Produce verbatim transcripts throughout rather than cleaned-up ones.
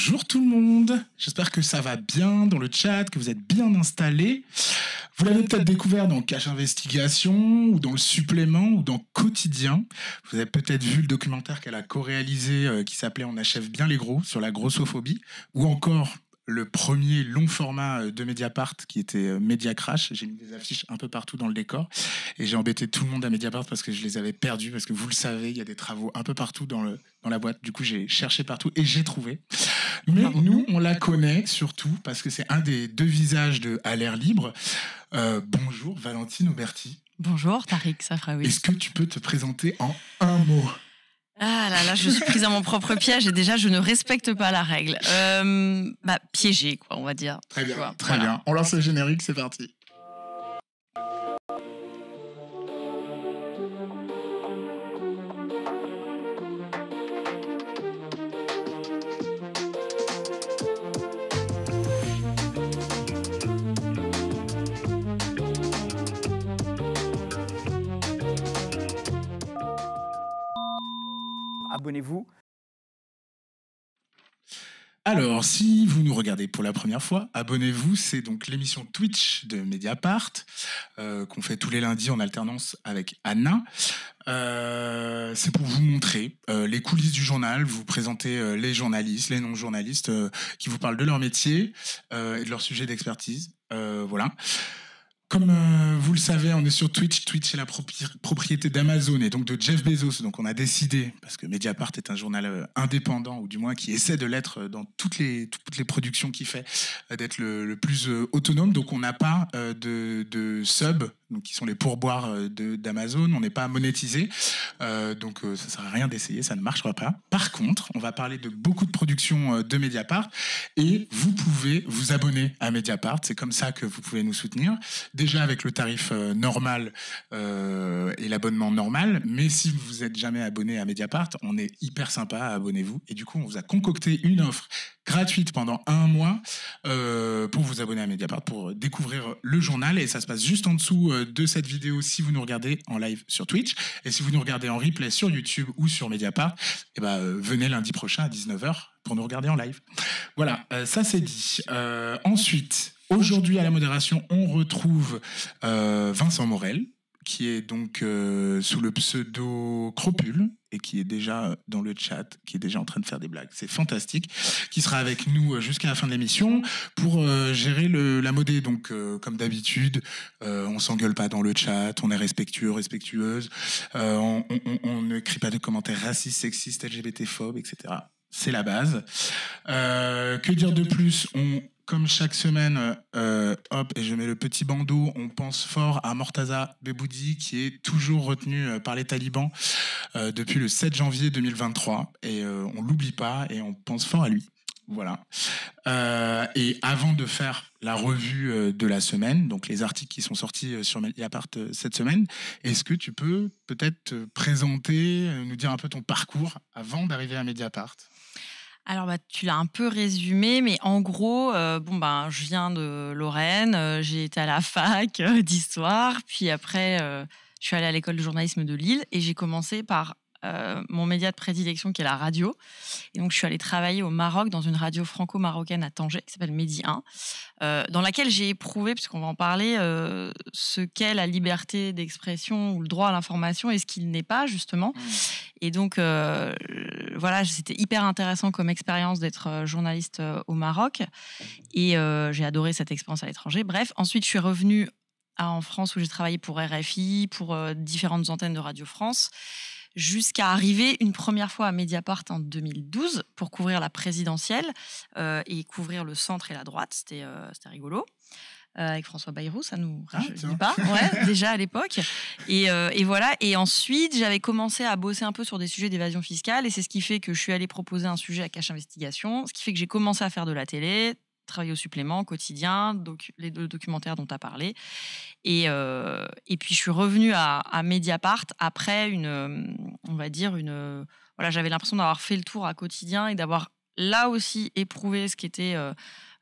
Bonjour tout le monde, j'espère que ça va bien dans le chat, que vous êtes bien installés. Vous l'avez peut-être découvert dans Cash Investigation, ou dans le supplément, ou dans Quotidien. Vous avez peut-être vu le documentaire qu'elle a co-réalisé, euh, qui s'appelait « On achève bien les gros » sur la grossophobie, ou encore le premier long format de Mediapart qui était Media Crash. J'ai mis des affiches un peu partout dans le décor et j'ai embêté tout le monde à Mediapart parce que je les avais perdus, parce que vous le savez, il y a des travaux un peu partout dans, le, dans la boîte. Du coup, j'ai cherché partout et j'ai trouvé. Mais Pardon. nous, on la connaît surtout parce que c'est un des deux visages de À l'air libre. Euh, bonjour Valentine Oberti. Bonjour Tariq Safraoui. Est-ce que tu peux te présenter en un mot ? Ah là là, je suis prise à mon propre piège et déjà, je ne respecte pas la règle. Euh, bah, piégée, quoi, on va dire. Très bien, vois, très voilà. bien. On lance le générique, c'est parti. Abonnez-vous. Alors, si vous nous regardez pour la première fois, abonnez-vous. C'est donc l'émission Twitch de Mediapart euh, qu'on fait tous les lundis en alternance avec Anna. Euh, c'est pour vous montrer euh, les coulisses du journal, vous présenter euh, les journalistes, les non-journalistes euh, qui vous parlent de leur métier euh, et de leur sujet d'expertise. Euh, voilà. Comme euh, vous le savez, on est sur Twitch. Twitch est la propriété d'Amazon et donc de Jeff Bezos. Donc on a décidé, parce que Mediapart est un journal indépendant, ou du moins qui essaie de l'être dans toutes les, toutes les productions qu'il fait, d'être le, le plus euh, autonome. Donc on n'a pas euh, de, de sub, donc qui sont les pourboires euh, d'Amazon. On n'est pas monétisé. Euh, donc euh, ça ne sert à rien d'essayer, ça ne marchera pas. Par contre, on va parler de beaucoup de productions euh, de Mediapart et vous pouvez vous abonner à Mediapart. C'est comme ça que vous pouvez nous soutenir. Déjà avec le tarif euh, normal euh, et l'abonnement normal, mais si vous n'êtes jamais abonné à Mediapart, on est hyper sympa, abonnez-vous. Et du coup, on vous a concocté une offre gratuite pendant un mois euh, pour vous abonner à Mediapart, pour découvrir le journal. Et ça se passe juste en dessous euh, de cette vidéo si vous nous regardez en live sur Twitch. Et si vous nous regardez en replay sur YouTube ou sur Mediapart, eh ben, euh, venez lundi prochain à dix-neuf heures pour nous regarder en live. Voilà, euh, ça c'est dit. Euh, ensuite... Aujourd'hui, à la modération, on retrouve euh, Vincent Morel, qui est donc euh, sous le pseudo Cropule, et qui est déjà dans le chat, qui est déjà en train de faire des blagues. C'est fantastique. Qui sera avec nous jusqu'à la fin de l'émission pour euh, gérer le, la modée. Donc, euh, comme d'habitude, euh, on s'engueule pas dans le chat, on est respectueux, respectueuse, euh, on, on, on ne crie pas de commentaires racistes, sexistes, L G B T-phobes, et cetera. C'est la base. Euh, que dire de plus? On... Comme chaque semaine, euh, hop, et je mets le petit bandeau, on pense fort à Mortaza Beboudi, qui est toujours retenu par les talibans euh, depuis le sept janvier deux mille vingt-trois. Et euh, on ne l'oublie pas et on pense fort à lui. Voilà. Euh, et avant de faire la revue de la semaine, donc les articles qui sont sortis sur Mediapart cette semaine, est-ce que tu peux peut-être te présenter, nous dire un peu ton parcours avant d'arriver à Mediapart ? Alors, bah, tu l'as un peu résumé, mais en gros, euh, bon, bah, je viens de Lorraine, euh, j'ai été à la fac euh, d'histoire, puis après, euh, je suis allée à l'école de journalisme de Lille et j'ai commencé par euh, mon média de prédilection qui est la radio. Et donc, je suis allée travailler au Maroc dans une radio franco-marocaine à Tanger qui s'appelle Mehdi un, euh, dans laquelle j'ai éprouvé, puisqu'on va en parler, euh, ce qu'est la liberté d'expression ou le droit à l'information et ce qu'il n'est pas, justement. Mmh. Et donc, euh, voilà, c'était hyper intéressant comme expérience d'être journaliste au Maroc. Et euh, j'ai adoré cette expérience à l'étranger. Bref, ensuite, je suis revenue à, en France où j'ai travaillé pour R F I, pour euh, différentes antennes de Radio France, jusqu'à arriver une première fois à Mediapart en deux mille douze pour couvrir la présidentielle euh, et couvrir le centre et la droite. C'était euh, c'était rigolo. Euh, avec François Bayrou, ça nous rajeunit ah, pas, ouais, déjà à l'époque. Et, euh, et voilà. Et ensuite, j'avais commencé à bosser un peu sur des sujets d'évasion fiscale, et c'est ce qui fait que je suis allée proposer un sujet à Cash Investigation, ce qui fait que j'ai commencé à faire de la télé, travailler au supplément, Quotidien, docu les deux documentaires dont tu as parlé. Et, euh, et puis, je suis revenue à, à Mediapart après une, on va dire, une, voilà, j'avais l'impression d'avoir fait le tour à Quotidien et d'avoir là aussi éprouvé ce qu'était euh,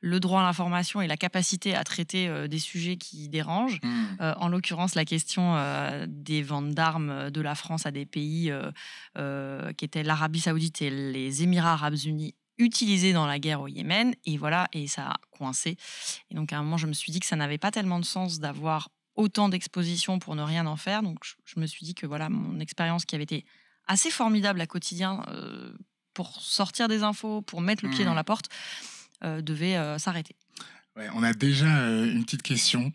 le droit à l'information et la capacité à traiter euh, des sujets qui dérangent. Mmh. Euh, en l'occurrence, la question euh, des ventes d'armes de la France à des pays euh, euh, qui étaient l'Arabie Saoudite et les Émirats Arabes Unis utilisé dans la guerre au Yémen, et voilà, et ça a coincé. Et donc à un moment, je me suis dit que ça n'avait pas tellement de sens d'avoir autant d'expositions pour ne rien en faire. Donc je, je me suis dit que voilà, mon expérience qui avait été assez formidable à Quotidien euh, pour sortir des infos, pour mettre le mmh. pied dans la porte, euh, devait euh, s'arrêter. Ouais, on a déjà euh, une petite question.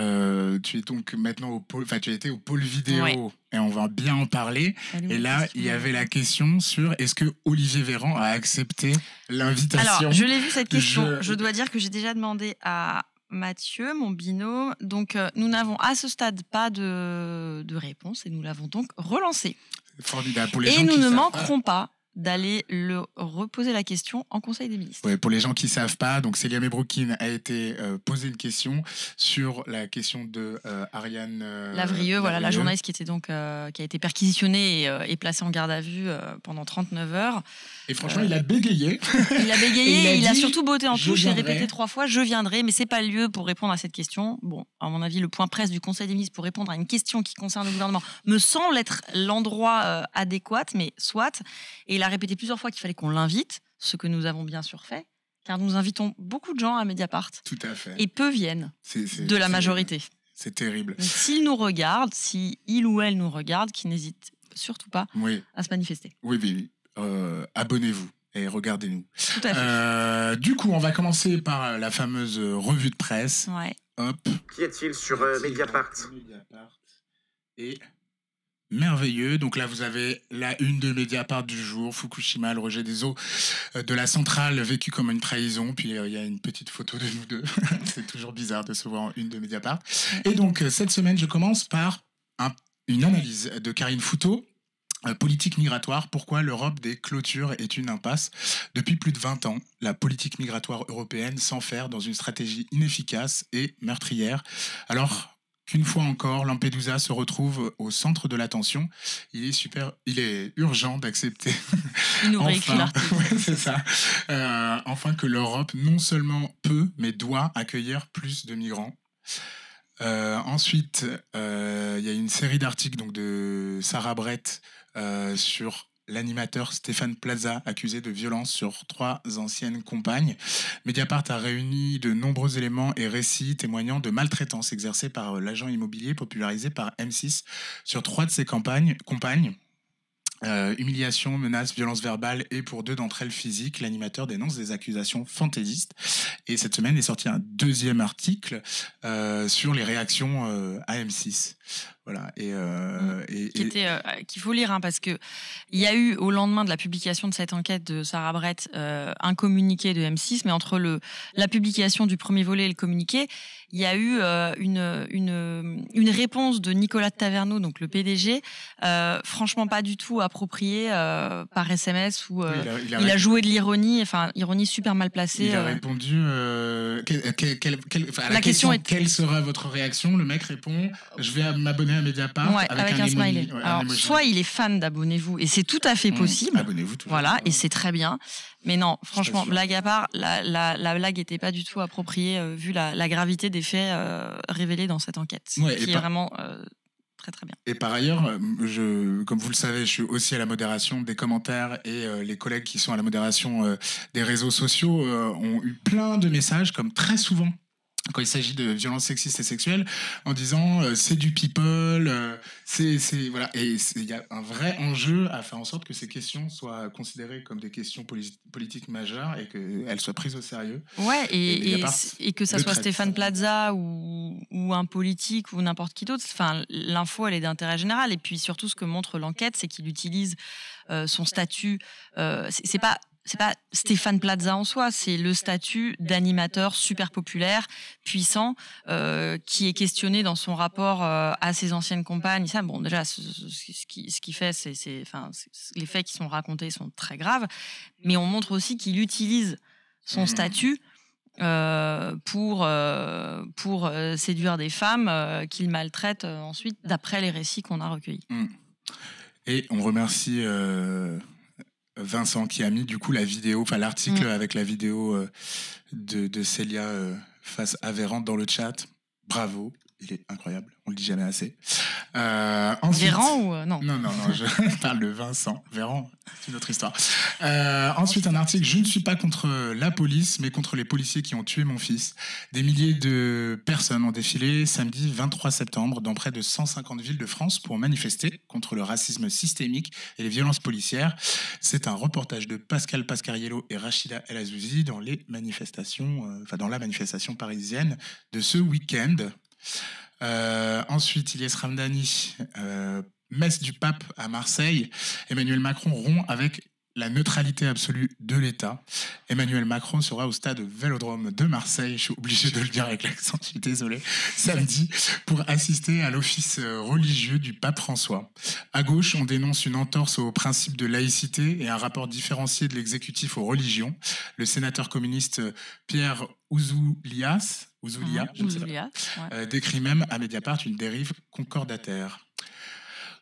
Euh, tu es donc maintenant au pôle, enfin tu as été au pôle vidéo ouais. et on va bien en parler. Allumé, et là, il y avait la question sur est-ce que Olivier Véran a accepté l'invitation. Alors, je l'ai vu cette question. Je, je dois dire que j'ai déjà demandé à Mathieu, mon binôme. Donc, euh, nous n'avons à ce stade pas de, de réponse et nous l'avons donc relancé. Formidable pour les et gens nous qui ne manquerons pas. pas d'aller le reposer la question en Conseil des ministres. Ouais, pour les gens qui ne savent pas, donc Célia Mebroukine a été euh, posée une question sur la question de euh, Ariane euh, Lavrilleux, voilà, la journaliste qui était donc euh, qui a été perquisitionnée et, euh, et placée en garde à vue euh, pendant trente-neuf heures. Et franchement, euh, il a bégayé. Il a bégayé, il a, dit, il a surtout botté en touche et répété trois fois je viendrai, mais c'est pas le lieu pour répondre à cette question. Bon, à mon avis, le point presse du Conseil des ministres pour répondre à une question qui concerne le gouvernement me semble être l'endroit euh, adéquat, mais soit. Et il a répété plusieurs fois qu'il fallait qu'on l'invite, ce que nous avons bien sûr fait, car nous invitons beaucoup de gens à Mediapart. Tout à fait. Et peu viennent c'est, c'est, de la majorité. C'est terrible. Donc, s'ils nous regardent, si il ou elle nous regarde, qu'ils n'hésitent surtout pas oui. à se manifester. Oui, oui. Euh, abonnez-vous et regardez-nous. Tout à fait. Euh, du coup, on va commencer par la fameuse revue de presse. Ouais. Hop. Qu'y a-t-il sur euh, Mediapart ? Mediapart. Et... merveilleux. Donc là, vous avez la une de Mediapart du jour, Fukushima, le rejet des eaux de la centrale vécu comme une trahison. Puis il euh, y a une petite photo de nous deux. C'est toujours bizarre de se voir en une de Mediapart. Et donc, cette semaine, je commence par un, une analyse de Karine Fouteau. Politique migratoire, pourquoi l'Europe des clôtures est une impasse. Depuis plus de vingt ans, la politique migratoire européenne s'enferre dans une stratégie inefficace et meurtrière. Alors qu'une fois encore, Lampedusa se retrouve au centre de l'attention. Il est super, il est urgent d'accepter. Il nous enfin, l'article. Ouais, c'est ça. Euh, enfin que l'Europe non seulement peut, mais doit accueillir plus de migrants. Euh, ensuite, il euh, y a une série d'articles donc de Sarah Brett euh, sur l'animateur Stéphane Plaza, accusé de violence sur trois anciennes compagnes. Mediapart a réuni de nombreux éléments et récits témoignant de maltraitance exercée par l'agent immobilier popularisé par M six sur trois de ses compagnes. Euh, humiliation, menaces, violences verbales et pour deux d'entre elles physiques, l'animateur dénonce des accusations fantaisistes. Et cette semaine est sorti un deuxième article euh, sur les réactions euh, à M six. Voilà. Et, euh, et, qui était, euh, qu'il faut lire, hein, parce qu'il y a eu, au lendemain de la publication de cette enquête de Sarah Brett, euh, un communiqué de M six, mais entre le, la publication du premier volet et le communiqué, il y a eu euh, une, une, une réponse de Nicolas Taverneau, donc le P D G, euh, franchement pas du tout appropriée euh, par S M S, où euh, il, a, il, a, il a joué de l'ironie, enfin, ironie super mal placée. Il a euh... répondu... Euh, quel, quel, quel, quel, à la, la question, question est... quelle sera votre réaction ? Le mec répond, je vais m'abonner à Mediapart, ouais, avec, avec un, un smiley. Ouais, alors, un soit il est fan d'abonnez-vous, et c'est tout à fait possible. Mmh, abonnez-vous toujours. Voilà, et c'est très bien. Mais non, franchement, blague à part, la, la, la blague n'était pas du tout appropriée, euh, vu la, la gravité des faits euh, révélés dans cette enquête. Ouais, qui est par... vraiment... Euh, Très, très bien. Et par ailleurs, je, comme vous le savez, je suis aussi à la modération des commentaires et euh, les collègues qui sont à la modération euh, des réseaux sociaux euh, ont eu plein de messages, comme très souvent, quand il s'agit de violences sexistes et sexuelles, en disant euh, c'est du people, euh, c'est, c'est, voilà. Et il y a un vrai enjeu à faire en sorte que ces questions soient considérées comme des questions politi- politiques majeures et qu'elles soient prises au sérieux. Ouais, et, et, et, et que ça soit traite. Stéphane Plaza ou, ou un politique ou n'importe qui d'autre, enfin, l'info elle est d'intérêt général. Et puis surtout, ce que montre l'enquête, c'est qu'il utilise euh, son statut. Euh, c'est, c'est pas. C'est pas Stéphane Plaza en soi, c'est le statut d'animateur super populaire, puissant, euh, qui est questionné dans son rapport euh, à ses anciennes compagnes. Ça, bon, déjà, ce, ce, ce, qui, ce qu'il fait, c'est, c'est, enfin, c'est, les faits qui sont racontés sont très graves, mais on montre aussi qu'il utilise son mmh. statut euh, pour euh, pour euh, séduire des femmes euh, qu'il maltraite euh, ensuite, d'après les récits qu'on a recueillis. Mmh. Et on remercie. Euh... Vincent qui a mis du coup la vidéo, enfin l'article mmh. avec la vidéo euh, de, de Célia euh, face à Véran dans le chat. Bravo. Il est incroyable, on le dit jamais assez. Euh, ensuite... Véran ou euh, non Non, non, non, je parle de Vincent Véran, c'est une autre histoire. Euh, ensuite, un article, je ne suis pas contre la police, mais contre les policiers qui ont tué mon fils. Des milliers de personnes ont défilé samedi vingt-trois septembre dans près de cent cinquante villes de France pour manifester contre le racisme systémique et les violences policières. C'est un reportage de Pascal Pascariello et Rachida El Azouzi dans les manifestations, euh, enfin dans la manifestation parisienne de ce week-end. Euh, ensuite, Ilyes Ramdani, euh, messe du pape à Marseille. Emmanuel Macron rompt avec la neutralité absolue de l'État. Emmanuel Macron sera au stade Vélodrome de Marseille, je suis obligé de le dire avec l'accent, je suis désolé, samedi, pour assister à l'office religieux du pape François. À gauche, on dénonce une entorse au principe de laïcité et un rapport différencié de l'exécutif aux religions. Le sénateur communiste Pierre Ouzoulias, Ouzoulia, je ne sais pas, euh, décrit même à Mediapart une dérive concordataire.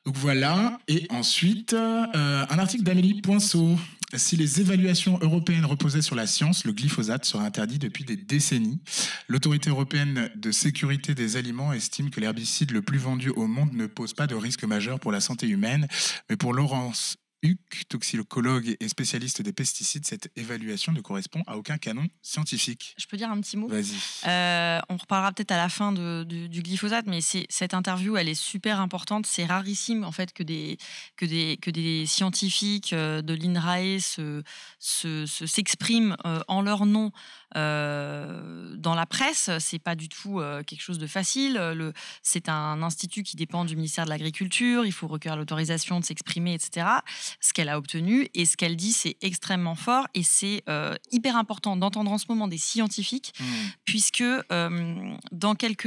Donc voilà, et ensuite, euh, un article d'Amélie Poinceau. Si les évaluations européennes reposaient sur la science, le glyphosate serait interdit depuis des décennies. L'autorité européenne de sécurité des aliments estime que l'herbicide le plus vendu au monde ne pose pas de risque majeur pour la santé humaine. Mais pour Laurence Huck, toxicologue et spécialiste des pesticides, cette évaluation ne correspond à aucun canon scientifique. Je peux dire un petit mot ? Vas-y. Euh, on reparlera peut-être à la fin de, de, du glyphosate, mais cette interview, elle est super importante. C'est rarissime, en fait, que des, que des, que des scientifiques de l'I N R A E se, se, se, s'expriment en leur nom. Euh, dans la presse, c'est pas du tout euh, quelque chose de facile. Le, c'est un institut qui dépend du ministère de l'Agriculture. Il faut recueillir l'autorisation de s'exprimer, et cetera. Ce qu'elle a obtenu et ce qu'elle dit, c'est extrêmement fort et c'est euh, hyper important d'entendre en ce moment des scientifiques, mmh. puisque euh, dans quelques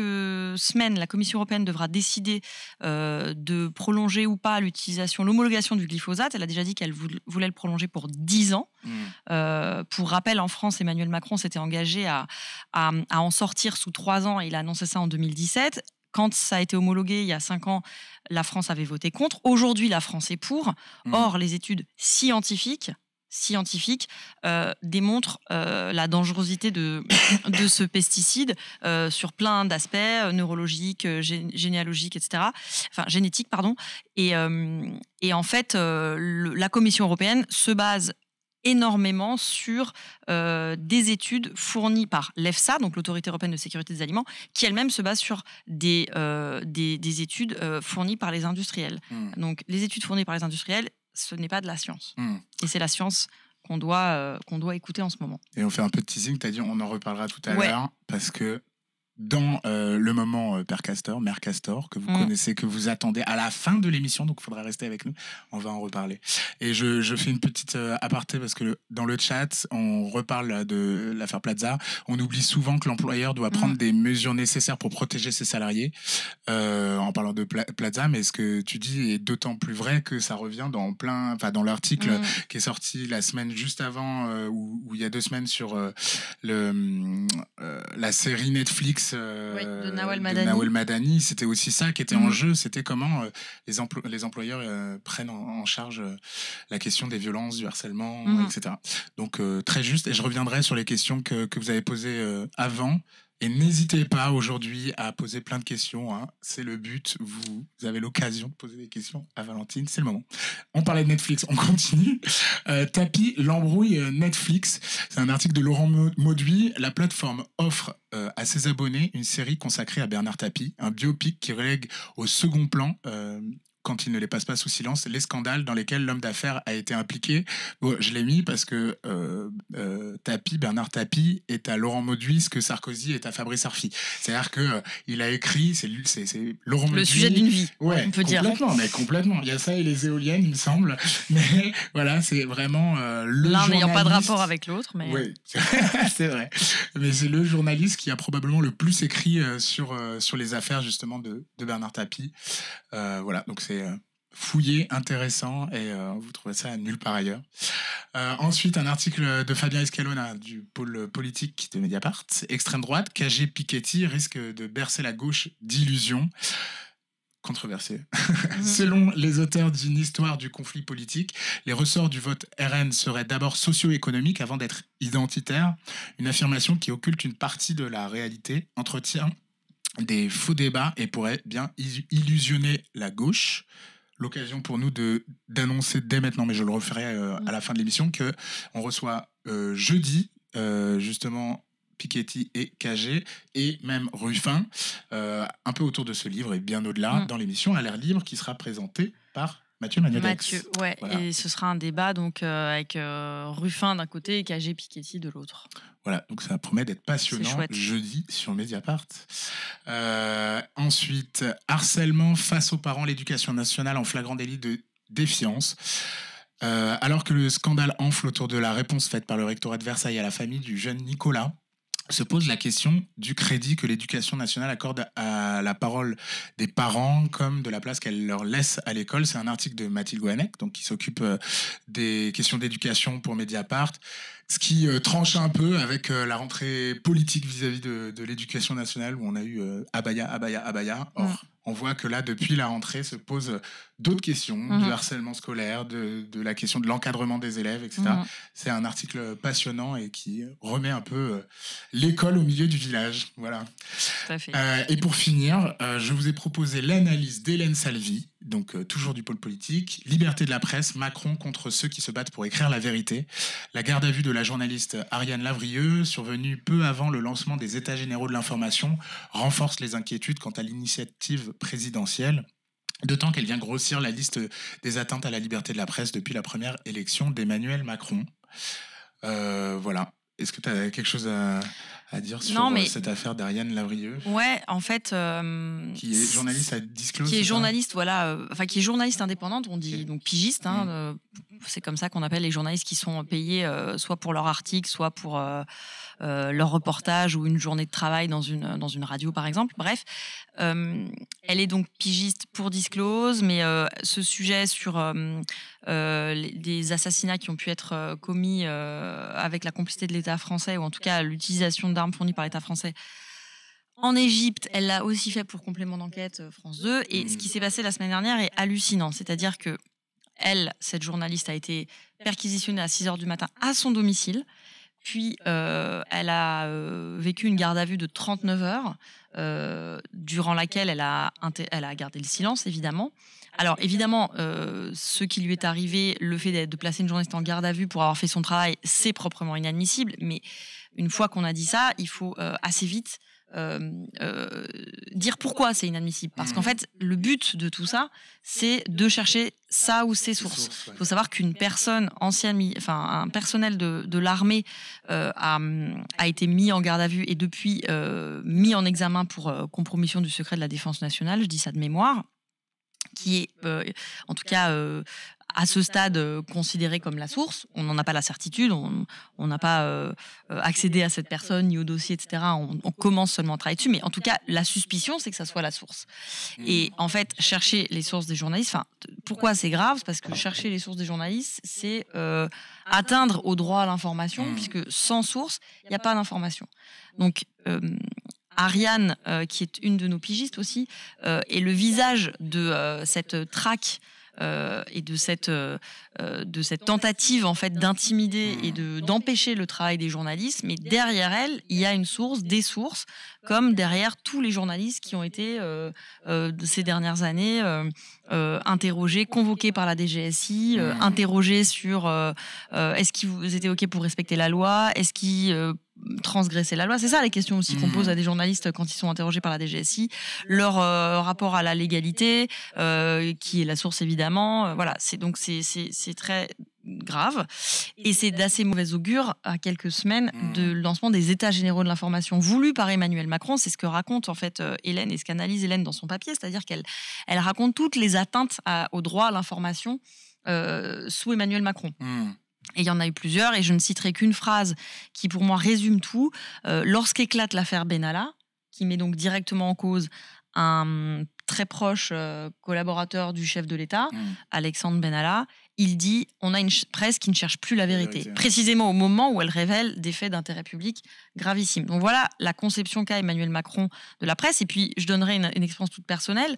semaines, la Commission européenne devra décider euh, de prolonger ou pas l'utilisation, l'homologation du glyphosate. Elle a déjà dit qu'elle voulait le prolonger pour dix ans. Mmh. Euh, pour rappel, en France, Emmanuel Macron s'est engagé à, à, à en sortir sous trois ans et il a annoncé ça en deux mille dix-sept. Quand ça a été homologué il y a cinq ans, la France avait voté contre. Aujourd'hui, la France est pour. Mmh. Or, les études scientifiques, scientifiques euh, démontrent euh, la dangerosité de, de ce pesticide euh, sur plein d'aspects neurologiques, gé généalogiques, et cetera. Enfin, génétiques, pardon. Et, euh, et en fait, euh, le, la Commission européenne se base énormément sur euh, des études fournies par l'E F S A, donc l'Autorité européenne de sécurité des aliments, qui elle-même se base sur des, euh, des, des études euh, fournies par les industriels. Mmh. Donc les études fournies par les industriels, ce n'est pas de la science. Mmh. Et c'est la science qu'on doit, euh, qu'on doit écouter en ce moment. Et on fait un peu de teasing, tu as dit on en reparlera tout à ouais. l'heure, parce que dans euh, le moment euh, Père Castor, Mère Castor, que vous mmh. connaissez, que vous attendez à la fin de l'émission, donc il faudra rester avec nous, on va en reparler. Et je, je fais une petite euh, aparté, parce que le, dans le chat, on reparle de l'affaire Plaza, on oublie souvent que l'employeur doit prendre mmh. des mesures nécessaires pour protéger ses salariés, euh, en parlant de Pla Plaza, mais ce que tu dis est d'autant plus vrai que ça revient dans plein, enfin dans l'article mmh. qui est sorti la semaine juste avant, euh, ou il y a deux semaines sur euh, le, euh, la série Netflix, Euh, oui, de Nawal Madani. Nawal Madani, c'était aussi ça qui était mmh. en jeu, c'était comment euh, les, emplo les employeurs euh, prennent en, en charge euh, la question des violences, du harcèlement, mmh. et cetera. Donc euh, très juste, et je reviendrai sur les questions que, que vous avez posées euh, avant, et n'hésitez pas aujourd'hui à poser plein de questions, hein. C'est le but, vous, vous avez l'occasion de poser des questions à Valentine, c'est le moment. On parlait de Netflix, on continue. Euh, Tapie, l'embrouille Netflix, c'est un article de Laurent Mauduit, la plateforme offre à ses abonnés une série consacrée à Bernard Tapie, un biopic qui relègue au second plan, euh, quand il ne les passe pas sous silence, les scandales dans lesquels l'homme d'affaires a été impliqué. Bon, je l'ai mis parce que euh, euh, Tapie, Bernard Tapie est à Laurent Mauduit ce que Sarkozy est à Fabrice Arfi. C'est-à-dire que euh, il a écrit, c'est Laurent Mauduit. Le sujet d'une vie, ouais, on peut dire. Complètement, mais complètement. Il y a ça et les éoliennes, il me semble. Mais voilà, c'est vraiment euh, le journaliste... L'un n'ayant pas de rapport avec l'autre, mais... Oui, c'est vrai. Mais c'est le journaliste qui a probablement le plus écrit euh, sur, euh, sur les affaires, justement, de, de Bernard Tapie. Euh, voilà, donc c'est fouillé, intéressant, et euh, vous trouvez ça nulle part ailleurs. Euh, ensuite, un article de Fabien Escalona du pôle politique de Mediapart. Extrême droite, Cagé, Piketty risque de bercer la gauche d'illusions. Controversé. Mmh. Selon les auteurs d'une histoire du conflit politique, les ressorts du vote R N seraient d'abord socio-économiques avant d'être identitaires, une affirmation qui occulte une partie de la réalité, entretient des faux débats et pourrait bien illusionner la gauche. L'occasion pour nous de d'annoncer dès maintenant, mais je le referai euh, à la fin de l'émission, que on reçoit euh, jeudi euh, justement Piketty et Cagé et même Ruffin, euh, un peu autour de ce livre et bien au-delà, mmh. dans l'émission À l'air libre qui sera présentée par Mathieu Mathieu, ouais, voilà. Et ce sera un débat donc euh, avec euh, Ruffin d'un côté et Cagé Piketty de l'autre. Voilà, donc ça promet d'être passionnant jeudi sur Mediapart. Euh, ensuite, harcèlement face aux parents, l'éducation nationale en flagrant délit de défiance. Euh, alors que le scandale enfle autour de la réponse faite par le rectorat de Versailles à la famille du jeune Nicolas, se pose la question du crédit que l'éducation nationale accorde à la parole des parents comme de la place qu'elle leur laisse à l'école. C'est un article de Mathilde Gohanec, donc qui s'occupe des questions d'éducation pour Mediapart, ce qui euh, tranche un peu avec euh, la rentrée politique vis-à-vis de, de l'éducation nationale où on a eu euh, abaya, abaya, abaya. Or, mmh. on voit que là, depuis la rentrée, se posent d'autres questions, mmh. du harcèlement scolaire, de, de la question de l'encadrement des élèves, et cetera. Mmh. C'est un article passionnant et qui remet un peu euh, l'école au milieu du village. Voilà. Tout à fait. Euh, et pour finir, euh, je vous ai proposé l'analyse d'Hélène Salvi, donc euh, toujours du pôle politique, liberté de la presse, Macron contre ceux qui se battent pour écrire la vérité, la garde à vue de la journaliste Ariane Lavrilleux, survenue peu avant le lancement des états généraux de l'information, renforce les inquiétudes quant à l'initiative présidentielle, d'autant qu'elle vient grossir la liste des atteintes à la liberté de la presse depuis la première élection d'Emmanuel Macron. Euh, voilà. Est-ce que tu as quelque chose à, à dire sur non, mais, cette affaire d'Ariane Lavrilleux? Ouais, en fait, euh, qui est journaliste à Disclose. Qui est journaliste, voilà, euh, enfin qui est journaliste indépendante, on dit okay. donc pigiste. Hein, mmh. euh, c'est comme ça qu'on appelle les journalistes qui sont payés euh, soit pour leur article, soit pour euh, euh, leur reportage ou une journée de travail dans une dans une radio, par exemple. Bref, euh, elle est donc pigiste pour Disclose, mais euh, ce sujet sur euh, euh, les, des assassinats qui ont pu être euh, commis euh, avec la complicité de l'État français, ou en tout cas l'utilisation d'armes fournies par l'État français en Égypte, elle l'a aussi fait pour complément d'enquête France deux, et ce qui s'est passé la semaine dernière est hallucinant, c'est-à-dire que elle, cette journaliste, a été perquisitionnée à six heures du matin à son domicile, puis euh, elle a euh, vécu une garde à vue de trente-neuf heures, euh, durant laquelle elle a, elle a gardé le silence, évidemment. Alors, évidemment, euh, ce qui lui est arrivé, le fait de placer une journaliste en garde à vue pour avoir fait son travail, c'est proprement inadmissible. Mais une fois qu'on a dit ça, il faut euh, assez vite euh, euh, dire pourquoi c'est inadmissible. Parce qu'en fait, le but de tout ça, c'est de chercher ça ou ses sources. Il faut savoir qu'une personne ancienne, enfin un personnel de, de l'armée euh, a, a été mis en garde à vue et depuis euh, mis en examen pour euh, compromission du secret de la défense nationale, je dis ça de mémoire, qui est, euh, en tout cas, euh, à ce stade, euh, considéré comme la source. On n'en a pas la certitude, on n'a pas euh, accédé à cette personne, ni au dossier, et cetera. On, on commence seulement à travailler dessus, mais en tout cas, la suspicion, c'est que ça soit la source. Et en fait, chercher les sources des journalistes, enfin, pourquoi c'est grave? Parce que chercher les sources des journalistes, c'est euh, atteindre au droit à l'information, mmh. puisque sans source, il n'y a pas d'information. Donc... Euh, Ariane, euh, qui est une de nos pigistes aussi, euh, est le visage de euh, cette traque euh, et de cette, euh, de cette tentative en fait, d'intimider et de, d'empêcher le travail des journalistes. Mais derrière elle, il y a une source, des sources, comme derrière tous les journalistes qui ont été, euh, euh, ces dernières années, euh, euh, interrogés, convoqués par la D G S I, euh, interrogés sur euh, euh, est-ce qu'ils étaient OK pour respecter la loi, est-ce qu'ils... Euh, transgresser la loi. C'est ça les questions aussi qu'on pose à des journalistes quand ils sont interrogés par la D G S I. Leur euh, rapport à la légalité, euh, qui est la source évidemment. Euh, voilà, c'est donc c'est c'est très grave. Et c'est d'assez mauvais augure à quelques semaines de lancement des états généraux de l'information voulus par Emmanuel Macron. C'est ce que raconte en fait euh, Hélène et ce qu'analyse Hélène dans son papier, c'est-à-dire qu'elle elle raconte toutes les atteintes à, au droit à l'information euh, sous Emmanuel Macron. Mm. Et il y en a eu plusieurs, et je ne citerai qu'une phrase qui, pour moi, résume tout. Euh, lorsqu'éclate l'affaire Benalla, qui met donc directement en cause un très proche euh, collaborateur du chef de l'État, mmh. Alexandre Benalla, il dit « On a une presse qui ne cherche plus la vérité, la vérité », précisément au moment où elle révèle des faits d'intérêt public gravissimes. Donc voilà la conception qu'a Emmanuel Macron de la presse. Et puis, je donnerai une, une expérience toute personnelle.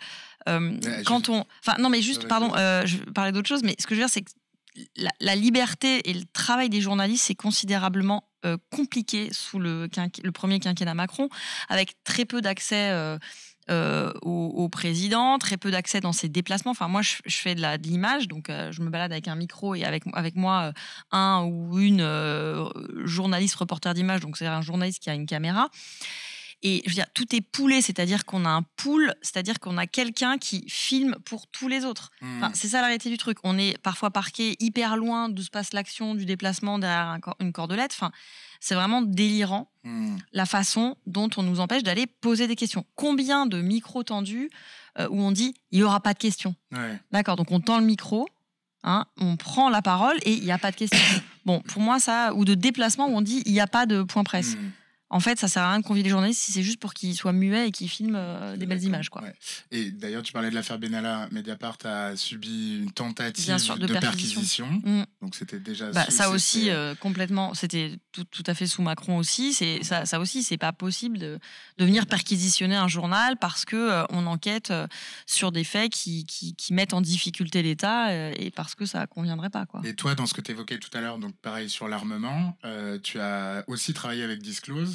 Euh, ouais, quand je... on... Enfin, non, mais juste, pardon, euh, je parlais d'autre chose, mais ce que je veux dire, c'est que La, la liberté et le travail des journalistes est considérablement euh, compliqué sous le, quinqu- le premier quinquennat Macron, avec très peu d'accès euh, euh, au, au président, très peu d'accès dans ses déplacements. Enfin, moi, je, je fais de, la, de l'image, donc euh, je me balade avec un micro et avec, avec moi euh, un ou une euh, journaliste reporter d'image, donc c'est un journaliste qui a une caméra. Et je veux dire, tout est poolé, c'est-à-dire qu'on a un pool, c'est-à-dire qu'on a quelqu'un qui filme pour tous les autres. Mmh. Enfin, c'est ça la réalité du truc. On est parfois parqué hyper loin d'où se passe l'action, du déplacement derrière un cor- une cordelette. Enfin, c'est vraiment délirant mmh. la façon dont on nous empêche d'aller poser des questions. Combien de micros tendus euh, où on dit « il n'y aura pas de questions ouais. ». D'accord, donc on tend le micro, hein, on prend la parole et il n'y a pas de questions. Bon, pour moi, ça, ou de déplacement où on dit « il n'y a pas de point presse mmh. ». En fait, ça sert à rien de convier les journalistes si c'est juste pour qu'ils soient muets et qu'ils filment euh, des belles images, quoi. Ouais. Et d'ailleurs, tu parlais de l'affaire Benalla. Mediapart a subi une tentative sûr, de, de perquisition. Mmh. Donc c'était déjà bah, sous, ça c'était... aussi euh, complètement. C'était tout, tout à fait sous Macron aussi. C'est ça, ça aussi, c'est pas possible de, de venir perquisitionner un journal parce que euh, on enquête euh, sur des faits qui, qui, qui mettent en difficulté l'État euh, et parce que ça conviendrait pas, quoi. Et toi, dans ce que tu évoquais tout à l'heure, donc pareil sur l'armement, euh, tu as aussi travaillé avec Disclose.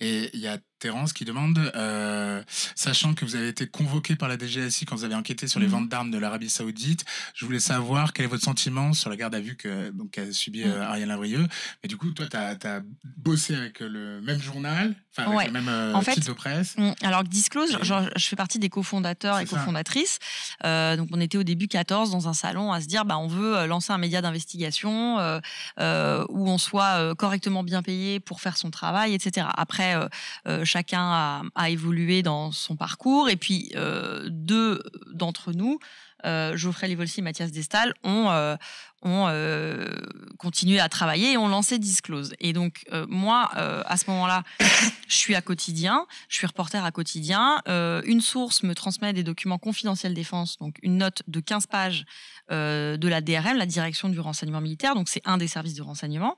Et il y a Terence qui demande euh, sachant que vous avez été convoqué par la D G S I quand vous avez enquêté sur les ventes d'armes de l'Arabie Saoudite, je voulais savoir quel est votre sentiment sur la garde à vue que, donc, qu'a subi euh, Ariane Lavrilleux. Mais du coup, toi, tu as bossé avec le même journal, enfin avec ouais. le même euh, en fait, titre de presse. Alors, Disclose, et... genre, je fais partie des cofondateurs C'est et cofondatrices. Euh, donc, on était au début quatorze dans un salon à se dire bah, on veut lancer un média d'investigation euh, euh, où on soit euh, correctement bien payé pour faire son travail, et cetera. Après, euh, euh, chacun a, a évolué dans son parcours. Et puis, euh, deux d'entre nous, euh, Geoffrey Livolsi et Mathias Destal, ont, euh, ont euh, continué à travailler et ont lancé Disclose. Et donc, euh, moi, euh, à ce moment-là, je suis à Quotidien, je suis reporter à Quotidien. Euh, une source me transmet des documents confidentiels défense, donc une note de quinze pages euh, de la D R M, la Direction du renseignement militaire, donc c'est un des services de renseignement,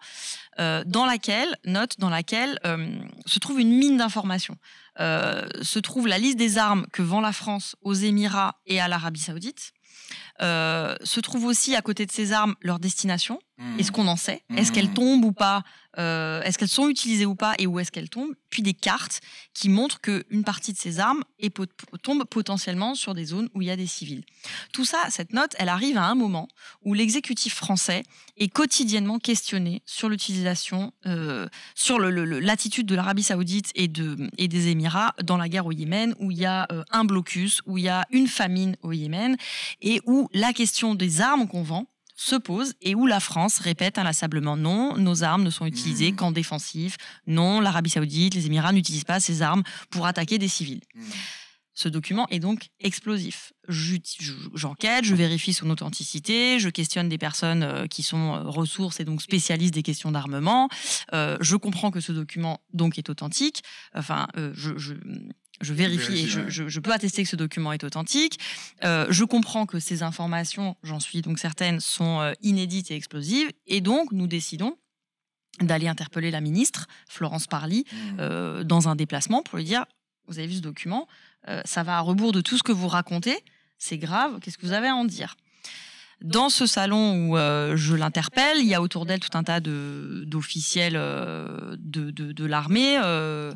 euh, dans laquelle, note dans laquelle euh, se trouve une mine d'informations. Euh, se trouve la liste des armes que vend la France aux Émirats et à l'Arabie Saoudite. Euh, se trouve aussi à côté de ces armes leur destination. Mmh. Est-ce qu'on en sait ? Mmh. Est-ce qu'elles tombent ou pas ? euh, Est-ce qu'elles sont utilisées ou pas ? Et où est-ce qu'elles tombent ? Puis des cartes qui montrent qu'une partie de ces armes est pot- tombe potentiellement sur des zones où il y a des civils. Tout ça, cette note, elle arrive à un moment où l'exécutif français est quotidiennement questionné sur l'utilisation, euh, sur le, le, le, l'attitude de l'Arabie Saoudite et, de, et des Émirats dans la guerre au Yémen, où il y a euh, un blocus, où il y a une famine au Yémen, et où la question des armes qu'on vend se pose et où la France répète inlassablement non, nos armes ne sont utilisées mmh. qu'en défensif, non, l'Arabie Saoudite, les Émirats n'utilisent pas ces armes pour attaquer des civils. Mmh. Ce document est donc explosif. J'enquête, je vérifie son authenticité, je questionne des personnes qui sont ressources et donc spécialistes des questions d'armement. Euh, je comprends que ce document donc est authentique. Enfin, euh, je... je Je vérifie, vérifie et je, ouais. je, je peux attester que ce document est authentique. Euh, je comprends que ces informations, j'en suis donc certaine, sont inédites et explosives. Et donc, nous décidons d'aller interpeller la ministre, Florence Parly, mmh. euh, dans un déplacement pour lui dire « Vous avez vu ce document euh, ça va à rebours de tout ce que vous racontez. C'est grave. Qu'est-ce que vous avez à en dire ?» Dans ce salon où euh, je l'interpelle, il y a autour d'elle tout un tas de, d'officiels euh, de, de, de l'armée euh,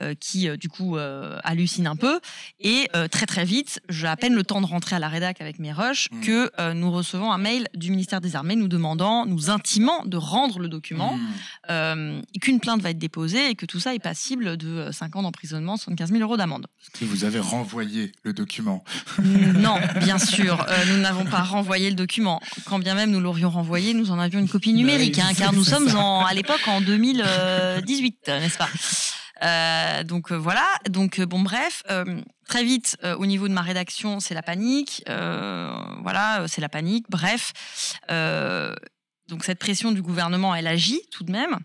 euh, qui, euh, du coup, euh, hallucinent un peu. Et euh, très, très vite, j'ai à peine le temps de rentrer à la rédac avec mes rushs mmh. que euh, nous recevons un mail du ministère des Armées nous demandant, nous intimant de rendre le document, mmh. euh, qu'une plainte va être déposée et que tout ça est passible de cinq ans d'emprisonnement, soixante-quinze mille euros d'amende. Est-ce que vous avez renvoyé le document ? Non, bien sûr. Euh, nous n'avons pas renvoyé le document. Quand bien même nous l'aurions renvoyé, nous en avions une copie numérique, hein, car nous sommes en, à l'époque en deux mille dix-huit, n'est-ce pas ? Euh, donc euh, voilà, donc euh, bon bref, euh, très vite euh, au niveau de ma rédaction, c'est la panique, euh, voilà, c'est la panique, bref. Euh, donc cette pression du gouvernement, elle agit tout de même.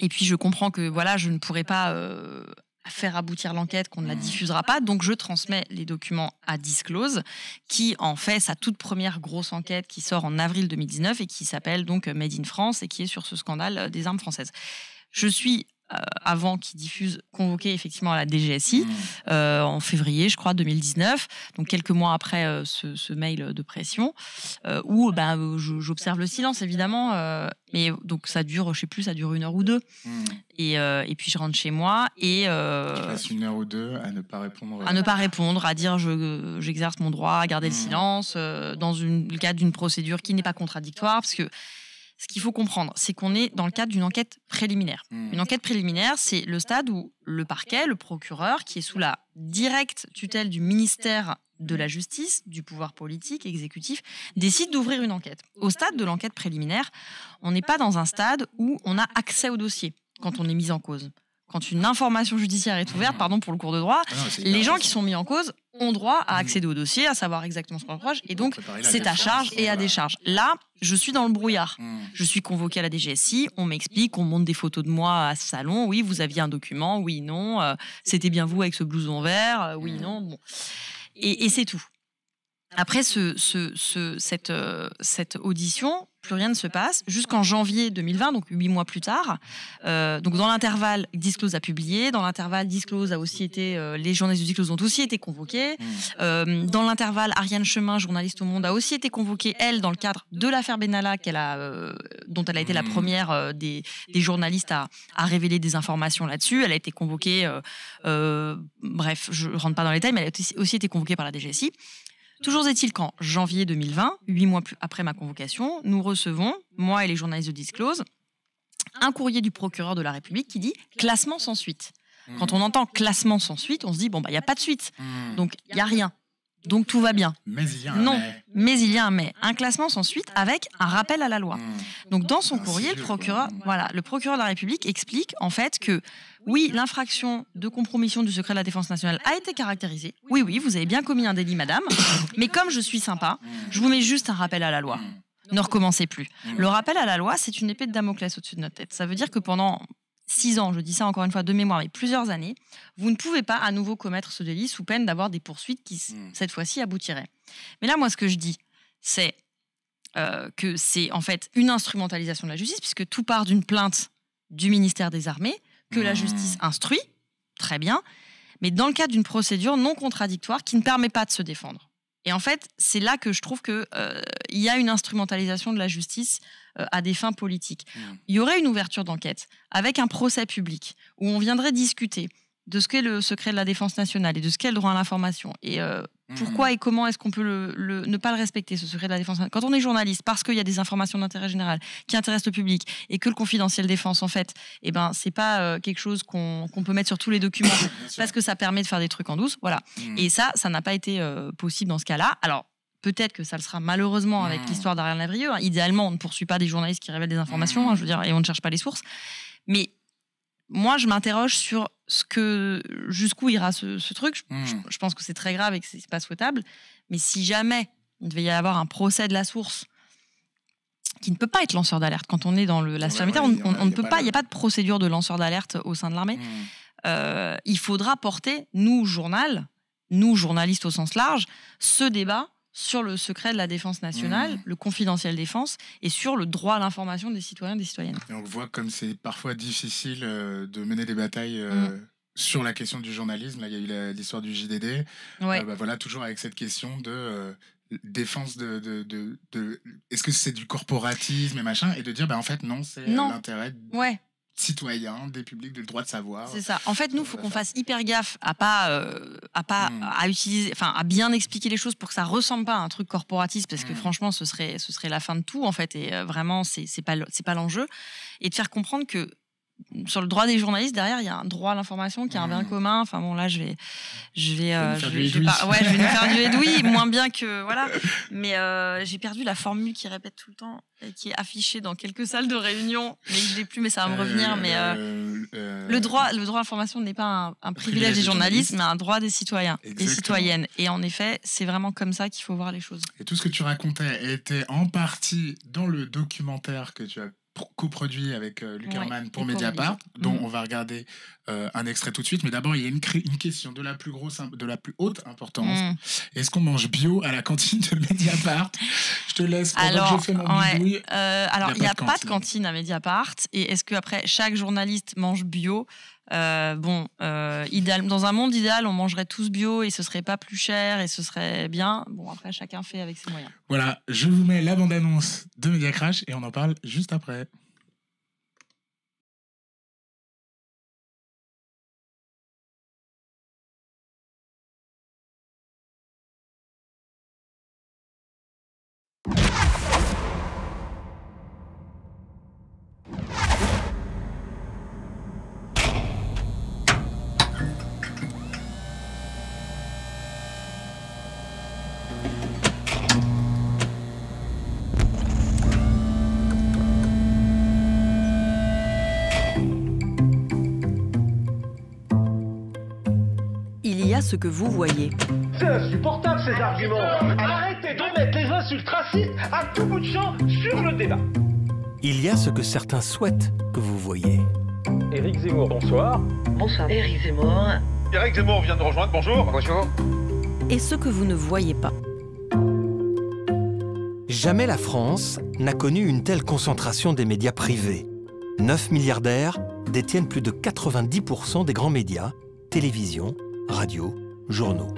Et puis je comprends que voilà, je ne pourrais pas... Euh, à faire aboutir l'enquête, qu'on ne la diffusera pas. Donc, je transmets les documents à Disclose, qui en fait sa toute première grosse enquête qui sort en avril deux mille dix-neuf et qui s'appelle donc Made in France et qui est sur ce scandale des armes françaises. Je suis, euh, avant qu'ils diffusent, convoquée effectivement à la D G S I euh, en février, je crois, deux mille dix-neuf, donc quelques mois après euh, ce, ce mail de pression, euh, où bah, je, j'observe le silence, évidemment, euh, Mais donc ça dure, je sais plus, ça dure une heure ou deux. Mmh. Et, euh, et puis je rentre chez moi et... Euh, tu passes une heure ou deux à ne pas répondre. À, à ne pas répondre, à dire je, j'exerce mon droit, à garder mmh. le silence, euh, dans une, le cadre d'une procédure qui n'est pas contradictoire. Parce que ce qu'il faut comprendre, c'est qu'on est dans le cadre d'une enquête préliminaire. Mmh. Une enquête préliminaire, c'est le stade où le parquet, le procureur, qui est sous la directe tutelle du ministère de la justice, du pouvoir politique, exécutif, décide d'ouvrir une enquête. Au stade de l'enquête préliminaire, on n'est pas dans un stade où on a accès au dossier quand on est mis en cause. Quand une information judiciaire est ouverte, pardon pour le cours de droit, ah non, les gens qui sont mis en cause ont droit à accéder au dossier, à savoir exactement ce qu'on reproche, et donc c'est à charge et à décharge. Là, je suis dans le brouillard. Je suis convoquée à la D G S I, on m'explique, on monte des photos de moi à ce salon, oui, vous aviez un document, oui, non, euh, c'était bien vous avec ce blouson vert, euh, oui, non, bon... Et, et c'est tout. Après ce, ce, ce, cette, euh, cette audition, plus rien ne se passe. Jusqu'en janvier deux mille vingt, donc huit mois plus tard. Euh, donc dans l'intervalle, Disclose a publié. Dans l'intervalle, Disclose a aussi été... Euh, les journalistes de Disclose ont aussi été convoqués. Euh, dans l'intervalle, Ariane Chemin, journaliste au Monde, a aussi été convoquée, elle, dans le cadre de l'affaire Benalla, qu'elle a, euh, dont elle a été la première euh, des, des journalistes à, à révéler des informations là-dessus. Elle a été convoquée... Euh, euh, bref, je ne rentre pas dans les détails, mais elle a aussi été convoquée par la D G S I. Toujours est-il qu'en janvier deux mille vingt, huit mois plus après ma convocation, nous recevons, moi et les journalistes de Disclose, un courrier du procureur de la République qui dit « classement sans suite mmh. ». Quand on entend « classement sans suite », on se dit « bon, bah, il n'y a pas de suite, mmh. donc il n'y a rien, donc tout va bien ». Mais il y a un non, mais. mais il y a un mais. Un classement sans suite avec un rappel à la loi. Mmh. Donc dans son courrier, le procureur, voilà, le procureur de la République explique en fait que oui, l'infraction de compromission du secret de la défense nationale a été caractérisée. Oui, oui, vous avez bien commis un délit, madame. Mais comme je suis sympa, je vous mets juste un rappel à la loi. Ne recommencez plus. Le rappel à la loi, c'est une épée de Damoclès au-dessus de notre tête. Ça veut dire que pendant six ans, je dis ça encore une fois de mémoire, mais plusieurs années, vous ne pouvez pas à nouveau commettre ce délit sous peine d'avoir des poursuites qui, cette fois-ci, aboutiraient. Mais là, moi, ce que je dis, c'est euh, que c'est en fait une instrumentalisation de la justice, puisque tout part d'une plainte du ministère des Armées, que la justice instruit, très bien, mais dans le cadre d'une procédure non contradictoire qui ne permet pas de se défendre. Et en fait, c'est là que je trouve qu'il euh, y a une instrumentalisation de la justice euh, à des fins politiques. Mmh. Il y aurait une ouverture d'enquête avec un procès public où on viendrait discuter de ce qu'est le secret de la défense nationale et de ce qu'est le droit à l'information. Et euh, mmh. pourquoi et comment est-ce qu'on peut le, le, ne pas le respecter, ce secret de la défense nationale. Quand on est journaliste, parce qu'il y a des informations d'intérêt général qui intéressent le public et que le confidentiel défense, en fait, eh ben, c'est pas euh, quelque chose qu'on qu'on peut mettre sur tous les documents parce que ça permet de faire des trucs en douce. Voilà. Mmh. Et ça, ça n'a pas été euh, possible dans ce cas-là. Alors, peut-être que ça le sera malheureusement avec mmh. l'histoire d'Ariane Lavrilleux. Hein. Idéalement, on ne poursuit pas des journalistes qui révèlent des informations, hein, je veux dire, et on ne cherche pas les sources. Mais moi, je m'interroge sur ce que, jusqu'où ira ce, ce truc. Je, mmh. je, je pense que c'est très grave et que ce n'est pas souhaitable. Mais si jamais il devait y avoir un procès de la source qui ne peut pas être lanceur d'alerte, quand on est dans le, la sphère militaire, on, on, on ne peut pas, il n'y a pas de procédure de lanceur d'alerte au sein de l'armée. Mmh. Euh, il faudra porter, nous, journal, nous, journalistes au sens large, ce débat sur le secret de la défense nationale, mmh. le confidentiel défense, et sur le droit à l'information des citoyens et des citoyennes. Et on voit comme c'est parfois difficile euh, de mener des batailles euh, mmh. sur la question du journalisme. Là, il y a eu l'histoire du J D D. Ouais. Euh, bah, voilà, toujours avec cette question de euh, défense de... de, de, de... Est-ce que c'est du corporatisme et machin? Et de dire, bah, en fait, non, c'est l'intérêt... Ouais. Citoyens, des publics, le droit de savoir. C'est ça. En fait, nous, il faut qu'on fasse hyper gaffe à pas, euh, à pas, mm. à utiliser, enfin, à bien expliquer les choses pour que ça ressemble pas à un truc corporatiste, parce que mm. franchement, ce serait, ce serait la fin de tout, en fait. Et euh, vraiment, c'est, c'est pas, c'est pas l'enjeu. Et de faire comprendre que sur le droit des journalistes, derrière, il y a un droit à l'information qui est un bien commun. Enfin bon, là, je vais, je vais, euh, je, vais, je vais pas, ouais, je vais nous faire du Edoui, moins bien que voilà. Mais euh, j'ai perdu la formule qui répète tout le temps, et qui est affichée dans quelques salles de réunion, mais je l'ai plus, mais ça va me revenir. Euh, mais euh, euh, euh, le droit, le droit à l'information n'est pas un, un privilège des, des journalistes, journalistes, mais un droit des citoyens, exactement. Des citoyennes. Et en effet, c'est vraiment comme ça qu'il faut voir les choses. Et tout ce que tu racontais était en partie dans le documentaire que tu as coproduit avec euh, Luc Herman, ouais, pour Mediapart, dont mmh. on va regarder euh, un extrait tout de suite. Mais d'abord, il y a une, une question de la plus grosse, de la plus haute importance. Mmh. Est-ce qu'on mange bio à la cantine de Mediapart? Je te laisse. Alors, je fais mon ouais, euh, alors, il n'y a, y a pas, de pas de cantine à Mediapart. Et est-ce que après chaque journaliste mange bio? Euh, bon, euh, idéal, dans un monde idéal, on mangerait tous bio et ce serait pas plus cher et ce serait bien. Bon, après, chacun fait avec ses moyens. Voilà, je vous mets la bande-annonce de Media Crash et on en parle juste après. ce que vous voyez. C'est insupportable ces arguments. Arrêtez de mettre les insultes racistes à tout bout de champ sur le débat. Il y a ce que certains souhaitent que vous voyez. Éric Zemmour, bonsoir. Bonsoir. Éric Zemmour. Éric Zemmour vient de rejoindre, bonjour. Bonjour. Et ce que vous ne voyez pas. Jamais la France n'a connu une telle concentration des médias privés. neuf milliardaires détiennent plus de quatre-vingt-dix pour cent des grands médias, télévision, radio, journaux.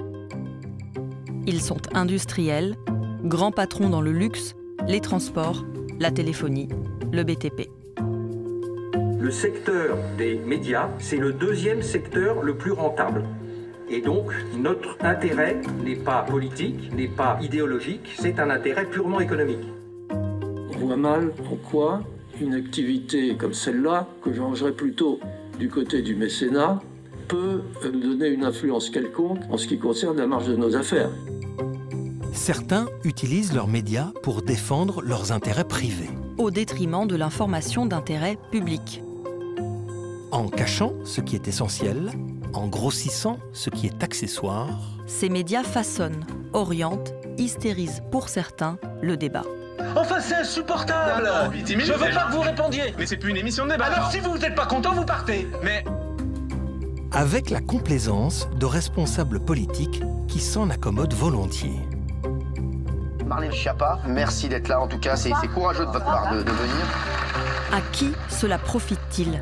Ils sont industriels, grands patrons dans le luxe, les transports, la téléphonie, le B T P. Le secteur des médias, c'est le deuxième secteur le plus rentable. Et donc, notre intérêt n'est pas politique, n'est pas idéologique, c'est un intérêt purement économique. On voit mal pourquoi une activité comme celle-là, que j'engagerais plutôt du côté du mécénat, peut donner une influence quelconque en ce qui concerne la marge de nos affaires. Certains utilisent leurs médias pour défendre leurs intérêts privés, au détriment de l'information d'intérêt public. En cachant ce qui est essentiel, en grossissant ce qui est accessoire, ces médias façonnent, orientent, hystérisent pour certains le débat. Enfin, c'est insupportable! Je veux pas que vous répondiez! Mais c'est plus une émission de débat! Alors, si vous n'êtes pas content, vous partez! Mais... Avec la complaisance de responsables politiques qui s'en accommodent volontiers. Marlène Schiappa, merci d'être là en tout cas, c'est courageux de votre part de, de venir. À qui cela profite-t-il?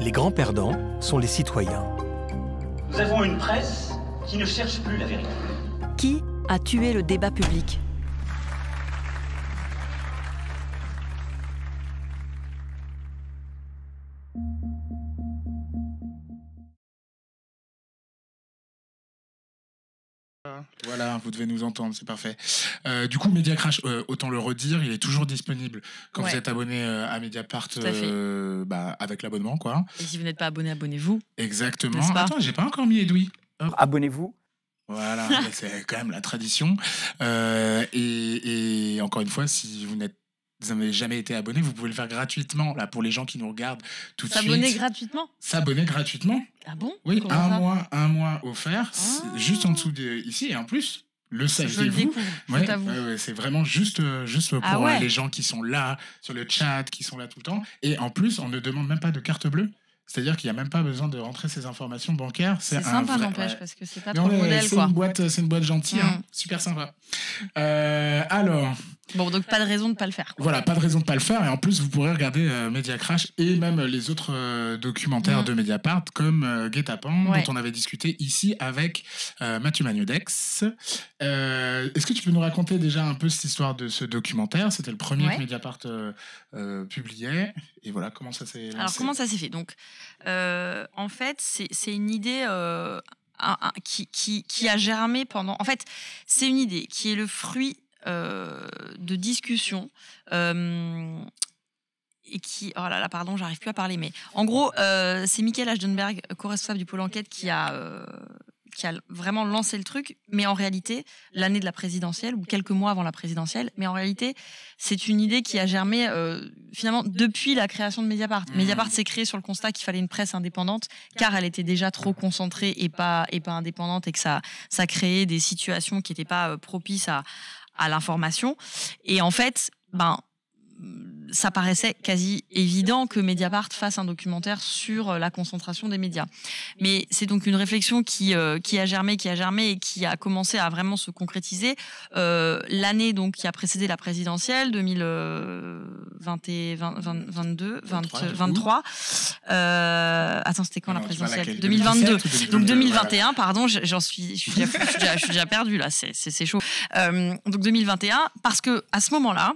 Les grands perdants sont les citoyens. Nous avons une presse qui ne cherche plus la vérité. Qui a tué le débat public? Voilà, vous devez nous entendre, c'est parfait. Euh, du coup, Media Crash, euh, autant le redire, il est toujours disponible quand ouais. vous êtes abonné euh, à Mediapart euh, bah, avec l'abonnement, quoi. Et si vous n'êtes pas abonné, abonnez-vous. Exactement. Attends, j'ai pas encore mis Edoui. Abonnez-vous. Voilà, c'est quand même la tradition. Euh, et, et encore une fois, si vous n'êtes vous n'avez jamais été abonné, vous pouvez le faire gratuitement. Là, pour les gens qui nous regardent tout de suite. S'abonner gratuitement? S'abonner gratuitement. Ah bon? Oui, un mois, un mois offert, oh. juste en dessous de ici. Et en plus, le saviez-vous? Ouais, euh, c'est vraiment juste, euh, juste pour ah ouais. euh, les gens qui sont là, sur le chat, qui sont là tout le temps. Et en plus, on ne demande même pas de carte bleue. C'est-à-dire qu'il n'y a même pas besoin de rentrer ses informations bancaires. C'est sympa, n'empêche, ouais. parce que c'est pas trop le modèle. C'est une, une boîte gentille, mmh. hein, super sympa. Euh, alors... Bon, donc pas de raison de ne pas le faire. Quoi. Voilà, pas de raison de ne pas le faire. Et en plus, vous pourrez regarder euh, Media Crash et même les autres euh, documentaires mmh. de Mediapart, comme euh, Guet-apens, ouais. dont on avait discuté ici avec euh, Mathieu Magnodex. Euh, Est-ce que tu peux nous raconter déjà un peu cette histoire de ce documentaire? C'était le premier ouais. que Mediapart euh, euh, publiait. Et voilà, comment ça s'est... Alors, comment ça s'est fait? Donc, euh, en fait, c'est une idée... Euh, un, un, qui, qui, qui a germé pendant... En fait, c'est une idée qui est le fruit Euh, de discussion euh, et qui... Oh là là, pardon, j'arrive plus à parler, mais... En gros, euh, c'est Michael Ashdenberg, co-responsable du pôle enquête, qui a, euh, qui a vraiment lancé le truc, mais en réalité, l'année de la présidentielle, ou quelques mois avant la présidentielle, mais en réalité, c'est une idée qui a germé, euh, finalement, depuis la création de Mediapart. Mmh. Mediapart s'est créé sur le constat qu'il fallait une presse indépendante, car elle était déjà trop concentrée et pas, et pas indépendante, et que ça, ça créait des situations qui n'étaient pas euh, propices à... à l'information. Et en fait, ben, ça paraissait quasi évident que Mediapart fasse un documentaire sur la concentration des médias. Mais c'est donc une réflexion qui, euh, qui a germé, qui a germé et qui a commencé à vraiment se concrétiser. Euh, L'année donc qui a précédé la présidentielle, deux mille vingt, vingt, vingt, vingt-deux, vingt, vingt-trois. Euh, attends, c'était quand non, la présidentielle? deux mille vingt-deux. Donc deux mille vingt et un, voilà. pardon, j'en suis, je suis déjà, je suis déjà, déjà perdue là, c'est chaud. Euh, donc deux mille vingt et un, parce que à ce moment-là,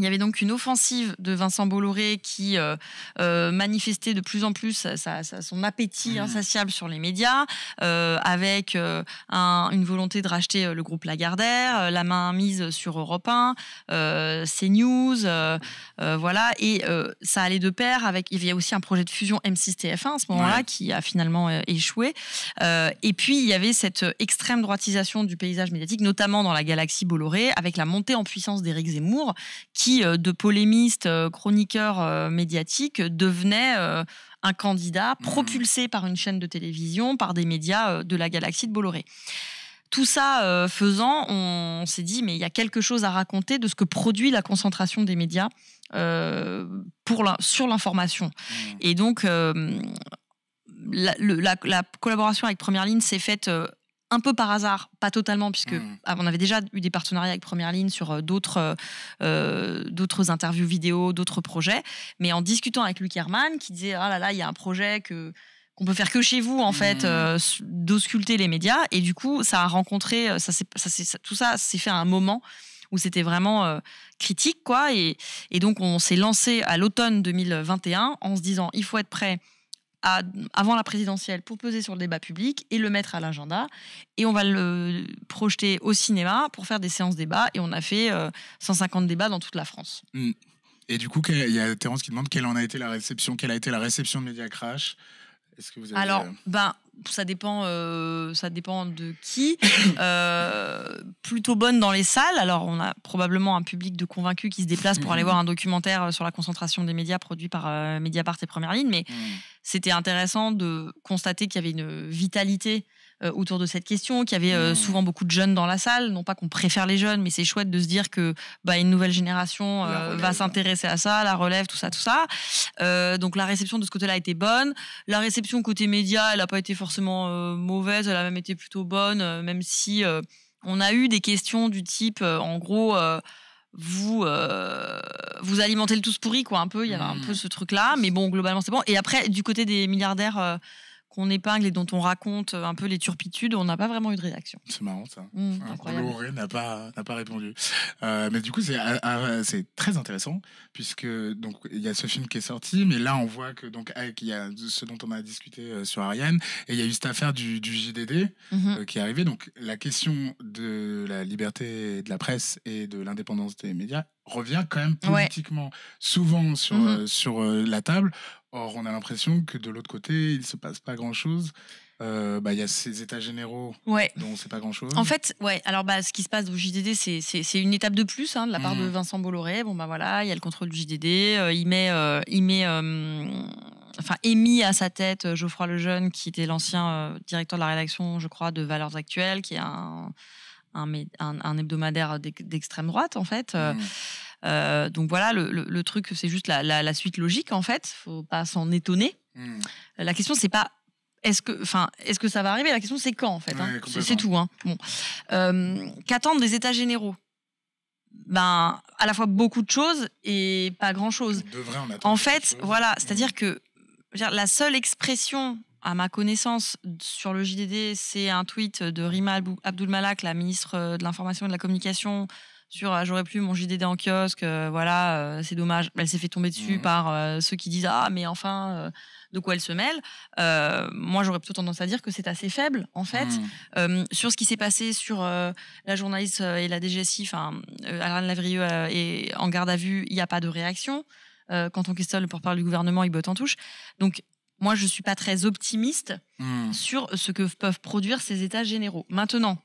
il y avait donc une offensive de Vincent Bolloré qui euh, euh, manifestait de plus en plus sa, sa, son appétit insatiable sur les médias, euh, avec euh, un, une volonté de racheter le groupe Lagardère, la main mise sur Europe un, euh, CNews, euh, euh, voilà. Et euh, ça allait de pair avec... Il y a aussi un projet de fusion M six T F un à ce moment-là, ouais. qui a finalement euh, échoué. Euh, et puis, il y avait cette extrême droitisation du paysage médiatique, notamment dans la galaxie Bolloré, avec la montée en puissance d'Éric Zemmour, qui... de polémistes, chroniqueurs euh, médiatiques, devenait euh, un candidat propulsé mmh. par une chaîne de télévision, par des médias de la galaxie de Bolloré. Tout ça euh, faisant, on, on s'est dit, mais il y a quelque chose à raconter de ce que produit la concentration des médias euh, pour la, sur l'information. Mmh. Et donc, euh, la, le, la, la collaboration avec Première Ligne s'est faite euh, un peu par hasard, pas totalement, puisque mmh. on avait déjà eu des partenariats avec Première Ligne sur euh, d'autres euh, d'autres interviews vidéo, d'autres projets. Mais en discutant avec Luc Herman, qui disait, ah là là, il y a un projet que... qu'on peut faire que chez vous, en fait, mmh. euh, d'ausculter les médias. Et du coup, ça a rencontré... Ça, ça, ça, tout ça s'est fait à un moment où c'était vraiment euh, critique, quoi. Et, et donc, on s'est lancé à l'automne deux mille vingt et un en se disant, il faut être prêt à, avant la présidentielle pour peser sur le débat public et le mettre à l'agenda. Et on va le projeter au cinéma pour faire des séances débats. Et on a fait euh, cent cinquante débats dans toute la France. Mmh. Et du coup, il y a Terence qui demande quelle en a été la réception, quelle a été la réception de Media Crash. Est-ce que vous avez... Alors, ben, ça dépend, euh, ça dépend de qui. Euh, plutôt bonne dans les salles. Alors, on a probablement un public de convaincus qui se déplacent pour mmh. aller voir un documentaire sur la concentration des médias produit par euh, Mediapart et Première Ligne. Mais mmh. c'était intéressant de constater qu'il y avait une vitalité euh, autour de cette question, qu'il y avait euh, mmh. souvent beaucoup de jeunes dans la salle. Non pas qu'on préfère les jeunes, mais c'est chouette de se dire que bah, une nouvelle génération euh, relève, va s'intéresser à ça, la relève, tout ça, tout ça. Euh, donc la réception de ce côté-là était bonne. La réception côté média, elle n'a pas été forcément euh, mauvaise, elle a même été plutôt bonne, euh, même si euh, on a eu des questions du type, euh, en gros... Euh, vous euh, vous alimentez le tous pourri, quoi, un peu. Il y avait un peu ce truc là mais bon, globalement c'est bon. Et après, du côté des milliardaires euh, qu'on épingle et dont on raconte un peu les turpitudes, on n'a pas vraiment eu de rédaction. C'est marrant, ça. Mmh, Bolloré n'a pas n'a pas répondu, euh, mais du coup c'est c'est très intéressant, puisque donc il y a ce film qui est sorti, mais là on voit que donc il y a ce dont on a discuté euh, sur Ariane, et il y a eu cette affaire du, du J D D mmh. euh, qui est arrivée. Donc la question de la liberté de la presse et de l'indépendance des médias revient quand même politiquement ouais. souvent sur, mmh. euh, sur euh, la table. Or, on a l'impression que de l'autre côté, il ne se passe pas grand-chose. Euh, bah, y a ces états généraux ouais. dont on ne sait pas grand-chose. En fait, ouais. Alors, bah, ce qui se passe au J D D, c'est une étape de plus hein, de la part mmh. de Vincent Bolloré. Bon, bah, voilà, il y a le contrôle du J D D. Euh, il met... Euh, il met euh, enfin, émis à sa tête Geoffroy Lejeune, qui était l'ancien euh, directeur de la rédaction, je crois, de Valeurs Actuelles, qui est un... Un, un, un hebdomadaire d'extrême droite, en fait. Mmh. Euh, donc voilà, le, le, le truc, c'est juste la, la, la suite logique, en fait. Faut pas s'en étonner. Mmh. La question, c'est pas est-ce que, enfin, est-ce que ça va arriver. La question, c'est quand, en fait. Hein. Ouais, c'est tout. Hein. Bon. Euh, qu'attendre des états généraux? Ben, à la fois beaucoup de choses et pas grand-chose. On devrait en attendre. En fait, voilà, c'est-à-dire mmh. que je veux dire, la seule expression... à ma connaissance, sur le J D D, c'est un tweet de Rima Abdul-Malak, la ministre de l'Information et de la Communication, sur ah, « j'aurais plus mon J D D en kiosque, euh, voilà, euh, c'est dommage ». Elle s'est fait tomber dessus mmh. par euh, ceux qui disent « ah, mais enfin, euh, de quoi elle se mêle euh, ?» Moi, j'aurais plutôt tendance à dire que c'est assez faible, en fait. Mmh. Euh, sur ce qui s'est passé sur euh, la journaliste et la D G S I, enfin, euh, Ariane Lavrilleux euh, est en garde à vue, il n'y a pas de réaction. Euh, quand on questionne le porte-parole du gouvernement, il botte en touche. Donc, moi, je ne suis pas très optimiste mmh. sur ce que peuvent produire ces états généraux. Maintenant,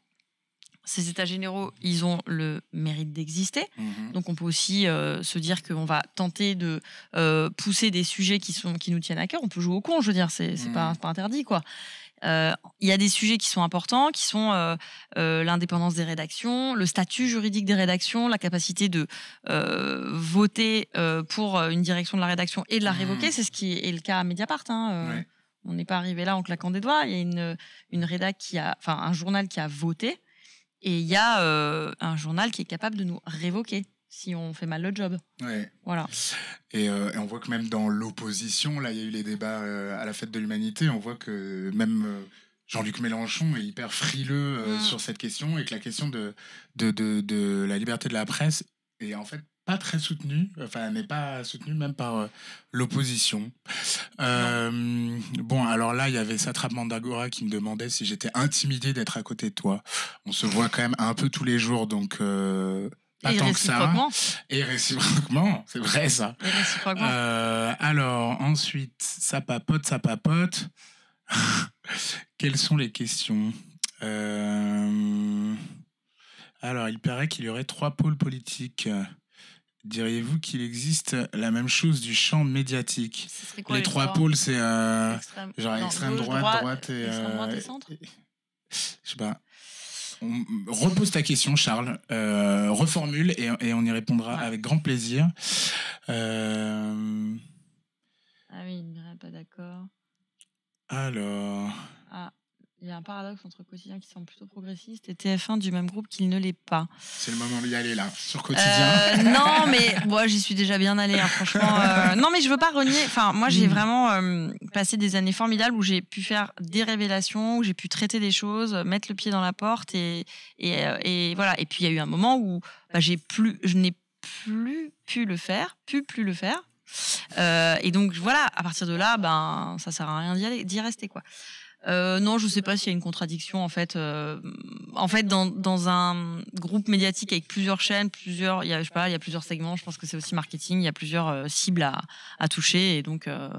ces états généraux, ils ont le mérite d'exister. Mmh. Donc, on peut aussi euh, se dire qu'on va tenter de euh, pousser des sujets qui, sont, qui nous tiennent à cœur. On peut jouer au con, je veux dire, c'est mmh. pas, pas interdit, quoi. Il euh, y a des sujets qui sont importants, qui sont euh, euh, l'indépendance des rédactions, le statut juridique des rédactions, la capacité de euh, voter euh, pour une direction de la rédaction et de la révoquer. Mmh. C'est ce qui est le cas à Mediapart. Hein, euh, ouais. On n'est pas arrivé là en claquant des doigts. Il y a une, une rédac qui a, enfin, un journal qui a voté, et il y a euh, un journal qui est capable de nous révoquer si on fait mal le job. Ouais. Voilà. Et, euh, et on voit que même dans l'opposition, là, il y a eu les débats euh, à la Fête de l'Humanité, on voit que même euh, Jean-Luc Mélenchon est hyper frileux euh, mmh. sur cette question, et que la question de, de, de, de la liberté de la presse est en fait pas très soutenue, enfin, n'est pas soutenue même par euh, l'opposition. Euh, bon, alors là, il y avait Satrap Mandagora qui me demandait si j'étais intimidé d'être à côté de toi. On se voit quand même un peu tous les jours, donc... Euh, Pas tant que ça. Et réciproquement, c'est vrai, ça. Et réciproquement. Euh, alors, ensuite, ça papote, ça papote. Quelles sont les questions euh... Alors, il paraît qu'il y aurait trois pôles politiques. diriez-vous qu'il existe la même chose du champ médiatique? Quoi, les, les trois pôles, c'est euh, extrême, genre non, extrême droite, droite, droite et, extrême droite et centre. Et, je sais pas. On repose ta question, Charles. Euh, reformule et, et on y répondra ouais. avec grand plaisir. Euh... Ah oui, il ne serait pas d'accord. Alors. Ah. Il y a un paradoxe entre Quotidien qui semble plutôt progressiste et T F un du même groupe qui ne l'est pas. C'est le moment d'y aller là, sur Quotidien. Euh, non, mais moi j'y suis déjà bien allée, hein, franchement. Euh, non, mais je veux pas renier. Enfin, moi j'ai vraiment euh, passé des années formidables où j'ai pu faire des révélations, où j'ai pu traiter des choses, mettre le pied dans la porte et et, euh, et voilà. Et puis il y a eu un moment où bah, j'ai plus, je n'ai plus pu le faire, pu plus le faire. Euh, et donc voilà, à partir de là, ben ça sert à rien d'y aller, d'y rester quoi. Euh, non, je ne sais pas s'il y a une contradiction en fait. Euh, en fait, dans, dans un groupe médiatique avec plusieurs chaînes, plusieurs, il y a, je sais pas, il y a plusieurs segments. Je pense que c'est aussi marketing. Il y a plusieurs euh, cibles à, à toucher et donc euh,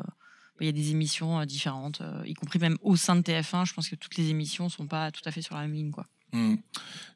il y a des émissions euh, différentes, euh, y compris même au sein de T F un. Je pense que toutes les émissions sont pas tout à fait sur la même ligne, quoi. Mmh.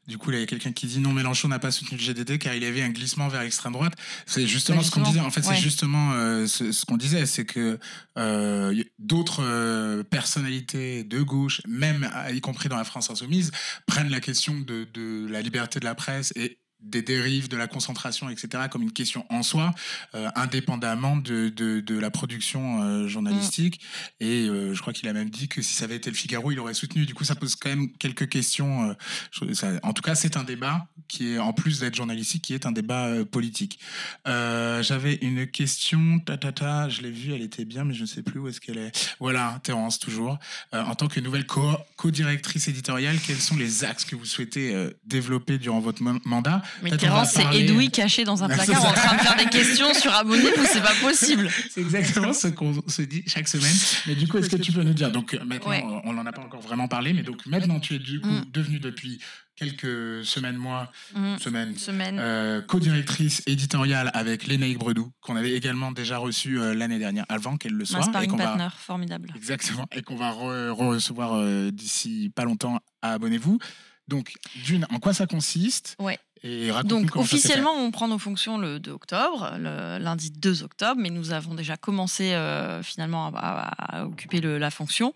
Du coup, là, il y a quelqu'un qui dit non, Mélenchon n'a pas soutenu le G D D car il avait un glissement vers l'extrême droite. C'est justement, bah, justement ce qu'on disait. En fait, ouais. c'est justement euh, ce, ce qu'on disait, c'est que euh, d'autres euh, personnalités de gauche, même y compris dans la France insoumise, prennent la question de, de la liberté de la presse et des dérives, de la concentration, et cetera, comme une question en soi, euh, indépendamment de, de, de la production euh, journalistique. Mmh. Et euh, je crois qu'il a même dit que si ça avait été le Figaro, il aurait soutenu. Du coup, ça pose quand même quelques questions. Euh, je, ça, en tout cas, c'est un débat qui est, en plus d'être journalistique, qui est un débat euh, politique. Euh, J'avais une question, ta, ta, ta, je l'ai vue, elle était bien, mais je ne sais plus où est-ce qu'elle est. Voilà, Terence, toujours. Euh, en tant que nouvelle co-directrice co éditoriale, quels sont les axes que vous souhaitez euh, développer durant votre mandat? Mais Terence, c'est Edoui caché dans un placard en train de faire des questions sur abonnez-vous, c'est pas possible. C'est exactement ce qu'on se dit chaque semaine. Mais du coup, est-ce que tu peux nous dire, donc maintenant, ouais. on n'en a pas encore vraiment parlé, mais donc maintenant, tu es du coup mm. devenue depuis quelques semaines, mois, mm. semaines, Semaine. euh, co-directrice éditoriale avec Lénaïque Bredoux, qu'on avait également déjà reçue euh, l'année dernière, avant qu'elle le soit. Un sparring partner, va... formidable. Exactement, et qu'on va re-recevoir -re euh, d'ici pas longtemps à Abonnez-vous. Donc, d'une, en quoi ça consiste? Ouais. Et donc officiellement on prend nos fonctions le deux octobre, le lundi deux octobre, mais nous avons déjà commencé euh, finalement à, à, à occuper le, la fonction.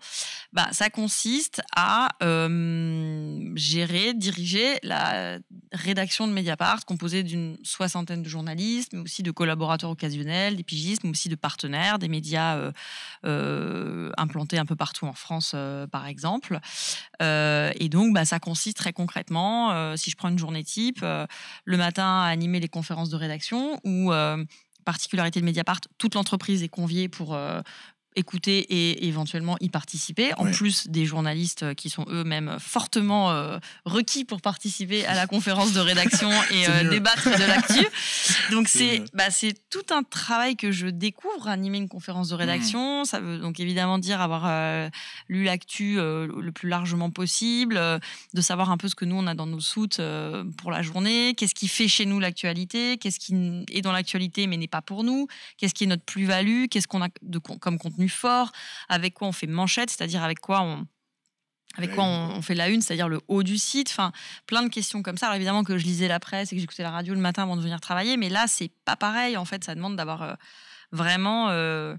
Bah, ça consiste à euh, gérer, diriger la rédaction de Mediapart, composée d'une soixantaine de journalistes, mais aussi de collaborateurs occasionnels, des pigistes, mais aussi de partenaires, des médias euh, euh, implantés un peu partout en France euh, par exemple. Euh, et donc bah, ça consiste très concrètement, euh, si je prends une journée type, euh, le matin à animer les conférences de rédaction où, euh, particularité de Mediapart, toute l'entreprise est conviée pour euh, écouter et éventuellement y participer, en ouais. plus des journalistes qui sont eux-mêmes fortement euh, requis pour participer à la conférence de rédaction et euh, débattre de l'actu. Donc c'est bah, tout un travail que je découvre, animer une conférence de rédaction, mmh. ça veut donc évidemment dire avoir euh, lu l'actu euh, le plus largement possible, euh, de savoir un peu ce que nous on a dans nos soutes euh, pour la journée, qu'est-ce qui fait chez nous l'actualité, qu'est-ce qui est dans l'actualité mais n'est pas pour nous, qu'est-ce qui est notre plus-value, qu'est-ce qu'on a de, comme contenu fort, avec quoi on fait manchette, c'est-à-dire avec quoi on avec quoi on, on fait la une, c'est-à-dire le haut du site, enfin plein de questions comme ça. Alors évidemment que je lisais la presse et que j'écoutais la radio le matin avant de venir travailler, mais là c'est pas pareil en fait, ça demande d'avoir euh, vraiment euh,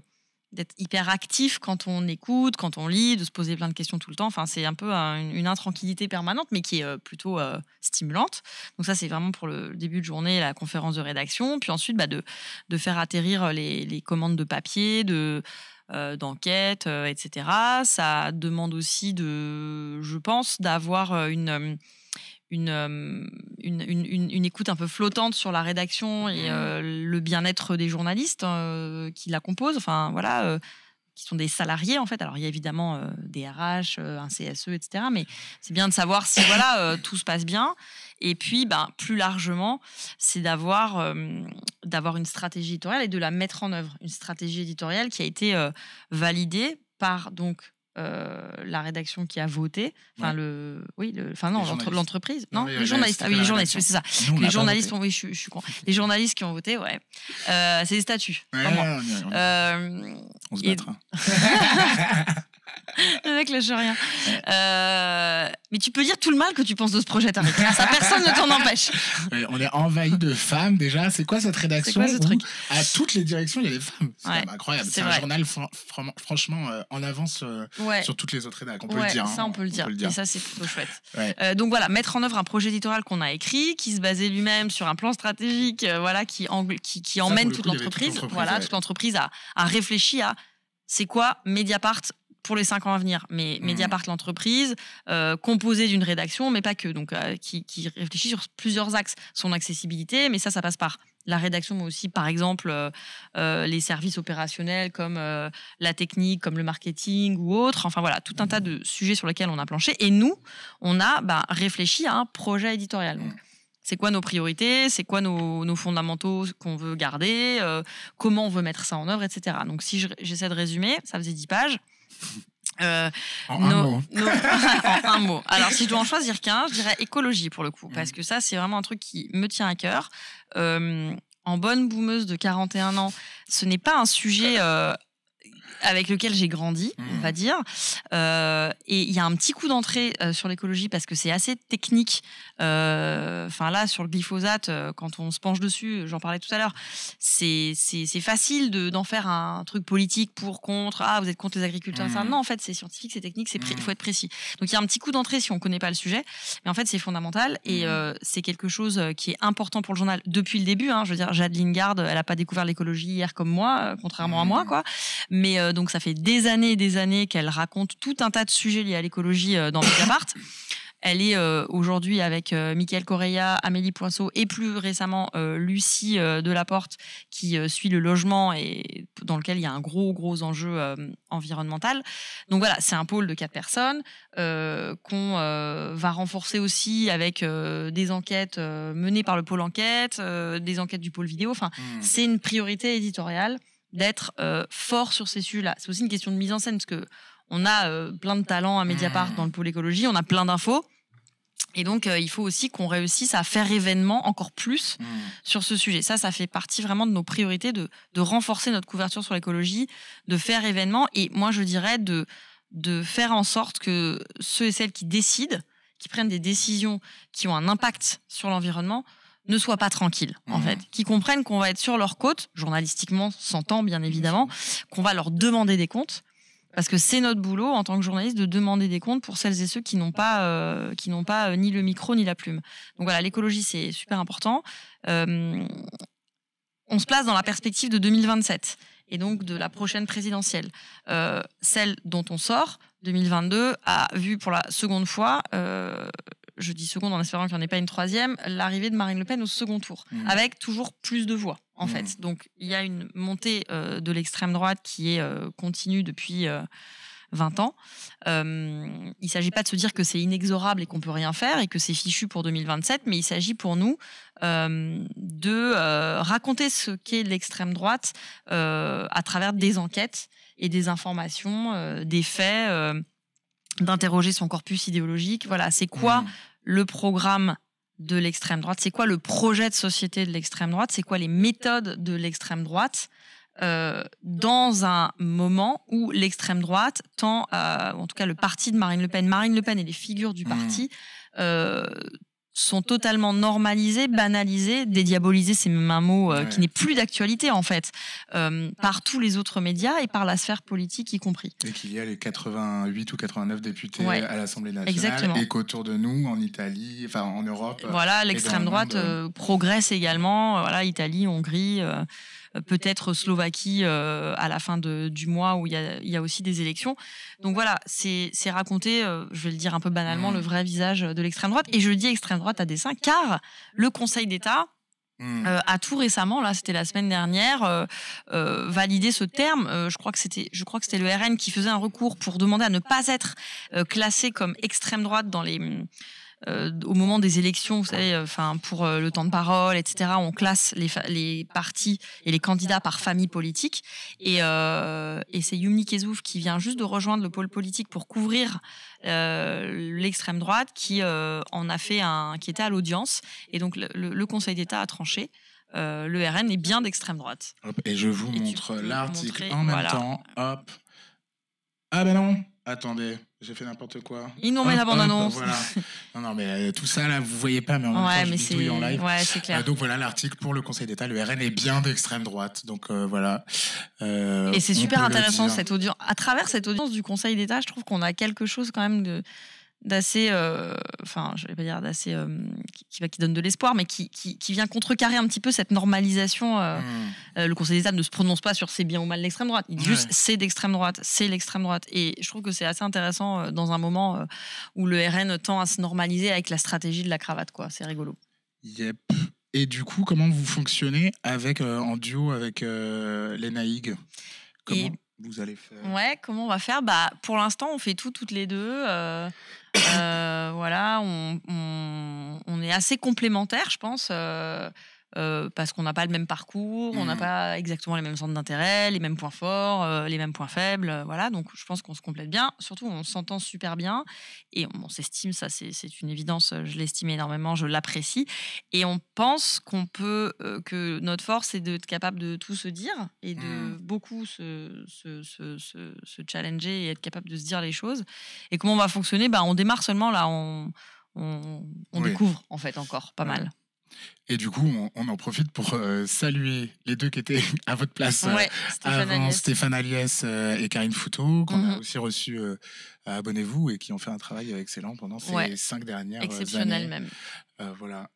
d'être hyper actif quand on écoute, quand on lit, de se poser plein de questions tout le temps. Enfin c'est un peu un, une intranquillité permanente, mais qui est euh, plutôt euh, stimulante. Donc ça c'est vraiment pour le début de journée, la conférence de rédaction, puis ensuite bah, de de faire atterrir les, les commandes de papier, de Euh, d'enquête, euh, et cetera. Ça demande aussi, de, je pense, d'avoir une, une, une, une, une, une écoute un peu flottante sur la rédaction et euh, le bien-être des journalistes euh, qui la composent, enfin, voilà, euh, qui sont des salariés, en fait. Alors, il y a évidemment euh, des R H, euh, un C S E, et cetera, mais c'est bien de savoir si voilà, euh, tout se passe bien. Et puis, ben, plus largement, c'est d'avoir euh, d'avoir une stratégie éditoriale et de la mettre en œuvre. Une stratégie éditoriale qui a été euh, validée par donc, euh, la rédaction qui a voté, enfin, ouais. le, oui, le, enfin non, l'entreprise, non, non les, les journalistes, ah, oui, les journalistes, c'est ça. Nous, les journalistes, ont, oui, je, je suis con. Les journalistes qui ont voté, ouais. Euh, c'est des statuts. Ouais, ouais, ouais, ouais. euh, on se battra. Et... Le mec lâche rien. Euh... Mais tu peux dire tout le mal que tu penses de ce projet, Tariq. Ça, personne ne t'en empêche. Mais on est envahi de femmes déjà. C'est quoi cette rédaction quoi, ce truc? À toutes les directions, il y a des femmes. C'est ouais, incroyable. C'est un journal fran fran franchement euh, en avance euh, ouais. sur toutes les autres rédacs. On peut ouais, le dire. Ça, hein, on peut le on dire. Peut le dire. Et ça, c'est plutôt chouette. Ouais. Euh, donc voilà, mettre en œuvre un projet éditorial qu'on a écrit, qui se basait lui-même sur un plan stratégique, euh, voilà, qui, qui, qui ça, emmène le toute l'entreprise. Voilà, ouais. toute l'entreprise a, a réfléchi à c'est quoi Mediapart pour les cinq ans à venir, mais Mediapart, mmh. l'entreprise, euh, composée d'une rédaction, mais pas que, donc euh, qui, qui réfléchit sur plusieurs axes. Son accessibilité, mais ça, ça passe par la rédaction, mais aussi, par exemple, euh, euh, les services opérationnels comme euh, la technique, comme le marketing ou autre. Enfin, voilà, tout un tas de sujets sur lesquels on a planché. Et nous, on a bah, réfléchi à un projet éditorial. Donc, c'est quoi nos priorités? C'est quoi nos, nos fondamentaux qu'on veut garder? euh, Comment on veut mettre ça en œuvre, et cetera. Donc, si j'essaie je, de résumer, ça faisait dix pages. Euh, en, nos, un mot. Nos, en un mot. Alors, si je dois en choisir qu'un, je dirais écologie pour le coup, mmh. parce que ça, c'est vraiment un truc qui me tient à cœur. Euh, en bonne boumeuse de quarante et un ans, ce n'est pas un sujet euh, avec lequel j'ai grandi, mmh. on va dire. Euh, et il y a un petit coup d'entrée euh, sur l'écologie parce que c'est assez technique. Enfin, euh, là, sur le glyphosate, euh, quand on se penche dessus, j'en parlais tout à l'heure, c'est facile d'en de, faire un truc politique pour, contre, ah, vous êtes contre les agriculteurs. Mmh. Ça. Non, en fait, c'est scientifique, c'est technique, il mmh. faut être précis. Donc, il y a un petit coup d'entrée si on ne connaît pas le sujet. Mais en fait, c'est fondamental et euh, c'est quelque chose qui est important pour le journal depuis le début. Hein, je veux dire, Jade Lingard, elle n'a pas découvert l'écologie hier comme moi, euh, contrairement mmh. à moi, quoi. Mais euh, donc, ça fait des années et des années qu'elle raconte tout un tas de sujets liés à l'écologie euh, dans Mediapart. Elle est euh, aujourd'hui avec euh, Michael Correia, Amélie Poinceau et plus récemment euh, Lucie euh, Delaporte qui euh, suit le logement et dans lequel il y a un gros, gros enjeu euh, environnemental. Donc voilà, c'est un pôle de quatre personnes euh, qu'on euh, va renforcer aussi avec euh, des enquêtes euh, menées par le pôle enquête, euh, des enquêtes du pôle vidéo. Enfin, mmh. c'est une priorité éditoriale d'être euh, fort sur ces sujets-là. C'est aussi une question de mise en scène parce que on a euh, plein de talents à Mediapart mmh. dans le pôle écologie, on a plein d'infos. Et donc, euh, il faut aussi qu'on réussisse à faire événement encore plus mmh. sur ce sujet. Ça, ça fait partie vraiment de nos priorités, de, de renforcer notre couverture sur l'écologie, de faire événement. Et moi, je dirais de, de faire en sorte que ceux et celles qui décident, qui prennent des décisions qui ont un impact sur l'environnement, ne soient pas tranquilles, mmh. en fait. Qui comprennent qu'on va être sur leur côte, journalistiquement, s'entend bien évidemment, qu'on va leur demander des comptes. Parce que c'est notre boulot en tant que journaliste de demander des comptes pour celles et ceux qui n'ont pas, euh, qui n'ont pas euh, ni le micro ni la plume. Donc voilà, l'écologie, c'est super important. Euh, on se place dans la perspective de deux mille vingt-sept et donc de la prochaine présidentielle. Euh, celle dont on sort, deux mille vingt-deux, a vu pour la seconde fois, euh, je dis seconde en espérant qu'il n'y en ait pas une troisième, l'arrivée de Marine Le Pen au second tour, mmh. avec toujours plus de voix. En mmh. fait, donc il y a une montée euh, de l'extrême droite qui est euh, continue depuis euh, vingt ans. Euh, il ne s'agit pas de se dire que c'est inexorable et qu'on ne peut rien faire et que c'est fichu pour deux mille vingt-sept, mais il s'agit pour nous euh, de euh, raconter ce qu'est l'extrême droite euh, à travers des enquêtes et des informations, euh, des faits, euh, d'interroger son corpus idéologique. Voilà, c'est quoi mmh. le programme de l'extrême droite, c'est quoi le projet de société de l'extrême droite, c'est quoi les méthodes de l'extrême droite euh, dans un moment où l'extrême droite tend à, en tout cas le parti de Marine Le Pen, Marine Le Pen et les figures du parti euh, sont totalement normalisées, banalisées, dédiabolisées, c'est même un mot euh, qui n'est plus d'actualité en fait, euh, par tous les autres médias et par la sphère politique y compris. Et qu'il y a les quatre-vingt-huit ou quatre-vingt-neuf députés ouais. à l'Assemblée nationale exactement. Et qu'autour de nous, en Italie, enfin en Europe... Voilà, l'extrême droite euh, progresse également, voilà, Italie, Hongrie, euh, peut-être Slovaquie euh, à la fin de, du mois où il y a, y a aussi des élections. Donc voilà, c'est raconter, euh, je vais le dire un peu banalement, mmh. le vrai visage de l'extrême droite. Et je dis extrême droite à dessein, car le Conseil d'État mmh. euh, a tout récemment, là c'était la semaine dernière, euh, euh, validé ce terme. Euh, je crois que c'était, je crois que c'était le R N qui faisait un recours pour demander à ne pas être euh, classé comme extrême droite dans les, euh, au moment des élections. Vous savez, enfin euh, pour euh, le temps de parole, et cetera. On classe les, les partis et les candidats par famille politique. Et, euh, et c'est Youmni Kezouf qui vient juste de rejoindre le pôle politique pour couvrir. Euh, l'extrême droite qui euh, en a fait un, qui était à l'audience et donc le, le Conseil d'État a tranché euh, le R N est bien d'extrême droite et je vous et montre l'article en même voilà. temps hop ah ben non Attendez, j'ai fait n'importe quoi. Ils nous remettent la bande-annonce. Voilà. Non, non, mais euh, tout ça, là, vous voyez pas, mais en ouais, même temps, je bidouille en live. Ouais, c'est clair. Euh, donc voilà, l'article pour le Conseil d'État, le R N est bien d'extrême droite. Donc euh, voilà. Euh, Et c'est super intéressant, cette audience. À travers cette audience du Conseil d'État, je trouve qu'on a quelque chose quand même de... d'assez, euh, enfin, je vais pas dire d'assez, euh, qui, qui donne de l'espoir, mais qui, qui, qui vient contrecarrer un petit peu cette normalisation. Euh, mmh. euh, le Conseil d'État ne se prononce pas sur c'est bien ou mal l'extrême droite. Il dit ouais. juste c'est d'extrême droite, c'est l'extrême droite. Et je trouve que c'est assez intéressant euh, dans un moment euh, où le R N tend à se normaliser avec la stratégie de la cravate, quoi. C'est rigolo. Yep. Et du coup, comment vous fonctionnez avec, euh, en duo avec euh, les Naïg? Comment Et... vous allez faire? Ouais, comment on va faire? Bah, pour l'instant, on fait tout toutes les deux. Euh... Euh, voilà, on, on, on est assez complémentaires, je pense, euh, euh, parce qu'on n'a pas le même parcours, mmh. on n'a pas exactement les mêmes centres d'intérêt, les mêmes points forts, euh, les mêmes points faibles, euh, voilà, donc je pense qu'on se complète bien, surtout on s'entend super bien, et on, on s'estime, ça c'est une évidence, je l'estime énormément, je l'apprécie, et on pense qu'on peut, euh, que notre force c'est d'être capable de tout se dire, et de mmh. beaucoup se, se, se, se, se challenger, et être capable de se dire les choses, et comment on va fonctionner, bah, on démarre seulement là, on, on, on oui. découvre en fait encore pas ouais. mal. Et du coup, on, on en profite pour euh, saluer les deux qui étaient à votre place euh, ouais, Stéphane avant, Aliès. Stéphane Aliès euh, et Karine Fouteau, qu'on mm -hmm. a aussi reçu euh, à Abonnez-vous et qui ont fait un travail excellent pendant ces ouais. cinq dernières années. Exceptionnel même. Euh, voilà.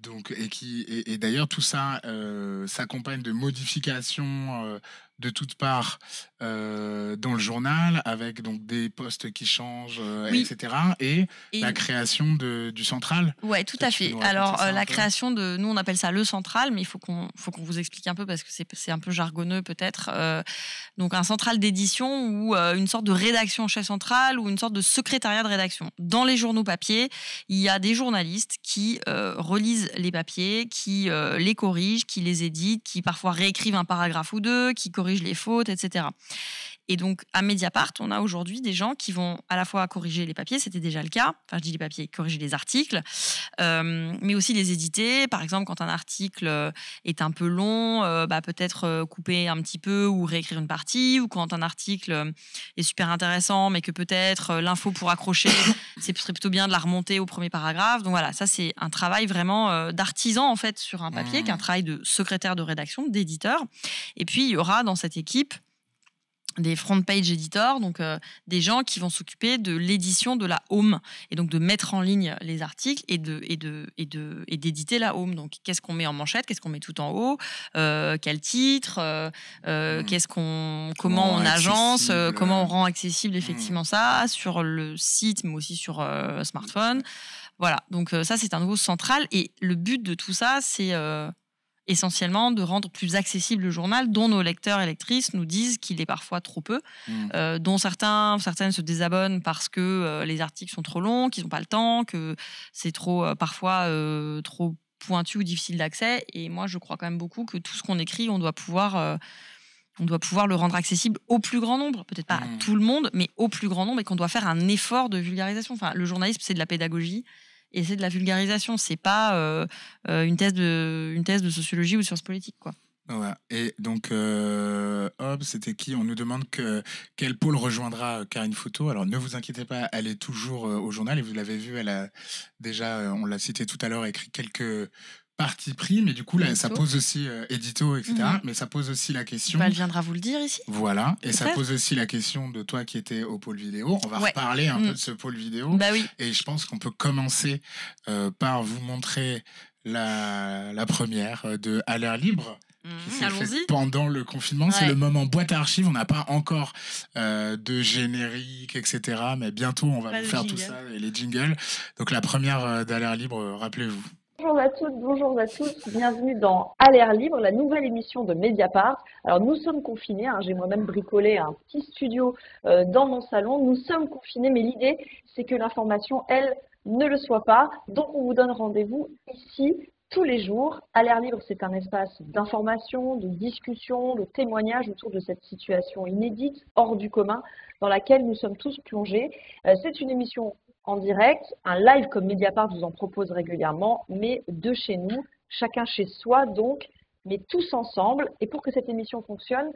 Donc, et qui, et, et d'ailleurs, tout ça euh, s'accompagne de modifications euh, de toutes parts euh, dans le journal, avec donc des postes qui changent, euh, oui. et cetera. Et, et la création de, du central. Oui, tout à fait. Alors, euh, la création de... Nous, on appelle ça le central, mais il faut qu'on faut qu'on vous explique un peu, parce que c'est un peu jargonneux, peut-être. Euh, donc, un central d'édition ou euh, une sorte de rédaction chef central ou une sorte de secrétariat de rédaction. Dans les journaux papier, il y a des journalistes qui euh, relisent les papiers, qui euh, les corrigent, qui les éditent, qui parfois réécrivent un paragraphe ou deux, qui corrigent les fautes, et cetera. Et donc, à Mediapart, on a aujourd'hui des gens qui vont à la fois corriger les papiers, c'était déjà le cas, enfin je dis les papiers, corriger les articles, euh, mais aussi les éditer. Par exemple, quand un article est un peu long, euh, bah, peut-être couper un petit peu ou réécrire une partie, ou quand un article est super intéressant, mais que peut-être l'info pour accrocher, c'est plutôt bien de la remonter au premier paragraphe. Donc voilà, ça c'est un travail vraiment euh, d'artisan en fait sur un papier, mmh. qu'un travail de secrétaire de rédaction, d'éditeur. Et puis, il y aura dans cette équipe des front page éditeurs, donc euh, des gens qui vont s'occuper de l'édition de la home, et donc de mettre en ligne les articles et de et de et de et d'éditer la home. Donc qu'est-ce qu'on met en manchette, qu'est-ce qu'on met tout en haut, euh, quel titre, euh, mmh. qu'est-ce qu'on comment, comment on agence, euh, comment on rend accessible effectivement mmh. ça sur le site, mais aussi sur euh, smartphone. Voilà, donc euh, ça c'est un nouveau central, et le but de tout ça c'est euh, essentiellement de rendre plus accessible le journal, dont nos lecteurs et lectrices nous disent qu'il est parfois trop peu, mmh. euh, dont certains, certaines se désabonnent parce que euh, les articles sont trop longs, qu'ils n'ont pas le temps, que c'est trop euh, parfois euh, trop pointu ou difficile d'accès. Et moi, je crois quand même beaucoup que tout ce qu'on écrit, on doit pouvoir... Euh, On doit pouvoir le rendre accessible au plus grand nombre, peut-être pas mmh. à tout le monde, mais au plus grand nombre, et qu'on doit faire un effort de vulgarisation. Enfin, le journalisme, c'est de la pédagogie et c'est de la vulgarisation. C'est pas euh, une thèse de une thèse de sociologie ou de sciences politiques, quoi. Ouais. Et donc, euh, hop, c'était qui? On nous demande que, quel pôle rejoindra Karine Fouteau. Alors, ne vous inquiétez pas, elle est toujours euh, au journal, et vous l'avez vu, elle a déjà, on l'a cité tout à l'heure, écrit quelques parti pris, mais du coup, là, ça pose aussi euh, édito, et cetera. Mmh. Mais ça pose aussi la question... Bah, elle viendra vous le dire ici. Voilà. Et ça pose aussi la question de toi qui étais au pôle vidéo. On va ouais. reparler un mmh. peu de ce pôle vidéo. Bah, oui. Et je pense qu'on peut commencer euh, par vous montrer la, la première de À l'air libre. Mmh, allons-y. Pendant le confinement, ouais. c'est le moment boîte à archives. On n'a pas encore euh, de générique, et cetera. Mais bientôt, on va vous faire jingle. Tout ça et les jingles. Donc, la première euh, d'À l'air libre, euh, rappelez-vous. Bonjour à toutes, bonjour à tous, bienvenue dans À l'air libre, la nouvelle émission de Mediapart. Alors nous sommes confinés, hein, j'ai moi-même bricolé un petit studio euh, dans mon salon, nous sommes confinés, mais l'idée c'est que l'information, elle, ne le soit pas. Donc on vous donne rendez-vous ici tous les jours. À l'air libre, c'est un espace d'information, de discussion, de témoignage autour de cette situation inédite, hors du commun, dans laquelle nous sommes tous plongés. Euh, c'est une émission en direct, un live comme Mediapart vous en propose régulièrement, mais de chez nous, chacun chez soi donc, mais tous ensemble. Et pour que cette émission fonctionne,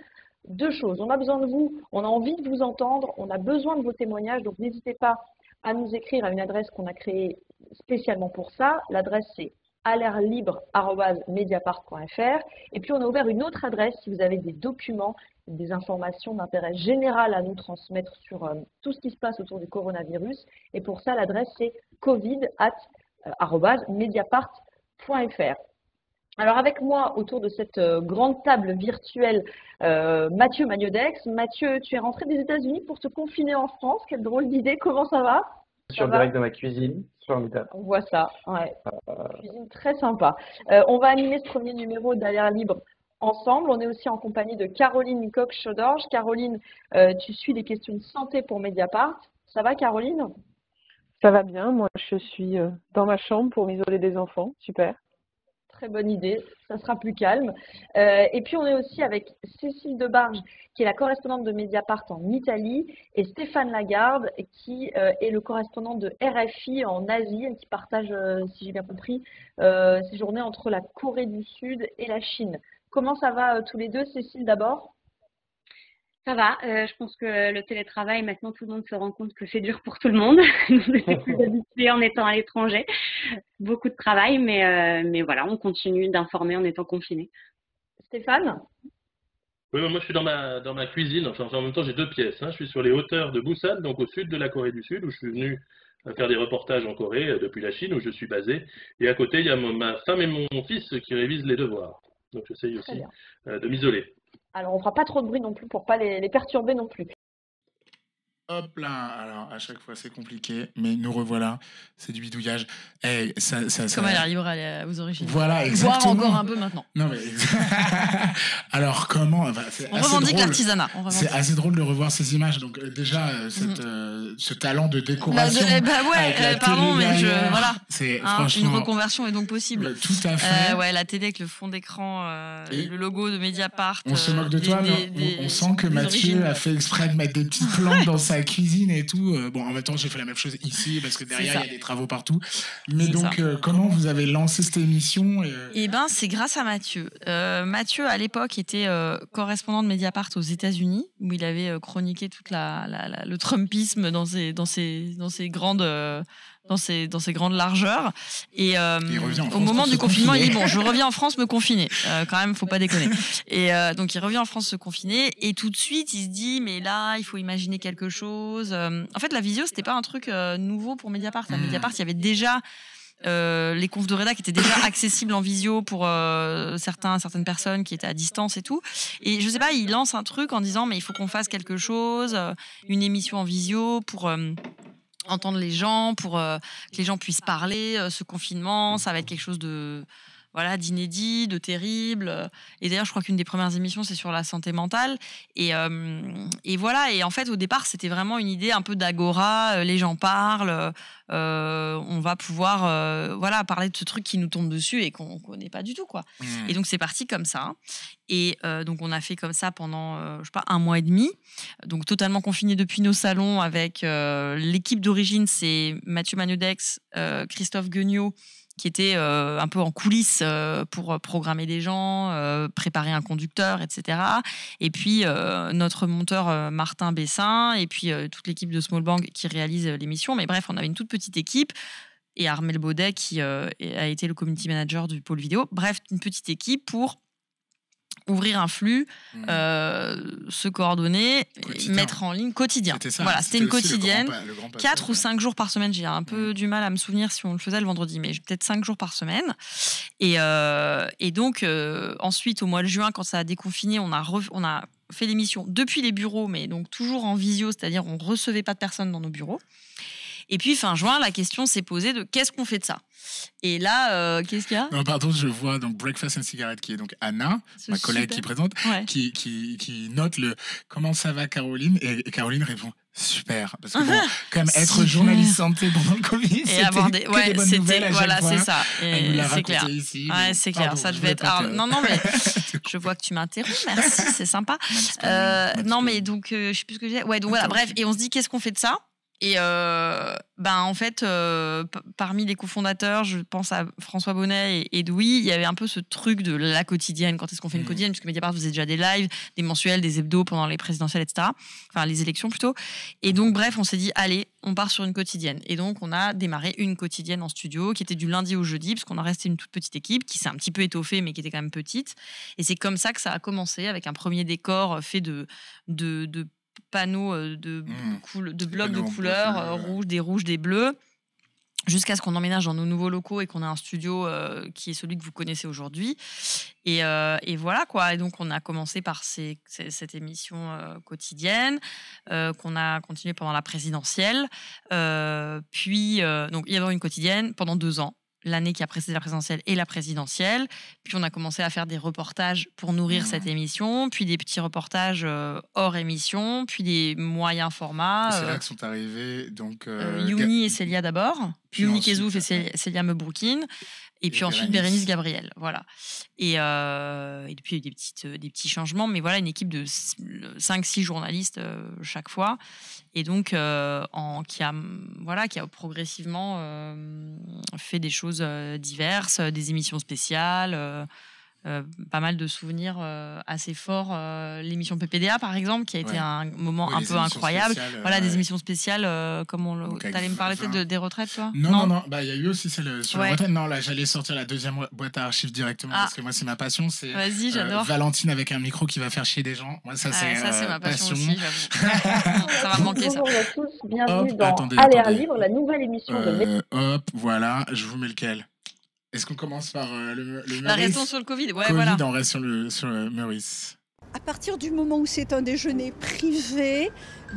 deux choses. On a besoin de vous, on a envie de vous entendre, on a besoin de vos témoignages, donc n'hésitez pas à nous écrire à une adresse qu'on a créée spécialement pour ça. L'adresse, c'est à l'air libre arobase mediapart point fr. Et puis, on a ouvert une autre adresse si vous avez des documents, des informations d'intérêt général à nous transmettre sur euh, tout ce qui se passe autour du coronavirus. Et pour ça, l'adresse, c'est covid arobase mediapart point fr. Alors avec moi, autour de cette euh, grande table virtuelle, euh, Mathieu Magnodex. Mathieu, tu es rentré des États-Unis pour te confiner en France. Quelle drôle d'idée, comment ça va? Je suis en direct de ma cuisine. On voit ça, ouais. Euh... Cuisine très sympa. Euh, on va animer ce premier numéro d'À l'air libre ensemble. On est aussi en compagnie de Caroline Coq-Chaudorge. Caroline, euh, tu suis les questions de santé pour Mediapart. Ça va, Caroline? Ça va bien. Moi, je suis euh, dans ma chambre pour m'isoler des enfants. Super. Très bonne idée, ça sera plus calme. Euh, et puis on est aussi avec Cécile Debarge, qui est la correspondante de Mediapart en Italie, et Stéphane Lagarde, qui euh, est le correspondant de R F I en Asie, et qui partage, euh, si j'ai bien compris, euh, ses journées entre la Corée du Sud et la Chine. Comment ça va euh, tous les deux, Cécile d'abord? Ça va, euh, je pense que le télétravail, maintenant tout le monde se rend compte que c'est dur pour tout le monde. On était plus habitués en étant à l'étranger. Beaucoup de travail, mais, euh, mais voilà, on continue d'informer en étant confinés. Stéphane? Oui, moi je suis dans ma, dans ma cuisine, enfin en même temps j'ai deux pièces. Hein. Je suis sur les hauteurs de Busan, donc au sud de la Corée du Sud, où je suis venu faire des reportages en Corée depuis la Chine, où je suis basé. Et à côté, il y a ma femme et mon fils qui révisent les devoirs. Donc j'essaye aussi euh, de m'isoler. Alors, on ne fera pas trop de bruit non plus pour ne pas les, les perturber non plus. Hop là, alors à chaque fois c'est compliqué, mais nous revoilà, c'est du bidouillage. Hey, ça, ça, ça, comme à l'air libre aux origines. Voilà, exactement. Voir encore un peu maintenant. Non mais alors comment bah, on revendique l'artisanat. C'est assez drôle de revoir ces images. Donc euh, déjà euh, cette, euh, ce talent de décoration. Bah, de, bah ouais, euh, pardon, mais je voilà. C'est hein, franchement une reconversion est donc possible. Bah, tout à fait. Euh, ouais, la télé avec le fond d'écran, euh, le logo de Mediapart. On euh, se moque de des, toi, des, mais on, des, on sent que Mathieu origines. a fait exprès de mettre des petits plans dans sa la cuisine et tout. Bon, en même temps, j'ai fait la même chose ici parce que derrière, il y a des travaux partout. Mais donc, euh, comment vous avez lancé cette émission? Eh bien, c'est grâce à Mathieu. Euh, Mathieu, à l'époque, était euh, correspondant de Mediapart aux États-Unis, où il avait euh, chroniqué tout le Trumpisme dans ses, dans ses, dans ses grandes... Euh, Dans ses, dans ses grandes largeurs. Et euh, au moment du confinement, il dit « Bon, je reviens en France me confiner. Euh, » Quand même, faut pas déconner. Et euh, donc, il revient en France se confiner. Et tout de suite, il se dit « Mais là, il faut imaginer quelque chose. Euh, » En fait, la visio, c'était pas un truc euh, nouveau pour Mediapart. À Mediapart, il y avait déjà... Euh, les confs de rédac étaient déjà accessibles en visio pour euh, certains, certaines personnes qui étaient à distance et tout. Et je sais pas, il lance un truc en disant « Mais il faut qu'on fasse quelque chose, euh, une émission en visio pour... Euh, entendre les gens, pour euh, que les gens puissent parler. Euh, ce confinement, ça va être quelque chose de voilà d'inédit, de terrible. Et d'ailleurs, je crois qu'une des premières émissions, c'est sur la santé mentale. Et, euh, et voilà. Et en fait, au départ, c'était vraiment une idée un peu d'agora. Les gens parlent. Euh, on va pouvoir euh, voilà parler de ce truc qui nous tombe dessus et qu'on connaît pas du tout, quoi. Mmh. Et donc, c'est parti comme ça. Et euh, donc, on a fait comme ça pendant, euh, je sais pas, un mois et demi. Donc, totalement confiné depuis nos salons avec euh, l'équipe d'origine. C'est Mathieu Magnodex, euh, Christophe Guignot, qui était euh, un peu en coulisses euh, pour programmer des gens, euh, préparer un conducteur, et cetera. Et puis, euh, notre monteur euh, Martin Bessin, et puis euh, toute l'équipe de Small Bang qui réalise euh, l'émission. Mais bref, on avait une toute petite équipe. Et Armel Baudet, qui euh, a été le community manager du pôle vidéo. Bref, une petite équipe pour ouvrir un flux, mmh. euh, se coordonner, quotidien. Mettre en ligne quotidien. C'était ça, voilà, c'était une quotidienne. Quatre ou cinq jours par semaine. J'ai un peu mmh. du mal à me souvenir si on le faisait le vendredi, mais peut-être cinq jours par semaine. Et, euh, et donc, euh, ensuite, au mois de juin, quand ça a déconfiné, on a, ref... on a fait l'émission depuis les bureaux, mais donc toujours en visio, c'est-à-dire on ne recevait pas de personnes dans nos bureaux. Et puis, fin juin, la question s'est posée de qu'est-ce qu'on fait de ça? Et là, euh, qu'est-ce qu'il y a? Non, pardon, je vois donc Breakfast and Cigarette, qui est donc Anna, Ce ma collègue super. qui présente, ouais. qui, qui, qui note le « Comment ça va, Caroline ?» Et Caroline répond « Super !» Parce que bon, quand même, être super. journaliste santé pendant le Covid, c'était des... ouais, des bonnes nouvelles à chaque voilà, fois. Voilà, c'est ça. Et c'est clair. Ici, ouais, c'est clair. Pardon, ça devait être... Ah, non, non, mais je vois que tu m'interromps. Merci, c'est sympa. Euh, non, mais donc, euh, je sais plus ce que j'ai... Ouais, donc voilà, bref. Et on se dit « Qu'est-ce qu'on fait de ça ?» Et euh, ben en fait, euh, parmi les cofondateurs, je pense à François Bonnet et Edoui, il y avait un peu ce truc de la quotidienne. Quand est-ce qu'on fait une quotidienne? Puisque Mediapart faisait déjà des lives, des mensuels, des hebdos pendant les présidentielles, et cetera. Enfin, les élections plutôt. Et donc, bref, on s'est dit, allez, on part sur une quotidienne. Et donc, on a démarré une quotidienne en studio qui était du lundi au jeudi, parce qu'on en restait une toute petite équipe qui s'est un petit peu étoffée, mais qui était quand même petite. Et c'est comme ça que ça a commencé, avec un premier décor fait de... de, de panneaux de, mmh, coule, de blocs de couleurs, euh, rouge, des rouges, des bleus, jusqu'à ce qu'on emménage dans nos nouveaux locaux et qu'on a un studio euh, qui est celui que vous connaissez aujourd'hui. Et, euh, et voilà quoi. Et donc on a commencé par ces, ces, cette émission euh, quotidienne euh, qu'on a continué pendant la présidentielle. Euh, puis euh, donc il y avait une quotidienne pendant deux ans. L'année qui a précédé la présidentielle et la présidentielle. Puis on a commencé à faire des reportages pour nourrir mmh. cette émission, puis des petits reportages euh, hors émission, puis des moyens formats. C'est euh, là que sont arrivés donc... Euh, Youni et Célia d'abord, puis Youni Kezouf et Célia, Célia Mebroukine, et, et puis ensuite Bérénice Gabriel. Voilà. Et, euh, et depuis, il y a eu des, petites, des petits changements, mais voilà, une équipe de cinq six journalistes euh, chaque fois, et donc euh, en, qui, a, voilà, qui a progressivement euh, fait des choses diverses, des émissions spéciales, euh, euh, pas mal de souvenirs euh, assez forts. Euh, L'émission P P D A, par exemple, qui a été ouais. un moment ouais, un peu incroyable. Voilà, euh, des émissions spéciales, euh, comme on le... T'allais me parler peut-être de, des retraites, toi? Non, non, non. non. Bah, y a eu aussi celle sur ouais. les retraites. Non, là, j'allais sortir la deuxième boîte à archives directement, ah. parce que moi, c'est ma passion. C'est Vas-y, j'adore. Euh, Valentine avec un micro qui va faire chier des gens. Moi, ça, ah, c'est euh, ma passion. passion. Aussi, ça va manquer, ça. Bonjour à tous, bienvenue hop, dans attendez, À l'air libre, la nouvelle émission euh, de... Hop, voilà, je vous mets lequel? Est-ce qu'on commence par euh, le, le Meurice? Restons sur le Covid, ouais, COVID voilà. On reste sur le, sur le Meurice. À partir du moment où c'est un déjeuner privé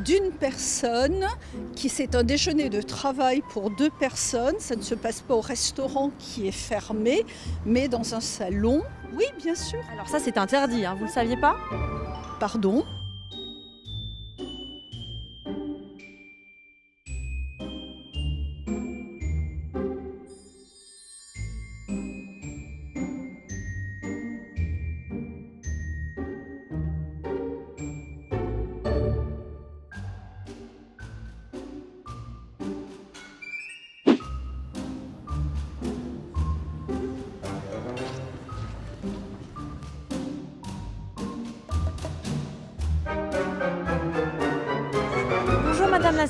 d'une personne, qui c'est un déjeuner de travail pour deux personnes, ça ne se passe pas au restaurant qui est fermé, mais dans un salon, oui, bien sûr. Alors ça, c'est interdit, hein, vous ne le saviez pas? Pardon?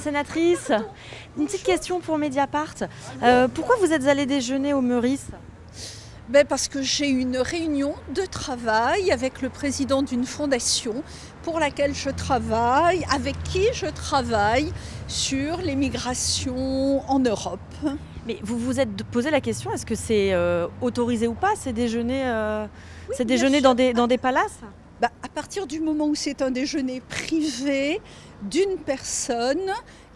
Sénatrice, une petite question pour Mediapart. Euh, pourquoi vous êtes allée déjeuner au Meurice? Ben parce que j'ai eu une réunion de travail avec le président d'une fondation pour laquelle je travaille, avec qui je travaille sur les migrations en Europe. Mais vous vous êtes posé la question, est-ce que c'est euh, autorisé ou pas ces déjeuners, euh, oui, ces déjeuners dans des, dans des palaces? Bah, à partir du moment où c'est un déjeuner privé d'une personne,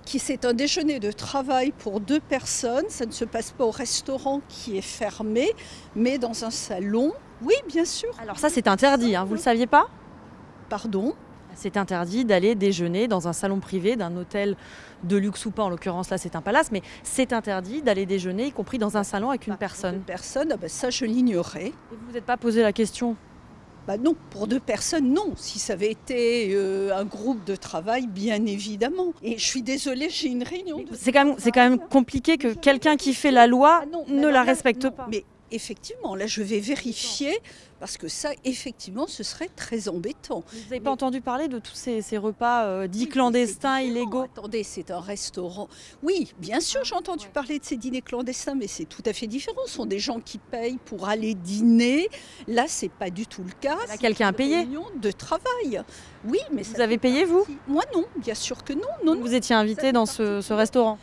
qui c'est un déjeuner de travail pour deux personnes, ça ne se passe pas au restaurant qui est fermé, mais dans un salon, oui, bien sûr. Alors ça, c'est interdit, hein, vous ne le saviez pas? Pardon? C'est interdit d'aller déjeuner dans un salon privé d'un hôtel de luxe ou pas, en l'occurrence là c'est un palace, mais c'est interdit d'aller déjeuner, y compris dans un salon avec une personne. Une personne, ah bah, ça je l'ignorais. Et vous vous êtes pas posé la question? Bah non, pour deux personnes, non. Si ça avait été euh, un groupe de travail, bien évidemment. Et je suis désolée, j'ai une réunion. C'est quand, quand même compliqué que quelqu'un qui fait la loi ah non, ne la, la respecte non. pas. Mais effectivement, là je vais vérifier, parce que ça, effectivement, ce serait très embêtant. Vous n'avez pas entendu parler de tous ces, ces repas euh, dits clandestins, illégaux? Attendez, c'est un restaurant. Oui, bien sûr, j'ai entendu ouais. parler de ces dîners clandestins, mais c'est tout à fait différent. Ce sont des gens qui payent pour aller dîner. Là, ce n'est pas du tout le cas. Quelqu'un a payé? De travail. Oui, mais vous avez payé, vous? Moi, non, bien sûr que non. non vous non. étiez invité dans ce, ce restaurant?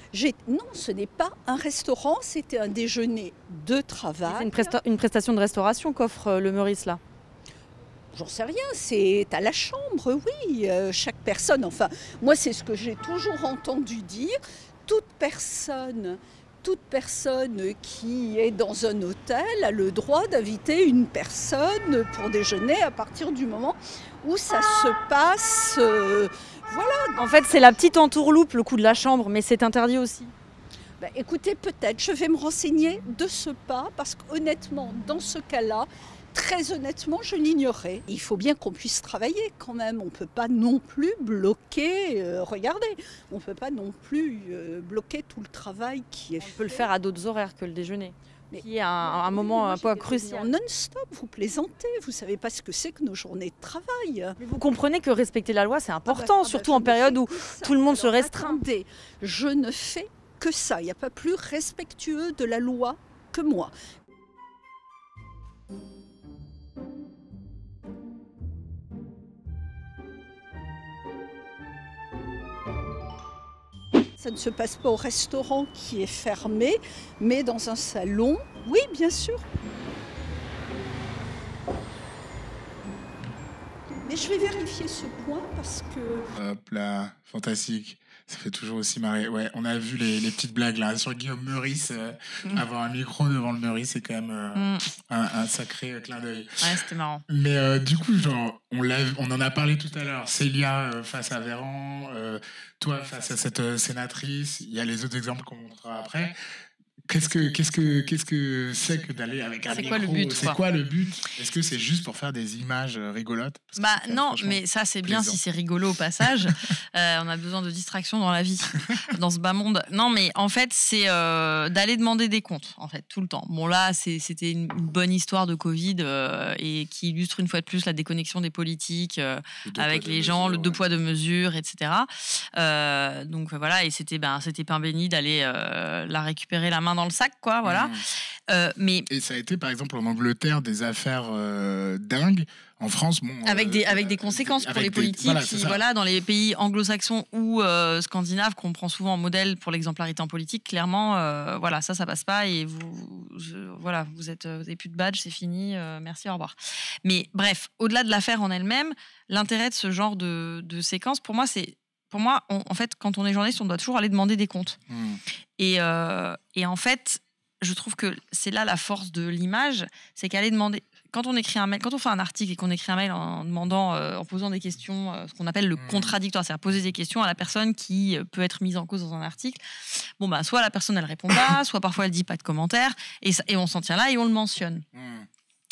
Non, ce n'est pas un restaurant, c'était un déjeuner de travail. C'est une, presta une prestation de restauration qu'offre le Meurice. J'en sais rien, c'est à la chambre, oui, euh, chaque personne, enfin, moi c'est ce que j'ai toujours entendu dire, toute personne, toute personne qui est dans un hôtel a le droit d'inviter une personne pour déjeuner à partir du moment où ça se passe, euh, voilà. En fait c'est la petite entourloupe, le coup de la chambre, mais c'est interdit aussi. Bah, écoutez, peut-être, je vais me renseigner de ce pas, parce qu'honnêtement, dans ce cas-là, Très honnêtement, je l'ignorais. Il faut bien qu'on puisse travailler quand même. On ne peut pas non plus bloquer, euh, regardez, on ne peut pas non plus euh, bloquer tout le travail qui est on fait. On peut le faire à d'autres horaires que le déjeuner. Mais qui est un, un moment moi, un peu crucial. Non-stop, vous plaisantez, vous ne savez pas ce que c'est que nos journées de travail. Mais vous comprenez que respecter la loi, c'est important, ah bah, surtout bah, en période où tout le monde Alors, se restreint. Attendez, je ne fais que ça. Il n'y a pas plus respectueux de la loi que moi. Ça ne se passe pas au restaurant qui est fermé, mais dans un salon, oui, bien sûr. Mais je vais vérifier ce point parce que... Hop là, fantastique. Ça fait toujours aussi marrer. Ouais, on a vu les, les petites blagues là sur Guillaume Meurice. Euh, mmh. Avoir un micro devant le Meurice, c'est quand même euh, mmh. un, un sacré euh, clin d'œil. Ouais, c'était marrant. Mais euh, du coup, genre, on, on en a parlé tout à l'heure. Célia euh, face à Véran, euh, toi face à cette euh, sénatrice. Il y a les autres exemples qu'on montrera après. Qu'est-ce que qu'est-ce que qu'est-ce que c'est que d'aller avec un micro ? C'est quoi le but ? Est-ce que c'est juste pour faire des images rigolotes ? Bah non, mais ça c'est bien si c'est rigolo au passage. euh, on a besoin de distractions dans la vie, dans ce bas monde. Non, mais en fait c'est euh, d'aller demander des comptes en fait tout le temps. Bon là c'était une bonne histoire de Covid euh, et qui illustre une fois de plus la déconnexion des politiques euh, avec les gens, le deux poids deux mesures, et cetera. Euh, donc voilà et c'était ben c'était pain béni d'aller euh, la récupérer la main dans le sac, quoi, voilà. Mmh. Euh, mais... Et ça a été, par exemple, en Angleterre, des affaires euh, dingues. En France, bon... Avec des, euh, avec des conséquences avec pour les politiques. Des, voilà, qui, voilà, dans les pays anglo-saxons ou euh, scandinaves, qu'on prend souvent en modèle pour l'exemplarité en politique, clairement, euh, voilà, ça, ça passe pas. Et vous, je, voilà, vous n'avez plus de badge, c'est fini, euh, merci, au revoir. Mais bref, au-delà de l'affaire en elle-même, l'intérêt de ce genre de, de séquence, pour moi, c'est... Pour moi, on, en fait, quand on est journaliste, on doit toujours aller demander des comptes. Mmh. Et, euh, et en fait, je trouve que c'est là la force de l'image, c'est qu'aller demander. Quand on écrit un mail, quand on fait un article et qu'on écrit un mail en demandant, euh, en posant des questions, euh, ce qu'on appelle le contradictoire, c'est-à-dire poser des questions à la personne qui peut être mise en cause dans un article. Bon ben, bah, soit la personne elle répond pas, soit parfois elle dit pas de commentaires, et, ça, et on s'en tient là et on le mentionne. Mmh.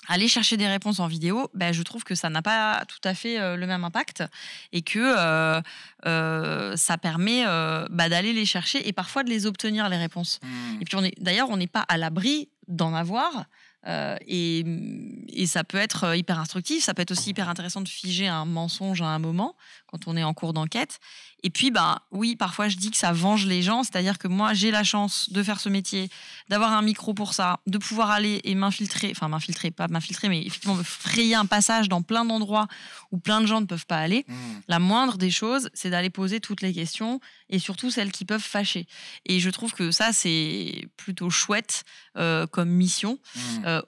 Aller chercher des réponses en vidéo, ben, je trouve que ça n'a pas tout à fait euh, le même impact et que euh, euh, ça permet euh, bah, d'aller les chercher et parfois de les obtenir, les réponses. Mmh. Et puis d'ailleurs, on n'est pas à l'abri d'en avoir euh, et, et ça peut être hyper instructif, ça peut être aussi hyper intéressant de figer un mensonge à un moment quand on est en cours d'enquête. Et puis, ben, oui, parfois je dis que ça venge les gens, c'est-à-dire que moi, j'ai la chance de faire ce métier, d'avoir un micro pour ça, de pouvoir aller et m'infiltrer, enfin m'infiltrer, pas m'infiltrer, mais effectivement me frayer un passage dans plein d'endroits où plein de gens ne peuvent pas aller. Mmh. La moindre des choses, c'est d'aller poser toutes les questions et surtout celles qui peuvent fâcher. Et je trouve que ça, c'est plutôt chouette euh, comme mission, mmh. euh,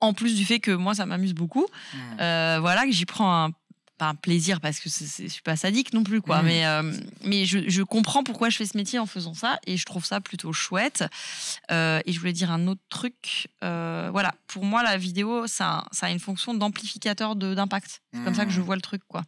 en plus du fait que moi, ça m'amuse beaucoup, mmh. euh, voilà, que j'y prends un pas un plaisir parce que c'est, je suis pas sadique non plus quoi, mmh. mais euh, mais je, je comprends pourquoi je fais ce métier en faisant ça et je trouve ça plutôt chouette. Euh, et je voulais dire un autre truc, euh, voilà, pour moi la vidéo ça ça a une fonction d'amplificateur de d'impact. C'est mmh. comme ça que je vois le truc quoi.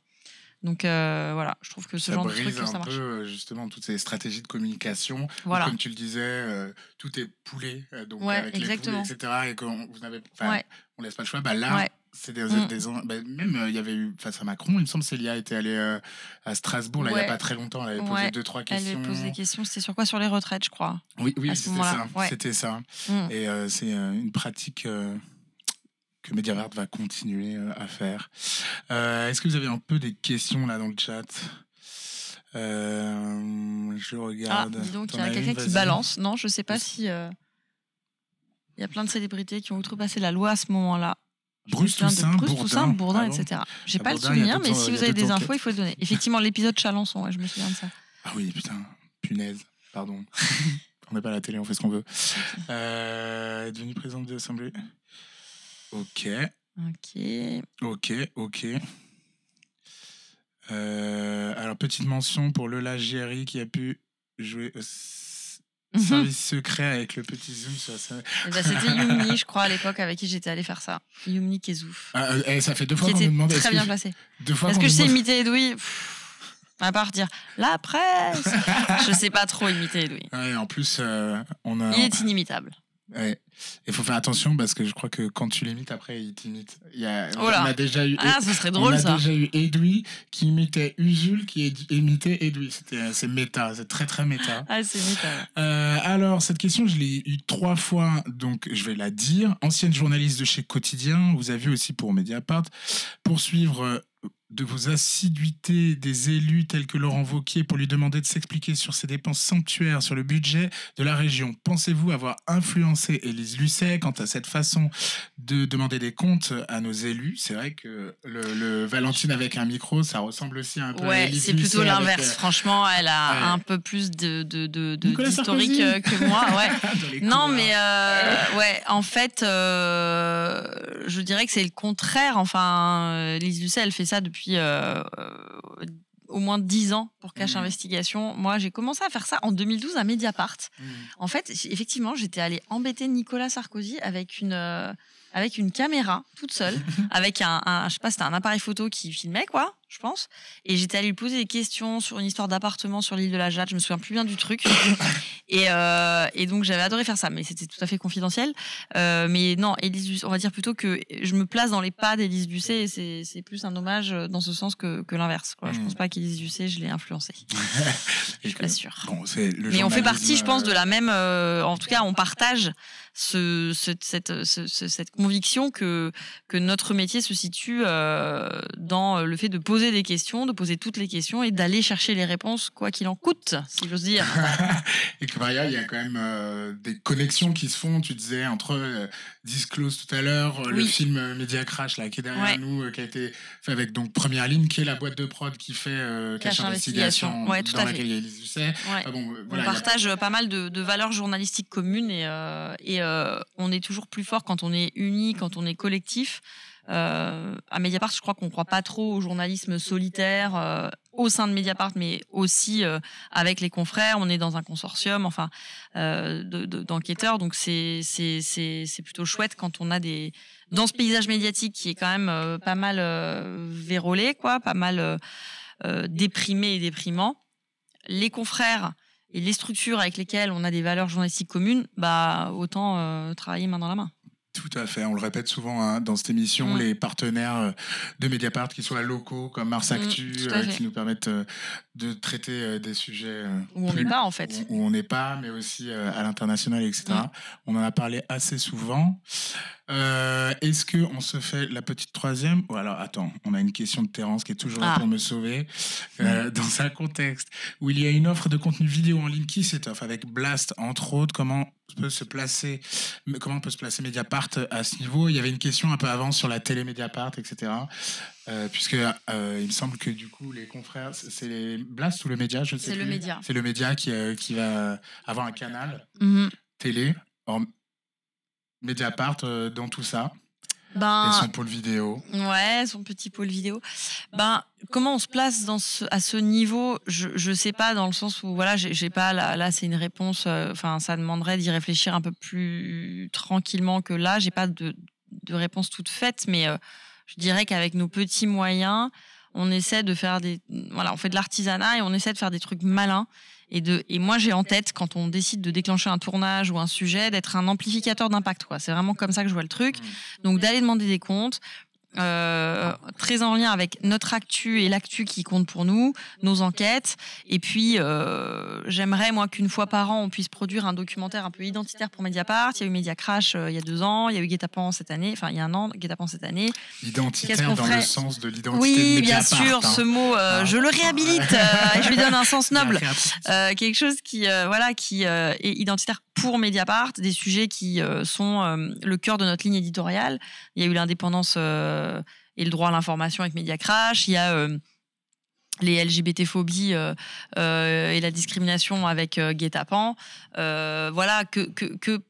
Donc euh, voilà, je trouve que ce ça genre de truc, ça marche. Ça brise justement toutes ces stratégies de communication. Voilà. Comme tu le disais, euh, tout est poulé, donc ouais, avec exactement. Les poules, et cetera. Et qu'on vous n'avez, ouais. on laisse pas le choix. Bah là. Ouais. C'est des, mmh. des, bah même il euh, y avait eu face à Macron, il me semble Célia était allée euh, à Strasbourg là, ouais. il n'y a pas très longtemps, elle avait posé ouais. deux trois questions. Elle avait posé des questions, c'était sur quoi, sur les retraites je crois. Oui, oui c'était ça, ouais. c'était ça. Mmh. Et euh, c'est euh, une pratique euh, que Mediapart va continuer euh, à faire. Euh, Est-ce que vous avez un peu des questions là dans le chat? euh, Je regarde. Ah, dis donc il y a quelqu'un qui balance. Non, je sais pas si il euh, y a plein de célébrités qui ont outrepassé la loi à ce moment-là. Bruce Toussaint, Bruce Bourdin, Toussaint, Bourdin ah bon et cetera. J'ai pas Bourdin, le souvenir, mais si vous avez des infos, il faut le donner. Effectivement, l'épisode Chalençon, ouais, je me souviens de ça. Ah oui, putain, punaise, pardon. On n'est pas à la télé, on fait ce qu'on veut. Euh, devenu présidente de l'Assemblée. Ok. Ok. Ok, ok. Euh, alors, petite mention pour Lola Géry qui a pu jouer... Service secret avec le petit zoom sur la... ben, c'était Youmni, je crois, à l'époque, avec qui j'étais allée faire ça. Youmni Kezouf. Ah, euh, ça fait deux fois qu'on me demande... Très bien que... placé. Deux fois Est-ce que je sais imiter Edoui? À partir la presse. Je sais pas trop imiter Edoui. Ouais, en plus, euh, on a... Il est inimitable. Ouais. Il faut faire attention parce que je crois que quand tu l'imites, après, il t'imite. Il y a, on a déjà eu. Ah, ce serait drôle, on a ça. Déjà eu Edoui qui imitait Usul, qui imitait Edoui. C'est méta, c'est très très méta. Ah, c'est méta. Euh, alors, cette question, je l'ai eue trois fois, donc je vais la dire. Ancienne journaliste de chez Quotidien, vous avez aussi pour Mediapart, poursuivre de vos assiduités des élus tels que Laurent Wauquiez pour lui demander de s'expliquer sur ses dépenses sanctuaires sur le budget de la région. Pensez-vous avoir influencé Élise Lucet quant à cette façon de demander des comptes à nos élus? C'est vrai que le, le Valentine avec un micro, ça ressemble aussi un peu ouais, à Élise Lucet. Ouais, c'est plutôt l'inverse. Euh... Franchement, elle a ouais. un peu plus de, de, de, de d'historique que moi. Ouais. Non, mais euh, ouais, en fait, euh, je dirais que c'est le contraire. Enfin, Élise Lucet, elle fait ça depuis Depuis euh, euh, au moins dix ans pour Cash mmh. Investigation. Moi, j'ai commencé à faire ça en deux mille douze à Mediapart. Mmh. En fait, effectivement, j'étais allée embêter Nicolas Sarkozy avec une, euh, avec une caméra toute seule, avec un, un, je sais pas, c'était un appareil photo qui filmait, quoi, je pense. Et j'étais allée lui poser des questions sur une histoire d'appartement sur l'île de la Jade. Je me souviens plus bien du truc. et, euh, et donc, j'avais adoré faire ça, mais c'était tout à fait confidentiel. Euh, mais non, Élise, on va dire plutôt que je me place dans les pas d'Élise Lucet, et c'est, c'est plus un hommage dans ce sens que, que l'inverse, quoi. Mmh. Je pense pas qu'Élise Lucet, je l'ai influencée. Je suis pas sûre. Bon, c'est le mais on fait partie, je pense, de la même... Euh, en tout cas, on partage ce, ce, cette, ce, cette conviction que, que notre métier se situe euh, dans le fait de poser des questions, de poser toutes les questions et d'aller chercher les réponses quoi qu'il en coûte, si j'ose dire. Et que Maria, il y a quand même euh, des connexions qui se font, tu disais, entre euh, Disclose tout à l'heure, oui. le film Media Crash là, qui est derrière ouais. nous, euh, qui a été fait avec donc, Première Ligne, qui est la boîte de prod qui fait euh, Cash Investigation, ouais, tout dans à laquelle fait. Il y a Élise Lucet. Ouais. Ah, bon, voilà, on partage a... pas mal de, de valeurs journalistiques communes et, euh, et euh, on est toujours plus fort quand on est unis, quand on est collectif. Euh, à Mediapart, je crois qu'on ne croit pas trop au journalisme solitaire euh, au sein de Mediapart, mais aussi euh, avec les confrères. On est dans un consortium, enfin, euh, de, de, d'enquêteurs. Donc c'est, c'est, c'est, c'est plutôt chouette quand on a des dans ce paysage médiatique qui est quand même euh, pas mal euh, vérolé, quoi, pas mal euh, euh, déprimé et déprimant. Les confrères et les structures avec lesquelles on a des valeurs journalistiques communes, bah autant euh, travailler main dans la main. Tout à fait, on le répète souvent hein, dans cette émission, mmh. les partenaires de Mediapart, qui sont là locaux, comme Mars Actu, mmh, euh, qui nous permettent euh, de traiter euh, des sujets... Euh, où on n'est pas, en fait. Où, où on n'est pas, mais aussi euh, à l'international, et cetera. Mmh. On en a parlé assez souvent. Euh, est-ce qu'on se fait la petite troisième ? Oh, alors, attends, on a une question de Terence qui est toujours là ah. pour me sauver. Euh, mmh. Dans un contexte où il y a une offre de contenu vidéo en ligne qui s'étoffe, avec Blast, entre autres, comment... Peut se placer, comment peut se placer Mediapart à ce niveau? Il y avait une question un peu avant sur la télé Mediapart, et cetera. Euh, puisque euh, il me semble que du coup les confrères, c'est les Blast ou le Média, je ne sais c'est plus. Le média. C'est le Média qui, euh, qui va avoir un canal mm-hmm. télé. Or, Mediapart euh, dans tout ça. Ben, et son pôle vidéo. Ouais, son petit pôle vidéo. Ben, comment on se place dans ce, à ce niveau? Je, je sais pas, dans le sens où, voilà, j'ai, j'ai pas, là, là c'est une réponse, euh, enfin, ça demanderait d'y réfléchir un peu plus tranquillement que là. J'ai pas de, de réponse toute faite, mais euh, je dirais qu'avec nos petits moyens, on essaie de faire des, voilà, on fait de l'artisanat et on essaie de faire des trucs malins. Et, de, et moi, j'ai en tête, quand on décide de déclencher un tournage ou un sujet, d'être un amplificateur d'impact, quoi. C'est vraiment comme ça que je vois le truc. Donc, d'aller demander des comptes, euh, très en lien avec notre actu et l'actu qui compte pour nous, nos enquêtes. Et puis, euh, j'aimerais, moi, qu'une fois par an, on puisse produire un documentaire un peu identitaire pour Mediapart. Il y a eu Media Crash euh, il y a deux ans, il y a eu Guet-apens cette année, enfin, il y a un an, Guet-apens cette année. Identitaire dans le sens de l'identité oui, de Mediapart. Oui, bien sûr, hein. Ce mot, euh, ah. je le réhabilite euh, et je lui donne un sens noble. Euh, quelque chose qui, euh, voilà, qui euh, est identitaire pour Mediapart, des sujets qui euh, sont euh, le cœur de notre ligne éditoriale. Il y a eu l'indépendance euh, et le droit à l'information avec Media Crash. Il y a euh, les L G B T-phobies euh, euh, et la discrimination avec euh, Guet-apens. Euh, voilà, que, que, que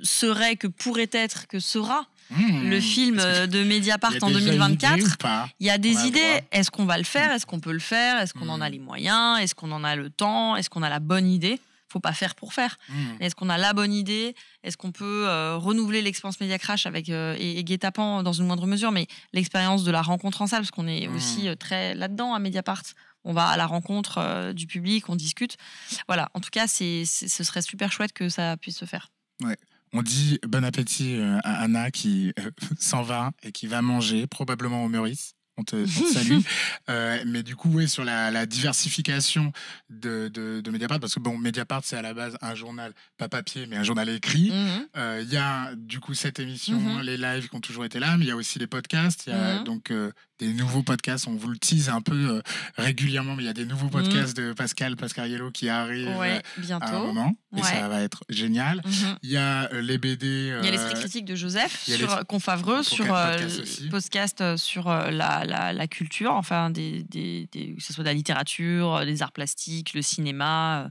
serait, que pourrait être, que sera Mmh, le film de Mediapart en deux mille vingt-quatre. Il y a des idées. Est-ce qu'on va le faire? Est-ce qu'on peut le faire? Est-ce qu'on mmh. en a les moyens? Est-ce qu'on en a le temps? Est-ce qu'on a la bonne idée? Faut pas faire pour faire. Mmh. Est-ce qu'on a la bonne idée? Est-ce qu'on peut euh, renouveler l'expérience Media Crash avec euh, et, et Guet-apens dans une moindre mesure, mais l'expérience de la rencontre en salle, parce qu'on est mmh. aussi euh, très là-dedans à Mediapart. On va à la rencontre euh, du public, on discute. Voilà. En tout cas, c'est, c'est, ce serait super chouette que ça puisse se faire. Ouais. On dit bon appétit à Anna qui s'en va et qui va manger, probablement au Meurice. On te, on te salue. euh, mais du coup, oui, sur la, la diversification de, de, de Mediapart, parce que bon, Mediapart, c'est à la base un journal, pas papier, mais un journal écrit. Il mm-hmm. euh, y a du coup cette émission, mm-hmm. les lives qui ont toujours été là, mais il y a aussi les podcasts. Il y a mm-hmm. donc euh, des nouveaux podcasts. On vous le tease un peu euh, régulièrement, mais il y a des nouveaux podcasts mm-hmm. de Pascal Pascariello qui arrivent ouais, bientôt. À un moment. Et ouais. ça va être génial. Il mm-hmm. y a euh, les B D. Il euh, y a l'esprit critique de Joseph sur Confavreux, sur le podcast sur la. La, la culture, enfin, des, des, des, que ce soit de la littérature, des arts plastiques, le cinéma,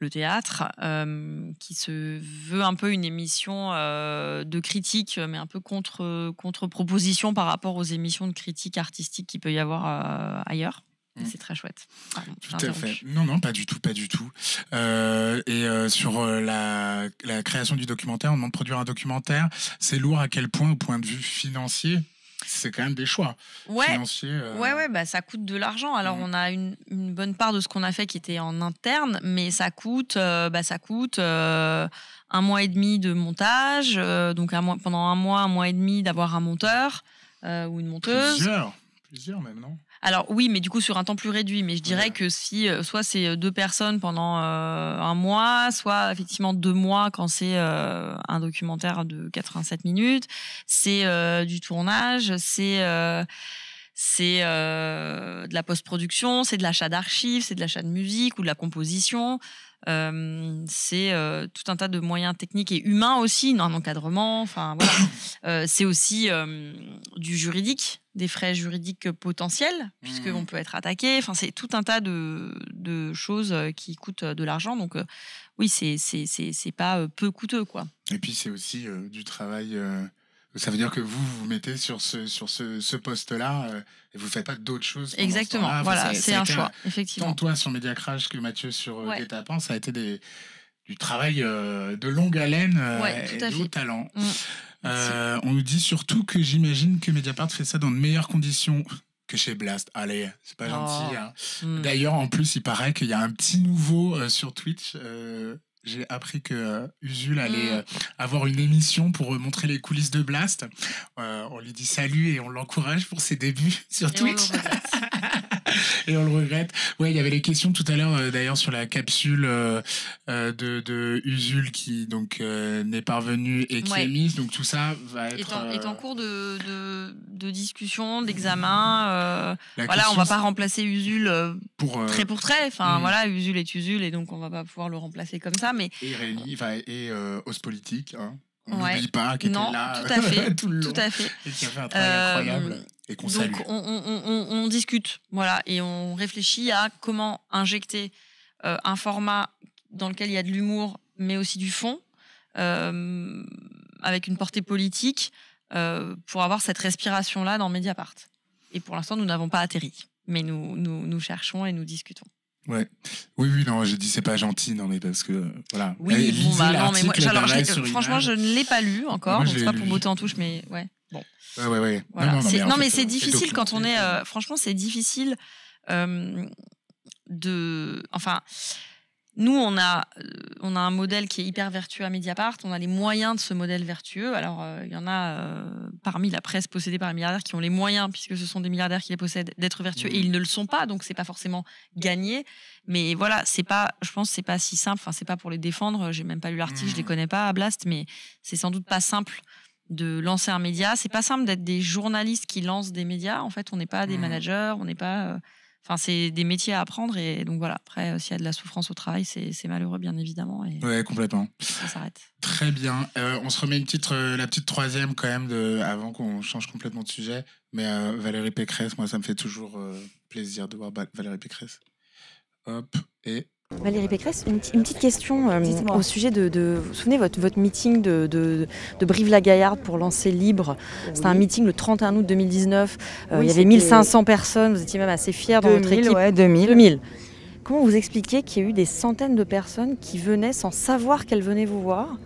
le théâtre, euh, qui se veut un peu une émission euh, de critique, mais un peu contre, contre-proposition par rapport aux émissions de critique artistique qu'il peut y avoir euh, ailleurs. C'est très chouette. Pardon, tout à fait. Non, non, pas du tout, pas du tout. Euh, et euh, sur euh, la, la création du documentaire, on demande de produire un documentaire. C'est lourd à quel point, au point de vue financier? C'est quand même des choix ouais. financiers. Euh... Ouais, ouais, bah, ça coûte de l'argent. Alors, mmh. on a une, une bonne part de ce qu'on a fait qui était en interne, mais ça coûte, euh, bah, ça coûte euh, un mois et demi de montage. Euh, donc, un mois, pendant un mois, un mois et demi d'avoir un monteur euh, ou une monteuse. Plusieurs, plusieurs même, non ? Alors, oui, mais du coup, sur un temps plus réduit. Mais je dirais ouais. que si, soit c'est deux personnes pendant euh, un mois, soit effectivement deux mois quand c'est euh, un documentaire de quatre-vingt-sept minutes, c'est euh, du tournage, c'est euh, c'est euh, de la post-production, c'est de l'achat d'archives, c'est de l'achat de musique ou de la composition. Euh, c'est euh, tout un tas de moyens techniques et humains aussi, un encadrement, enfin voilà. euh, c'est aussi euh, du juridique, des frais juridiques potentiels, puisqu'on mmh. peut être attaqué. Enfin, c'est tout un tas de, de choses qui coûtent de l'argent. Donc, euh, oui, c'est c'est, c'est, c'est pas peu coûteux, quoi. Et puis, c'est aussi euh, du travail. Euh... Ça veut dire que vous vous mettez sur ce, sur ce, ce poste-là euh, et vous ne faites pas d'autres choses. Exactement, ce enfin, voilà, c'est un choix, un, effectivement. Tant toi sur Media Crash que Mathieu sur euh, ouais. Guet-Apens, ça a été des, du travail euh, de longue haleine euh, ouais, et de haut talent. Mmh. Euh, on nous dit surtout que j'imagine que Mediapart fait ça dans de meilleures conditions que chez Blast. Allez, c'est pas oh. gentil. Hein. Mmh. D'ailleurs, en plus, il paraît qu'il y a un petit nouveau euh, sur Twitch... Euh, j'ai appris que euh, Usul allait euh, avoir une émission pour euh, montrer les coulisses de Blast. Euh, on lui dit salut et on l'encourage pour ses débuts sur et Twitch. On et on le regrette. Ouais, il y avait les questions tout à l'heure, euh, d'ailleurs, sur la capsule euh, euh, de, de Usul qui donc euh, n'est pas revenue et qui ouais. est mise. Donc tout ça va être. Est en, euh... est en cours de, de, de discussion, d'examen. Euh, voilà, on ne va pas remplacer Usul euh, pour, euh... trait pour trait. Enfin, mmh. voilà, Usul est Usul et donc on ne va pas pouvoir le remplacer comme ça. Mais... Et Rémi, et euh, Os Politique, hein. on ouais. n'oublie pas, qui était non, là tout, à fait, tout le long, tout à fait. Et qui a fait un travail euh, incroyable et qu'on salue. Donc on, on, on, on discute, voilà, et on réfléchit à comment injecter euh, un format dans lequel il y a de l'humour, mais aussi du fond, euh, avec une portée politique, euh, pour avoir cette respiration-là dans Mediapart. Et pour l'instant, nous n'avons pas atterri, mais nous, nous, nous cherchons et nous discutons. Ouais. Oui, oui, non, j'ai dit c'est pas gentil, non, mais parce que, euh, voilà. Oui, Allez, bon, bah, non, mais moi, alors, je franchement, je ne l'ai pas lu encore, moi, donc c'est pas lu. Pour botter en touche, mais ouais, bon. Ouais, ouais, ouais. Voilà. Non, non, non, mais, non, mais c'est difficile quand on est, euh, franchement, c'est difficile euh, de, enfin, nous, on a, on a un modèle qui est hyper vertueux à Mediapart, on a les moyens de ce modèle vertueux, alors, il euh, y en a euh, parmi la presse possédée par les milliardaires qui ont les moyens, puisque ce sont des milliardaires qui les possèdent, d'être vertueux, mmh. et ils ne le sont pas, donc c'est pas forcément gagné, mais voilà, c'est pas, je pense que c'est pas si simple, enfin, c'est pas pour les défendre, j'ai même pas lu l'article, mmh. je les connais pas à Blast, mais c'est sans doute pas simple de lancer un média, c'est pas simple d'être des journalistes qui lancent des médias, en fait, on n'est pas des mmh. managers, on n'est pas... Euh, Enfin, c'est des métiers à apprendre et donc voilà. Après, s'il y a de la souffrance au travail, c'est, c'est malheureux, bien évidemment. Et ouais, complètement. Ça s'arrête. Très bien. Euh, on se remet une petite, euh, la petite troisième quand même, de, avant qu'on change complètement de sujet. Mais euh, Valérie Pécresse, moi, ça me fait toujours euh, plaisir de voir Valérie Pécresse. Hop, et... Valérie Pécresse, une, une petite question euh, au sujet de, de... Vous vous souvenez, votre, votre meeting de, de, de Brive-la-Gaillarde pour lancer Libre, oui. C'était un meeting le trente et un août deux mille dix-neuf, euh, oui, il y avait mille cinq cents personnes, vous étiez même assez fiers dans votre équipe. Ouais, deux mille. Comment vous expliquez qu'il y a eu des centaines de personnes qui venaient sans savoir qu'elles venaient vous voir ?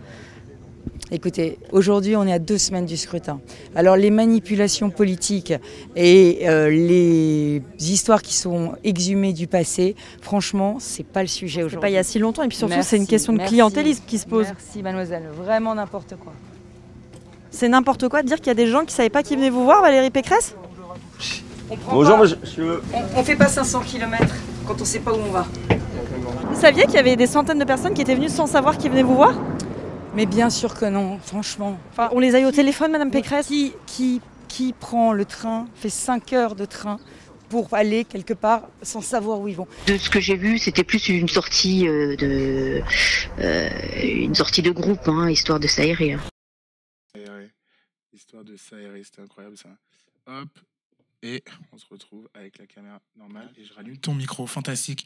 Écoutez, aujourd'hui on est à deux semaines du scrutin. Alors les manipulations politiques et euh, les histoires qui sont exhumées du passé, franchement, c'est pas le sujet aujourd'hui. C'est pas il y a si longtemps et puis surtout c'est une question de merci, clientélisme qui se pose. Merci mademoiselle, vraiment n'importe quoi. C'est n'importe quoi de dire qu'il y a des gens qui savaient pas qui venaient vous voir, Valérie Pécresse ? On prend bonjour, pas, monsieur. On, on fait pas cinq cents kilomètres quand on sait pas où on va. Vous saviez qu'il y avait des centaines de personnes qui étaient venues sans savoir qui venaient vous voir ? Mais bien sûr que non, franchement. Enfin, on les a eu au téléphone, Madame Pécresse. Qui, qui, qui prend le train, fait cinq heures de train pour aller quelque part sans savoir où ils vont. De ce que j'ai vu, c'était plus une sortie euh, de, euh, une sortie de groupe, hein, histoire de s'aérer. Hein. Histoire de s'aérer, c'était incroyable ça. Hop. Et on se retrouve avec la caméra normale et je rallume ton micro, fantastique.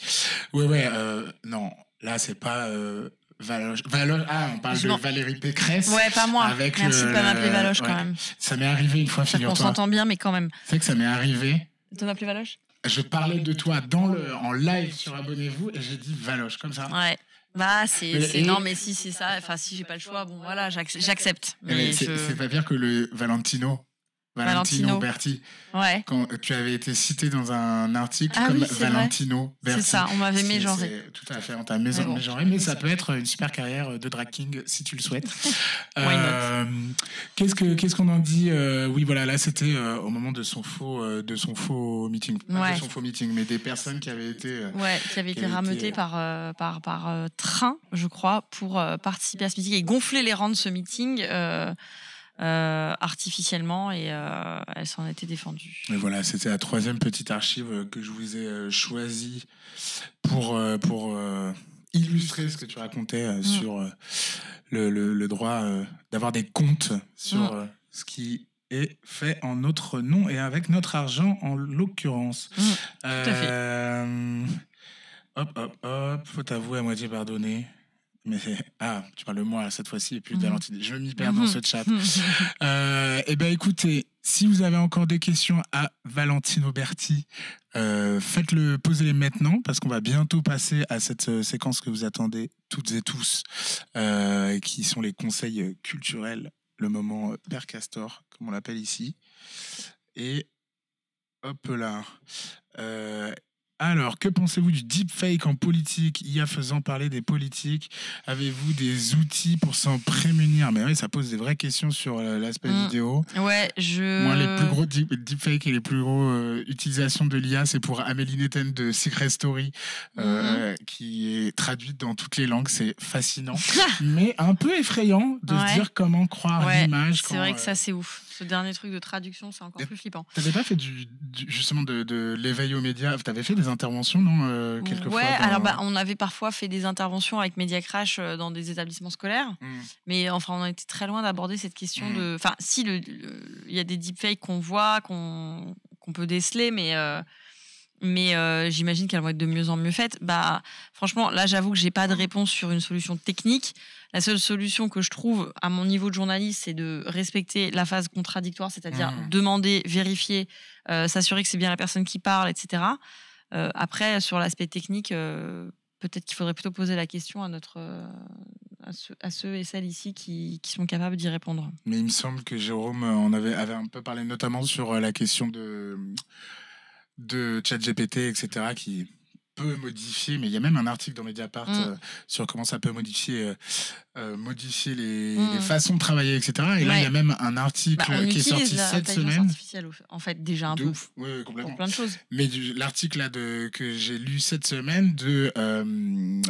Ouais, ouais, euh, non, là c'est pas... Euh... Valoche. Valoche. Ah, on parle je de non. Valérie Pécresse. Ouais, pas moi. Avec Merci le, de pas m'appeler Valoche, ouais. quand même. Ça m'est arrivé une fois, figure-toi. On s'entend bien, mais quand même. C'est que ça m'est arrivé. De m'appeler Valoche ? Je parlais de toi dans le, en live sur Abonnez-vous et j'ai dit Valoche, comme ça. Ouais. Bah, c'est. Et... Non, mais si, c'est ça. Enfin, si j'ai pas le choix, bon, voilà, j'accepte. Mais c'est je... pas pire que le Valentino. Valentine Oberti. Ouais. Quand tu avais été cité dans un article ah comme oui, Valentino Berti. C'est ça, on m'avait mégenré. Tout à fait, on t'a mégenré, mais, bon. mais ça peut être une super carrière de drag king si tu le souhaites. euh, Qu'est-ce qu'on qu'est-ce qu'on en dit euh, Oui, voilà, là c'était euh, au moment de son faux, euh, de son faux meeting, ouais. pas de son faux meeting, mais des personnes qui avaient été, euh, ouais, qui avaient été qui rameutées été, euh, par euh, par par euh, train, je crois, pour euh, participer à ce meeting et gonfler les rangs de ce meeting. Euh, Euh, artificiellement et euh, elle s'en était défendue. Et voilà, c'était la troisième petite archive que je vous ai euh, choisie pour, euh, pour euh, illustrer ce que tu racontais euh, mmh. sur euh, le, le, le droit euh, d'avoir des comptes sur mmh. euh, ce qui est fait en notre nom et avec notre argent en l'occurrence. Mmh. Euh, Tout à fait. Euh, hop, hop, hop, faut t'avouer à moitié pardonné. Mais, ah, tu parles de moi cette fois-ci et puis de Valentine. Je m'y perds dans ce chat. Euh, eh bien, écoutez, si vous avez encore des questions à Valentine Oberti, euh, faites-le, posez-les maintenant parce qu'on va bientôt passer à cette séquence que vous attendez toutes et tous, euh, qui sont les conseils culturels, le moment Père Castor, comme on l'appelle ici. Et hop là. Euh, Alors, que pensez-vous du deepfake en politique, I A faisant parler des politiques? Avez-vous des outils pour s'en prémunir? Mais oui, ça pose des vraies questions sur l'aspect mmh. vidéo. Ouais, je... Moi, les plus gros deep, deepfakes et les plus gros euh, utilisations de l'I A, c'est pour Amélie Netten de Secret Story, euh, mmh. qui est traduite dans toutes les langues. C'est fascinant, mais un peu effrayant de ouais. se dire comment croire ouais. l'image. C'est vrai que ça, c'est ouf. Ce dernier truc de traduction, c'est encore plus flippant. Tu n'avais pas fait du, du, justement de, de l'éveil aux médias? Tu avais fait des interventions, non euh, quelquefois ouais, dans... alors bah, on avait parfois fait des interventions avec Media Crash euh, dans des établissements scolaires, mmh. mais enfin, on a été très loin d'aborder cette question mmh. de... Enfin, si, le, le, y a des deepfakes qu'on voit, qu'on qu'on peut déceler, mais... Euh... mais euh, j'imagine qu'elles vont être de mieux en mieux faites. Bah, franchement, là, j'avoue que je n'ai pas de réponse sur une solution technique. La seule solution que je trouve, à mon niveau de journaliste, c'est de respecter la phase contradictoire, c'est-à-dire mmh. demander, vérifier, euh, s'assurer que c'est bien la personne qui parle, et cetera. Euh, après, sur l'aspect technique, euh, peut-être qu'il faudrait plutôt poser la question à, notre, euh, à, ceux, à ceux et celles ici qui, qui sont capables d'y répondre. Mais il me semble que Jérôme en avait, avait un peu parlé, notamment sur la question de... de ChatGPT, et cetera, qui peut modifier, mais il y a même un article dans Mediapart mmh. euh, sur comment ça peut modifier, euh, euh, modifier les, mmh. les façons de travailler, et cetera. Et ouais. là, il y a même un article bah, qui est sorti cette semaine. Artificielle, en fait, déjà un de, peu. Oui, ouais, complètement. Pour plein de choses. Mais l'article là de que j'ai lu cette semaine de euh,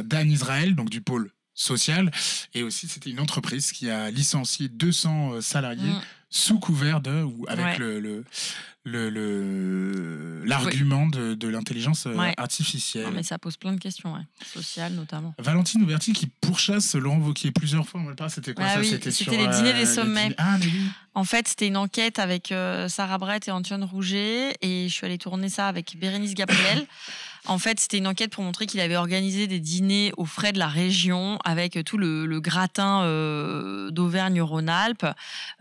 Dan Israel, donc du pôle social, et aussi c'était une entreprise qui a licencié deux cents salariés. Mmh. sous couvert de, ou avec ouais. le, le, le, l'argument oui. de, de l'intelligence ouais. artificielle. Non, mais ça pose plein de questions, ouais. sociales notamment. Valentine Oberti qui pourchasse Laurent Wauquiez plusieurs fois, on ne sait pas, c'était quoi ah, ça oui. C'était sur les dîners des sommets. Dîners... Ah, mais oui. En fait, c'était une enquête avec euh, Sarah Brett et Antoine Rouget, et je suis allée tourner ça avec Bérénice Gabriel. En fait, c'était une enquête pour montrer qu'il avait organisé des dîners aux frais de la région avec tout le, le gratin euh, d'Auvergne-Rhône-Alpes,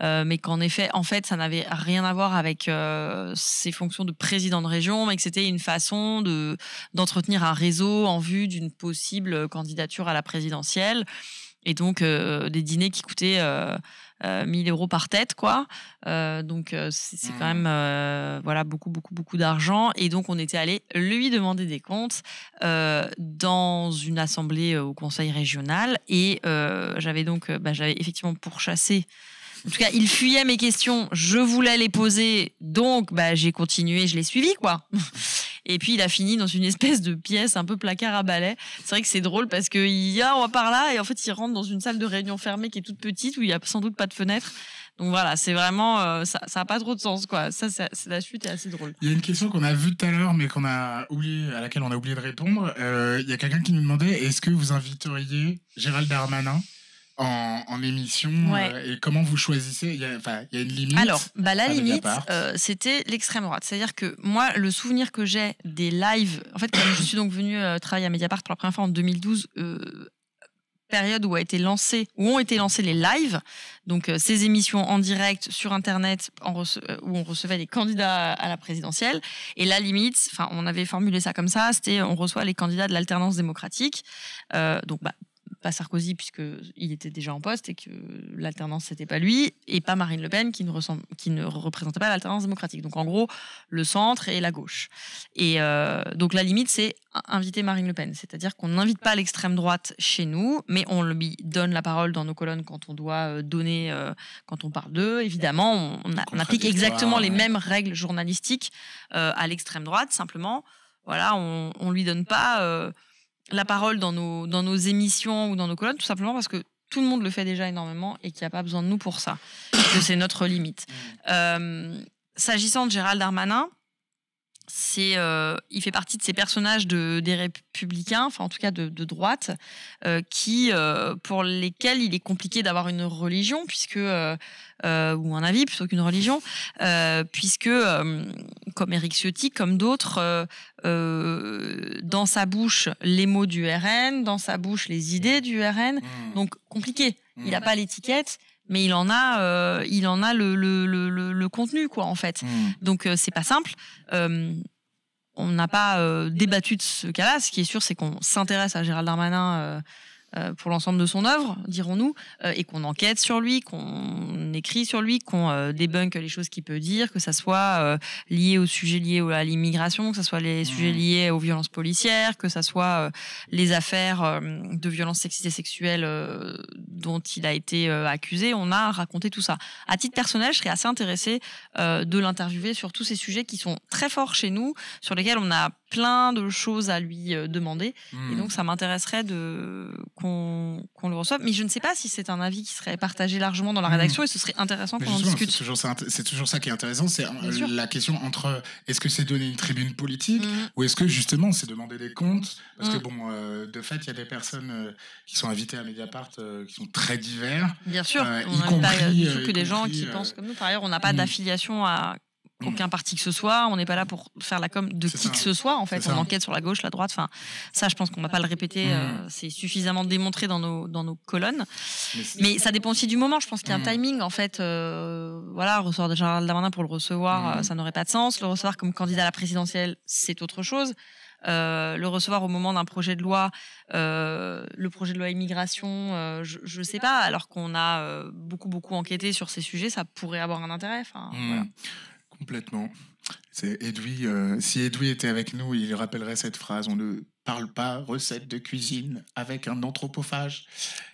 euh, mais qu'en effet, en fait, ça n'avait rien à voir avec euh, ses fonctions de président de région, mais que c'était une façon de, d'entretenir un réseau en vue d'une possible candidature à la présidentielle. Et donc, euh, des dîners qui coûtaient euh, euh, mille euros par tête, quoi. Euh, donc, c'est quand même euh, voilà, beaucoup, beaucoup, beaucoup d'argent. Et donc, on était allé lui demander des comptes euh, dans une assemblée au conseil régional. Et euh, j'avais donc, bah, j'avais effectivement pourchassé. En tout cas, il fuyait mes questions. Je voulais les poser. Donc, bah, j'ai continué, je l'ai suivi, quoi. Et puis, il a fini dans une espèce de pièce un peu placard à balai. C'est vrai que c'est drôle parce qu'il y a, on va par là, et en fait, il rentre dans une salle de réunion fermée qui est toute petite où il n'y a sans doute pas de fenêtre. Donc voilà, c'est vraiment, euh, ça n'a pas trop de sens, quoi. Ça, ça, la chute est assez drôle. Il y a une question qu'on a vue tout à l'heure, mais qu'on a oublié, à laquelle on a oublié de répondre. Euh, il y a quelqu'un qui nous demandait, est-ce que vous inviteriez Gérald Darmanin En, en émission, ouais. euh, et comment vous choisissez? Il y a, enfin, il y a une limite. Alors, bah, la limite, euh, c'était l'extrême droite. C'est-à-dire que moi, le souvenir que j'ai des lives... En fait, quand je suis donc venue euh, travailler à Mediapart pour la première fois en deux mille douze, euh, période où, a été lancé, où ont été lancés les lives, donc euh, ces émissions en direct sur Internet en rece euh, où on recevait les candidats à la présidentielle. Et la limite, enfin, on avait formulé ça comme ça, c'était on reçoit les candidats de l'alternance démocratique. Euh, donc, bah, pas Sarkozy, puisqu'il était déjà en poste et que l'alternance, c'était pas lui, et pas Marine Le Pen, qui ne, ressemble, qui ne représentait pas l'alternance démocratique. Donc, en gros, le centre et la gauche. Et euh, donc, la limite, c'est inviter Marine Le Pen. C'est-à-dire qu'on n'invite pas l'extrême droite chez nous, mais on lui donne la parole dans nos colonnes quand on doit donner, euh, quand on parle d'eux. Évidemment, on, a, on applique exactement les mêmes règles journalistiques euh, à l'extrême droite. Simplement, voilà, on ne lui donne pas... Euh, la parole dans nos, dans nos émissions ou dans nos colonnes, tout simplement parce que tout le monde le fait déjà énormément et qu'il n'y a pas besoin de nous pour ça. Que c'est notre limite. Euh, S'agissant de Gérald Darmanin, c'est, euh, il fait partie de ces personnages de, des républicains, enfin en tout cas de, de droite, euh, qui, euh, pour lesquels il est compliqué d'avoir une religion, puisque, euh, euh, ou un avis plutôt qu'une religion, euh, puisque, euh, comme Éric Ciotti, comme d'autres, euh, euh, dans sa bouche les mots du R N, dans sa bouche les idées du R N, mmh. donc compliqué. Mmh. Il n'a pas l'étiquette. Mais il en a, euh, il en a le, le, le, le contenu, quoi, en fait. Mmh. Donc, euh, c'est pas simple. Euh, on n'a pas euh, débattu de ce cas-là. Ce qui est sûr, c'est qu'on s'intéresse à Gérald Darmanin euh, euh, pour l'ensemble de son œuvre, dirons-nous, euh, et qu'on enquête sur lui, qu'on écrit sur lui, qu'on euh, débunk les choses qu'il peut dire, que ça soit euh, lié aux sujets liés à l'immigration, que ça soit les mmh. sujets liés aux violences policières, que ça soit euh, les affaires euh, de violences sexistes et sexuelles euh, dont il a été euh, accusé. On a raconté tout ça. À titre personnel, je serais assez intéressée euh, de l'interviewer sur tous ces sujets qui sont très forts chez nous, sur lesquels on a plein de choses à lui euh, demander. Mmh. Et donc, ça m'intéresserait de... qu'on qu'on le reçoive. Mais je ne sais pas si c'est un avis qui serait partagé largement dans la rédaction, mmh. et ce serait intéressant qu'on en discute. C'est toujours, toujours ça qui est intéressant, c'est euh, la question entre est-ce que c'est donner une tribune politique, mmh. ou est-ce que justement c'est demander des comptes, parce mmh. que bon, euh, de fait, il y a des personnes euh, qui sont invitées à Mediapart euh, qui sont très divers. Bien sûr, euh, on n'invite pas du tout que des gens qui euh, pensent comme nous. Par ailleurs, on n'a pas mmh. d'affiliation à... aucun parti que ce soit, on n'est pas là pour faire la com de qui ça. que ce soit, en fait, on ça. enquête sur la gauche, la droite, enfin, ça je pense qu'on ne va pas le répéter, mmh. euh, c'est suffisamment démontré dans nos, dans nos colonnes, mais, mais ça dépend aussi du moment, je pense qu'il y a mmh. un timing, en fait, euh, voilà, recevoir Gérald Darmanin pour le recevoir, mmh. euh, ça n'aurait pas de sens, le recevoir comme candidat à la présidentielle, c'est autre chose. Euh, le recevoir au moment d'un projet de loi, euh, le projet de loi immigration, euh, je ne sais pas, alors qu'on a euh, beaucoup, beaucoup enquêté sur ces sujets, ça pourrait avoir un intérêt, enfin, mmh. voilà. Complètement. C'est Edoui, euh, si Edoui était avec nous, il rappellerait cette phrase, on ne parle pas recette de cuisine avec un anthropophage.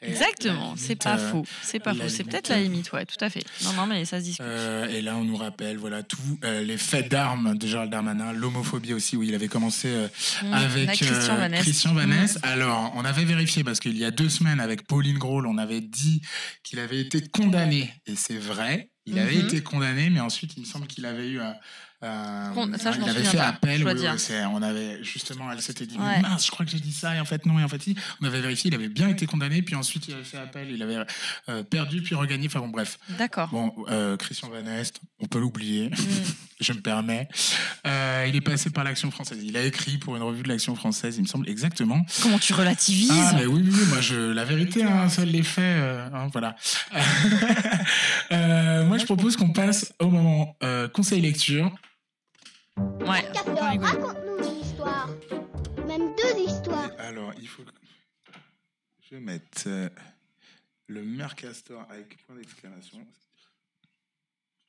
Et exactement, c'est pas euh, faux. C'est pas faux, c'est peut-être la limite, ouais, tout à fait. Non, non, mais ça se discute. Euh, et là, on nous rappelle, voilà, tous euh, les faits d'armes de Gérald Darmanin, l'homophobie aussi, où il avait commencé euh, mmh, avec Christian euh, Vanesse. Christian Vanesse. Mmh. Alors, on avait vérifié, parce qu'il y a deux semaines, avec Pauline Grohl, on avait dit qu'il avait été condamné, et c'est vrai. Il avait mm-hmm. été condamné, mais ensuite, il me semble qu'il avait eu... Euh, ça, je il avait fait pas. appel. Oui, oui, on avait, justement, elle s'était dit, ouais. mince, je crois que j'ai dit ça, et en fait, non. Et en fait, on avait vérifié, il avait bien été condamné, puis ensuite, il avait fait appel, il avait euh, perdu, puis regagné. Enfin bon, bref. D'accord. Bon, euh, Christian Vanesse, on peut l'oublier, mm. je me permets. Euh, il est passé par l'Action française. Il a écrit pour une revue de l'Action française, il me semble, exactement. Comment tu relativises? Ah, mais oui, oui, oui, moi, je, la vérité, hein, seul les faits, euh, hein, voilà. euh, moi, je propose qu'on passe au moment euh, conseil lecture. Ouais. Raconte-nous une histoire. Même deux histoires. Alors, il faut que je mette... Le Mercastor avec point d'exclamation.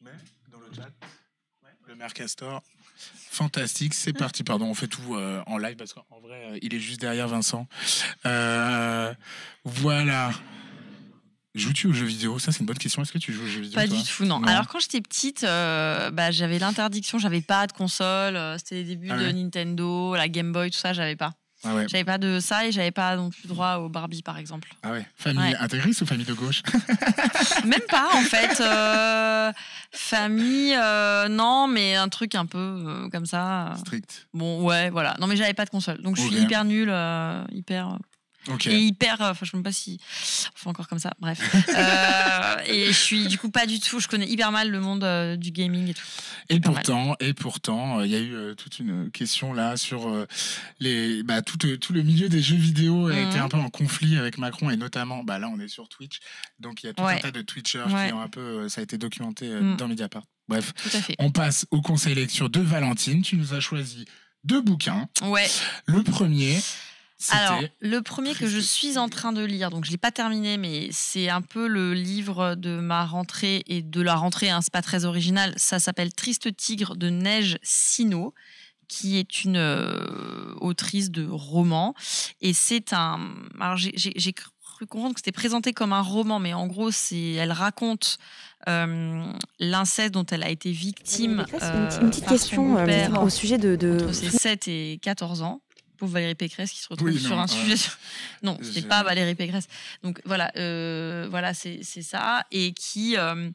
Mais dans le chat. Le Mercastor, fantastique, c'est parti. Pardon, on fait tout euh, en live parce qu'en vrai, euh, il est juste derrière Vincent. Euh, voilà. Joues-tu aux jeux vidéo? Ça, c'est une bonne question. Est-ce que tu joues aux jeux vidéo? Pas du tout, non. non. Alors, quand j'étais petite, euh, bah, j'avais l'interdiction, j'avais pas de console. Euh, C'était les débuts ah ouais. de Nintendo, la Game Boy, tout ça, j'avais pas. Ah ouais. J'avais pas de ça et j'avais pas non plus droit au Barbie par exemple. Ah ouais, famille ouais. intégriste ou famille de gauche? Même pas en fait. Euh, famille, euh, non, mais un truc un peu euh, comme ça. Strict. Bon, ouais, voilà. Non, mais j'avais pas de console. Donc je suis okay. hyper nulle, euh, hyper. Okay. Et hyper, enfin euh, je sais même pas si enfin encore comme ça, bref. Euh, et je suis du coup pas du tout, je connais hyper mal le monde euh, du gaming et tout. Et pourtant, et pourtant, il euh, y a eu euh, toute une question là sur euh, les, bah, tout, euh, tout le milieu des jeux vidéo a mmh. été un peu en conflit avec Macron et notamment, bah là on est sur Twitch, donc il y a tout ouais. un tas de Twitchers ouais. qui ont un peu, ça a été documenté euh, mmh. dans Mediapart. Bref, on passe au conseil lecture de Valentine. Tu nous as choisi deux bouquins. Ouais. Le premier. Alors, le premier que je suis en train de lire, donc je ne l'ai pas terminé, mais c'est un peu le livre de ma rentrée et de la rentrée, hein, c'est pas très original, ça s'appelle « Triste tigre de Neige Sino », qui est une euh, autrice de romans, et c'est un... Alors, j'ai cru comprendre que c'était présenté comme un roman, mais en gros, elle raconte... Euh, l'inceste dont elle a été victime euh, une, une petite question père, euh, au sujet de, de... entre ses sept et quatorze ans. Pauvre Valérie Pécresse qui se retrouve oui, sur non, un sujet... Euh... Non, c'est pas Valérie Pécresse. Donc voilà, euh, voilà c'est ça. Et qui, euh,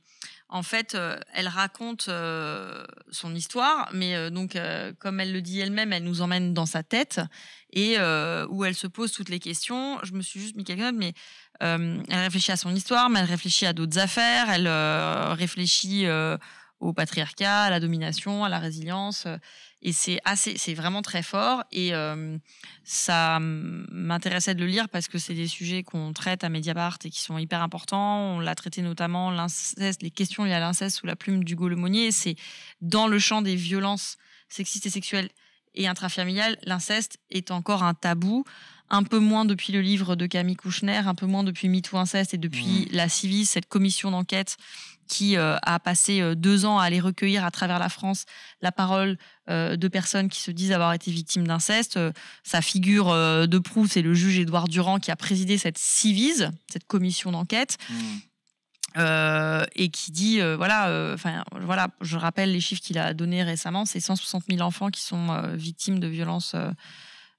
en fait, euh, elle raconte euh, son histoire, mais euh, donc, euh, comme elle le dit elle-même, elle nous emmène dans sa tête et euh, où elle se pose toutes les questions. Je me suis juste mis quelqu'un d'autre, mais... Euh, elle réfléchit à son histoire, mais elle réfléchit à d'autres affaires. Elle euh, réfléchit euh, au patriarcat, à la domination, à la résilience. Euh, et c'est assez, c'est vraiment très fort. Et euh, ça m'intéressait de le lire parce que c'est des sujets qu'on traite à Mediapart et qui sont hyper importants. On l'a traité notamment l'inceste, les questions liées à l'inceste sous la plume d'Hugo Le Monnier. C'est dans le champ des violences sexistes et sexuelles et intrafamiliales, l'inceste est encore un tabou. Un peu moins depuis le livre de Camille Kouchner, un peu moins depuis MeToo Inceste et depuis mmh. la C I V I, cette commission d'enquête qui euh, a passé euh, deux ans à aller recueillir à travers la France la parole euh, de personnes qui se disent avoir été victimes d'inceste. Euh, sa figure euh, de proue, c'est le juge Édouard Durand qui a présidé cette C I V I, cette commission d'enquête. Mmh. Euh, et qui dit, euh, voilà, euh, voilà, je rappelle les chiffres qu'il a donnés récemment, c'est cent soixante mille enfants qui sont euh, victimes de violences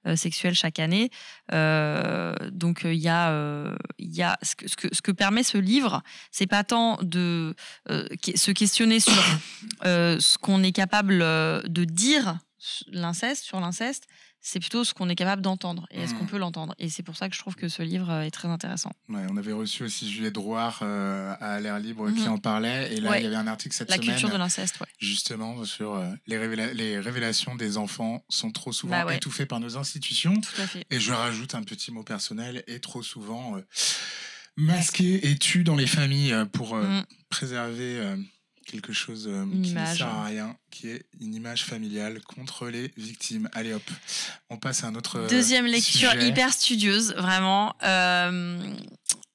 euh, sexuelle chaque année. Euh, donc, il y a, euh, y a ce, que, ce, que, ce que permet ce livre, c'est pas tant de euh, se questionner sur euh, ce qu'on est capable de dire l'inceste, sur l'inceste, c'est plutôt ce qu'on est capable d'entendre et est-ce mmh. qu'on peut l'entendre. Et c'est pour ça que je trouve que ce livre est très intéressant. Ouais, on avait reçu aussi Julia Drouard euh, à l'air libre mmh. qui en parlait. Et là, ouais. il y avait un article cette la semaine. La culture de l'inceste, ouais. Justement, sur euh, les, révéla les révélations des enfants sont trop souvent bah ouais. étouffées par nos institutions. Tout à fait. Et je rajoute un petit mot personnel et trop souvent euh, masquées et tues dans les familles pour euh, mmh. préserver... Euh, quelque chose euh, qui ne sert à rien, qui est une image familiale contre les victimes. Allez hop, on passe à un autre euh, deuxième lecture sujet. Hyper studieuse, vraiment. Euh,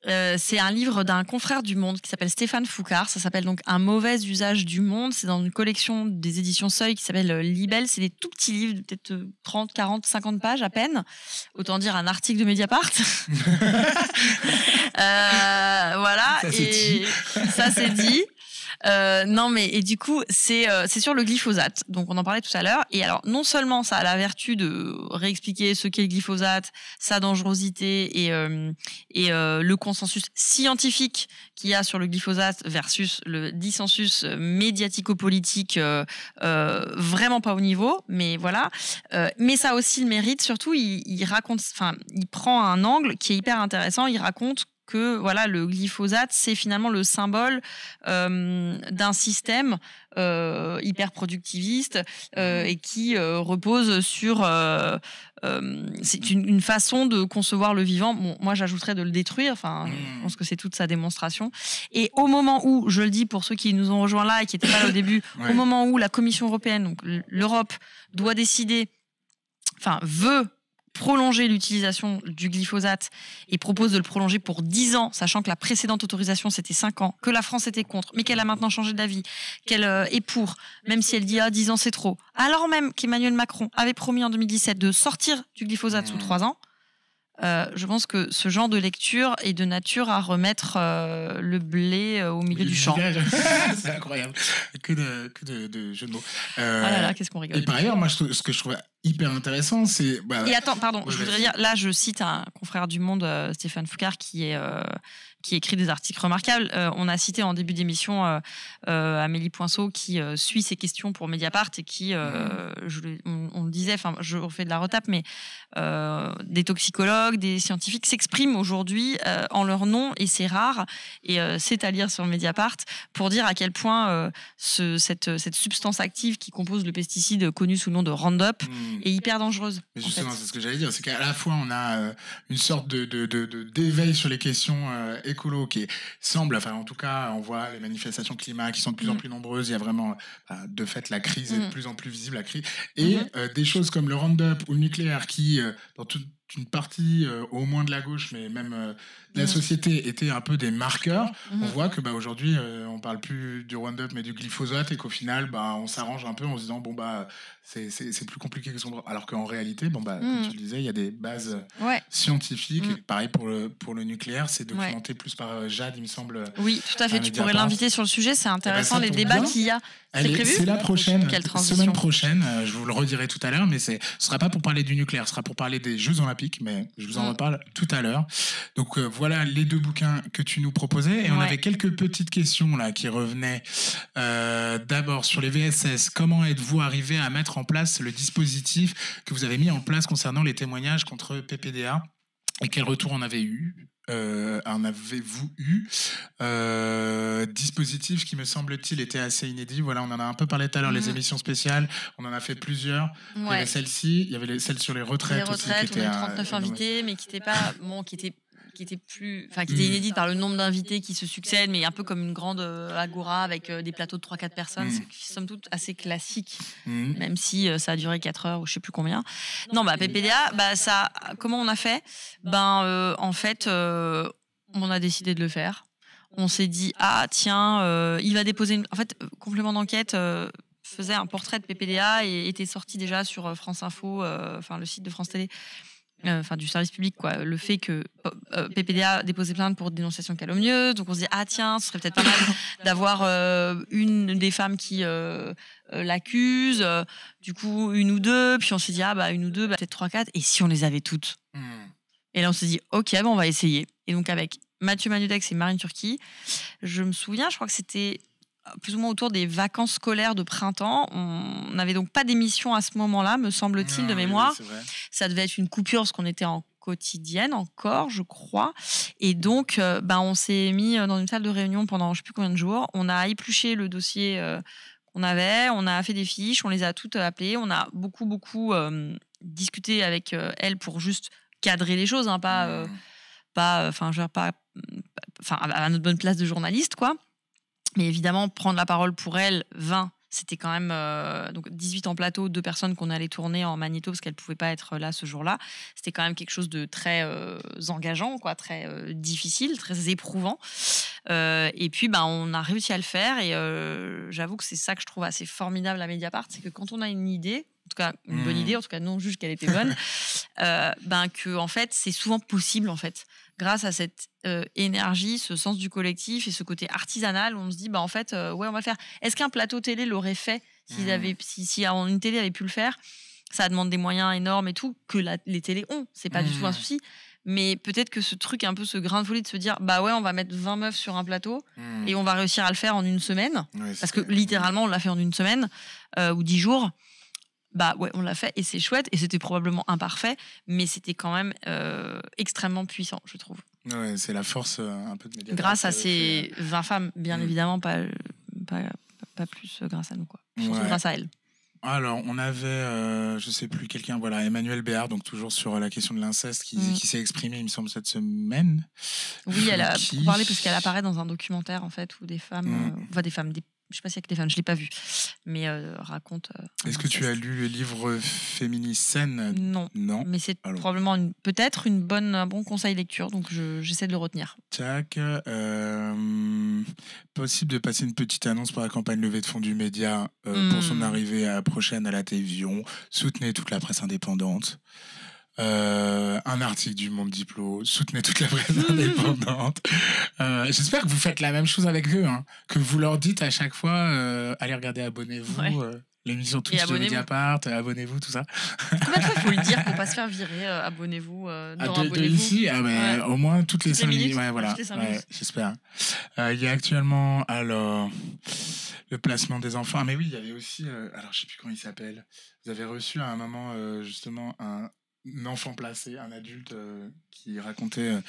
euh, c'est un livre d'un confrère du Monde qui s'appelle Stéphane Foucard. Ça s'appelle donc Un mauvais usage du monde. C'est dans une collection des éditions Seuil qui s'appelle Libelle. C'est des tout petits livres, peut-être trente, quarante, cinquante pages à peine. Autant dire un article de Mediapart. euh, voilà, ça, et ça c'est dit. Euh, non mais et du coup c'est euh, c'est sur le glyphosate, donc on en parlait tout à l'heure, et alors non seulement ça a la vertu de réexpliquer ce qu'est le glyphosate, sa dangerosité et euh, et euh, le consensus scientifique qu'il y a sur le glyphosate versus le dissensus médiatico-politique euh, euh, vraiment pas au niveau, mais voilà, euh, mais ça a aussi le mérite, surtout il, il raconte, enfin il prend un angle qui est hyper intéressant, il raconte que voilà, le glyphosate, c'est finalement le symbole euh, d'un système euh, hyper productiviste euh, et qui euh, repose sur... Euh, euh, c'est une, une façon de concevoir le vivant. Bon, moi, j'ajouterais de le détruire. Enfin, je pense que c'est toute sa démonstration. Et au moment où, je le dis pour ceux qui nous ont rejoints là et qui n'étaient pas là au début, ouais. au moment où la Commission européenne, donc l'Europe, doit décider, enfin, veut prolonger l'utilisation du glyphosate et propose de le prolonger pour dix ans, sachant que la précédente autorisation, c'était cinq ans, que la France était contre, mais qu'elle a maintenant changé d'avis, qu'elle euh, est pour, même si elle dit « Ah, dix ans, c'est trop ». Alors même qu'Emmanuel Macron avait promis en deux mille dix-sept de sortir du glyphosate sous trois ans, euh, je pense que ce genre de lecture est de nature à remettre euh, le blé euh, au milieu du champ. C'est incroyable. Que de, que de, de jeux de mots. Euh, ah là là, qu'est-ce qu'on rigole. Et par ailleurs, moi, je, ce que je trouve hyper intéressant, c'est... Bah, et attends, pardon, ouais, je voudrais dire, là, je cite un confrère du Monde, euh, Stéphane Foucard, qui est... Euh, qui écrit des articles remarquables. Euh, on a cité en début d'émission euh, euh, Amélie Poinceau qui euh, suit ces questions pour Mediapart et qui, euh, je, on, on le disait, enfin, je refais de la retape, mais euh, des toxicologues, des scientifiques s'expriment aujourd'hui euh, en leur nom, et c'est rare, et euh, c'est à lire sur Mediapart, pour dire à quel point euh, ce, cette, cette substance active qui compose le pesticide connu sous le nom de Roundup mmh. est hyper dangereuse. Mais justement, c'est ce que j'allais dire, c'est qu'à la fois, on a euh, une sorte de, de, de, de, d'éveil sur les questions... Euh, écolo qui semble, enfin en tout cas on voit les manifestations climat qui sont de plus mmh. en plus nombreuses, il y a vraiment de fait la crise mmh. est de plus en plus visible, la crise et mmh. euh, des choses comme le Roundup ou le nucléaire qui euh, dans toute une partie euh, au moins de la gauche mais même euh, de la société étaient un peu des marqueurs, mmh. on voit que bah, aujourd'hui euh, on parle plus du Roundup mais du glyphosate et qu'au final bah, on s'arrange un peu en se disant bon bah c'est, c'est, c'est plus compliqué que son droit, alors qu'en réalité bon, bah, mmh. comme tu le disais il y a des bases ouais. scientifiques mmh. et pareil pour le, pour le nucléaire c'est documenté ouais. plus par Jade il me semble. Oui tout à fait, tu pourrais l'inviter sur le sujet, c'est intéressant bah, les débats qu'il y a. C'est, est, prévu c'est la prochaine, semaine prochaine, euh, je vous le redirai tout à l'heure, mais c'est, ce ne sera pas pour parler du nucléaire, ce sera pour parler des Jeux Olympiques, mais je vous en reparle tout à l'heure. Donc euh, voilà les deux bouquins que tu nous proposais, et ouais. on avait quelques petites questions là qui revenaient. Euh, d'abord sur les V S S, comment êtes-vous arrivé à mettre en place le dispositif que vous avez mis en place concernant les témoignages contre P P D A, et quel retour en avez eu Euh, en avez-vous eu euh, dispositif qui me semble-t-il était assez inédit, voilà on en a un peu parlé tout à l'heure, mmh. les émissions spéciales on en a fait plusieurs, ouais. il y avait celle-ci, il y avait les, celle sur les retraites, les retraites aussi, qui on était a eu trente-neuf à... invités mais qui n'était pas bon, qui était qui était plus, enfin qui était inédite par le nombre d'invités qui se succèdent, mais un peu comme une grande euh, agora avec euh, des plateaux de trois quatre personnes, mmh. c'est somme toute assez classique, mmh. même si euh, ça a duré quatre heures ou je sais plus combien. Non, bah P P D A, bah ça, comment on a fait ? Ben euh, en fait, euh, on a décidé de le faire. On s'est dit ah tiens, euh, il va déposer une, en fait complément d'enquête. Euh, faisait un portrait de P P D A et était sorti déjà sur France Info, euh, enfin le site de France Télé. Enfin, du service public, quoi. Le fait que euh, P P D A déposait plainte pour dénonciation calomnieuse, donc on se dit ah tiens, ce serait peut-être pas mal d'avoir euh, une des femmes qui euh, l'accuse, euh, du coup une ou deux, puis on s'est dit ah bah une ou deux, bah, peut-être trois quatre, et si on les avait toutes. Mm. Et là on s'est dit ok, bah, on va essayer. Et donc avec Mathieu Manudex et Marine Turquie, je me souviens, je crois que c'était plus ou moins autour des vacances scolaires de printemps. On n'avait donc pas d'émission à ce moment-là, me semble-t-il, de mémoire. Oui, ça devait être une coupure, parce qu'on était en quotidienne encore, je crois. Et donc, euh, bah, on s'est mis dans une salle de réunion pendant je ne sais plus combien de jours. On a épluché le dossier euh, qu'on avait, on a fait des fiches, on les a toutes appelées, on a beaucoup, beaucoup euh, discuté avec euh, elles pour juste cadrer les choses, hein, pas, euh, pas, euh, 'fin, je veux dire, pas, enfin, à notre bonne place de journaliste, quoi. Mais évidemment, prendre la parole pour elle, vingt, c'était quand même euh, donc dix-huit en plateau, deux personnes qu'on allait tourner en magnéto parce qu'elles ne pouvaient pas être là ce jour-là. C'était quand même quelque chose de très euh, engageant, quoi, très euh, difficile, très éprouvant. Euh, et puis, bah, on a réussi à le faire. Et euh, j'avoue que c'est ça que je trouve assez formidable à Mediapart, c'est que quand on a une idée, en tout cas une bonne idée, en tout cas non, on juge qu'elle était bonne, euh, ben que en fait, c'est souvent possible en fait. Grâce à cette euh, énergie, ce sens du collectif et ce côté artisanal, on se dit, bah, en fait, euh, ouais, on va le faire. Est-ce qu'un plateau télé l'aurait fait s'ils avaient, si, si une télé avait pu le faire? Ça demande des moyens énormes et tout, que la, les télés ont. C'est pas mmh. du tout un souci. Mais peut-être que ce truc, un peu ce grain de folie de se dire, bah ouais, on va mettre vingt meufs sur un plateau mmh. et on va réussir à le faire en une semaine. Ouais, parce que littéralement, on l'a fait en une semaine euh, ou dix jours. Bah ouais, on l'a fait et c'est chouette et c'était probablement imparfait, mais c'était quand même euh, extrêmement puissant, je trouve. Ouais, c'est la force euh, un peu de Mediapart. Grâce à ces fait... vingt femmes, bien mmh. évidemment, pas, pas, pas plus grâce à nous, quoi. Surtout ouais. grâce à elles. Alors, on avait, euh, je sais plus, quelqu'un, voilà, Emmanuel Béard, donc toujours sur la question de l'inceste, qui, mmh. qui s'est exprimée, il me semble, cette semaine. Oui, elle a qui... parlé parce qu'elle apparaît dans un documentaire, en fait, où des femmes, mmh. euh, enfin des femmes, des Je ne sais pas si avec les femmes, je ne l'ai pas vu, mais euh, raconte... Euh, Est-ce que tu as lu le livre Féminicène ? Non, non, mais c'est probablement peut-être une bonne, un bon conseil lecture, donc j'essaie je, de le retenir. Tac, euh, possible de passer une petite annonce pour la campagne levée de fonds du média euh, mmh. pour son arrivée à, prochaine à la télévision. Soutenez toute la presse indépendante. Euh, un article du Monde Diplo, soutenez toute la presse indépendante. Euh, j'espère que vous faites la même chose avec eux, hein, que vous leur dites à chaque fois, euh, allez regarder, abonnez-vous, ouais. euh, l'émission Twitch de Mediapart, abonnez-vous, tout ça. Combien de fois faut le dire pour pas se faire virer, euh, abonnez-vous, euh, ah, de, abonnez de ici, ah, bah, ouais. au moins toutes, toutes les cinq minutes, minutes. Ouais, voilà, ouais, j'espère. Il euh, y a actuellement, alors, le placement des enfants. Ah, mais oui, il y avait aussi, euh, alors je sais plus comment il s'appelle. Vous avez reçu à un moment euh, justement un. un enfant placé, un adulte euh, qui racontait euh,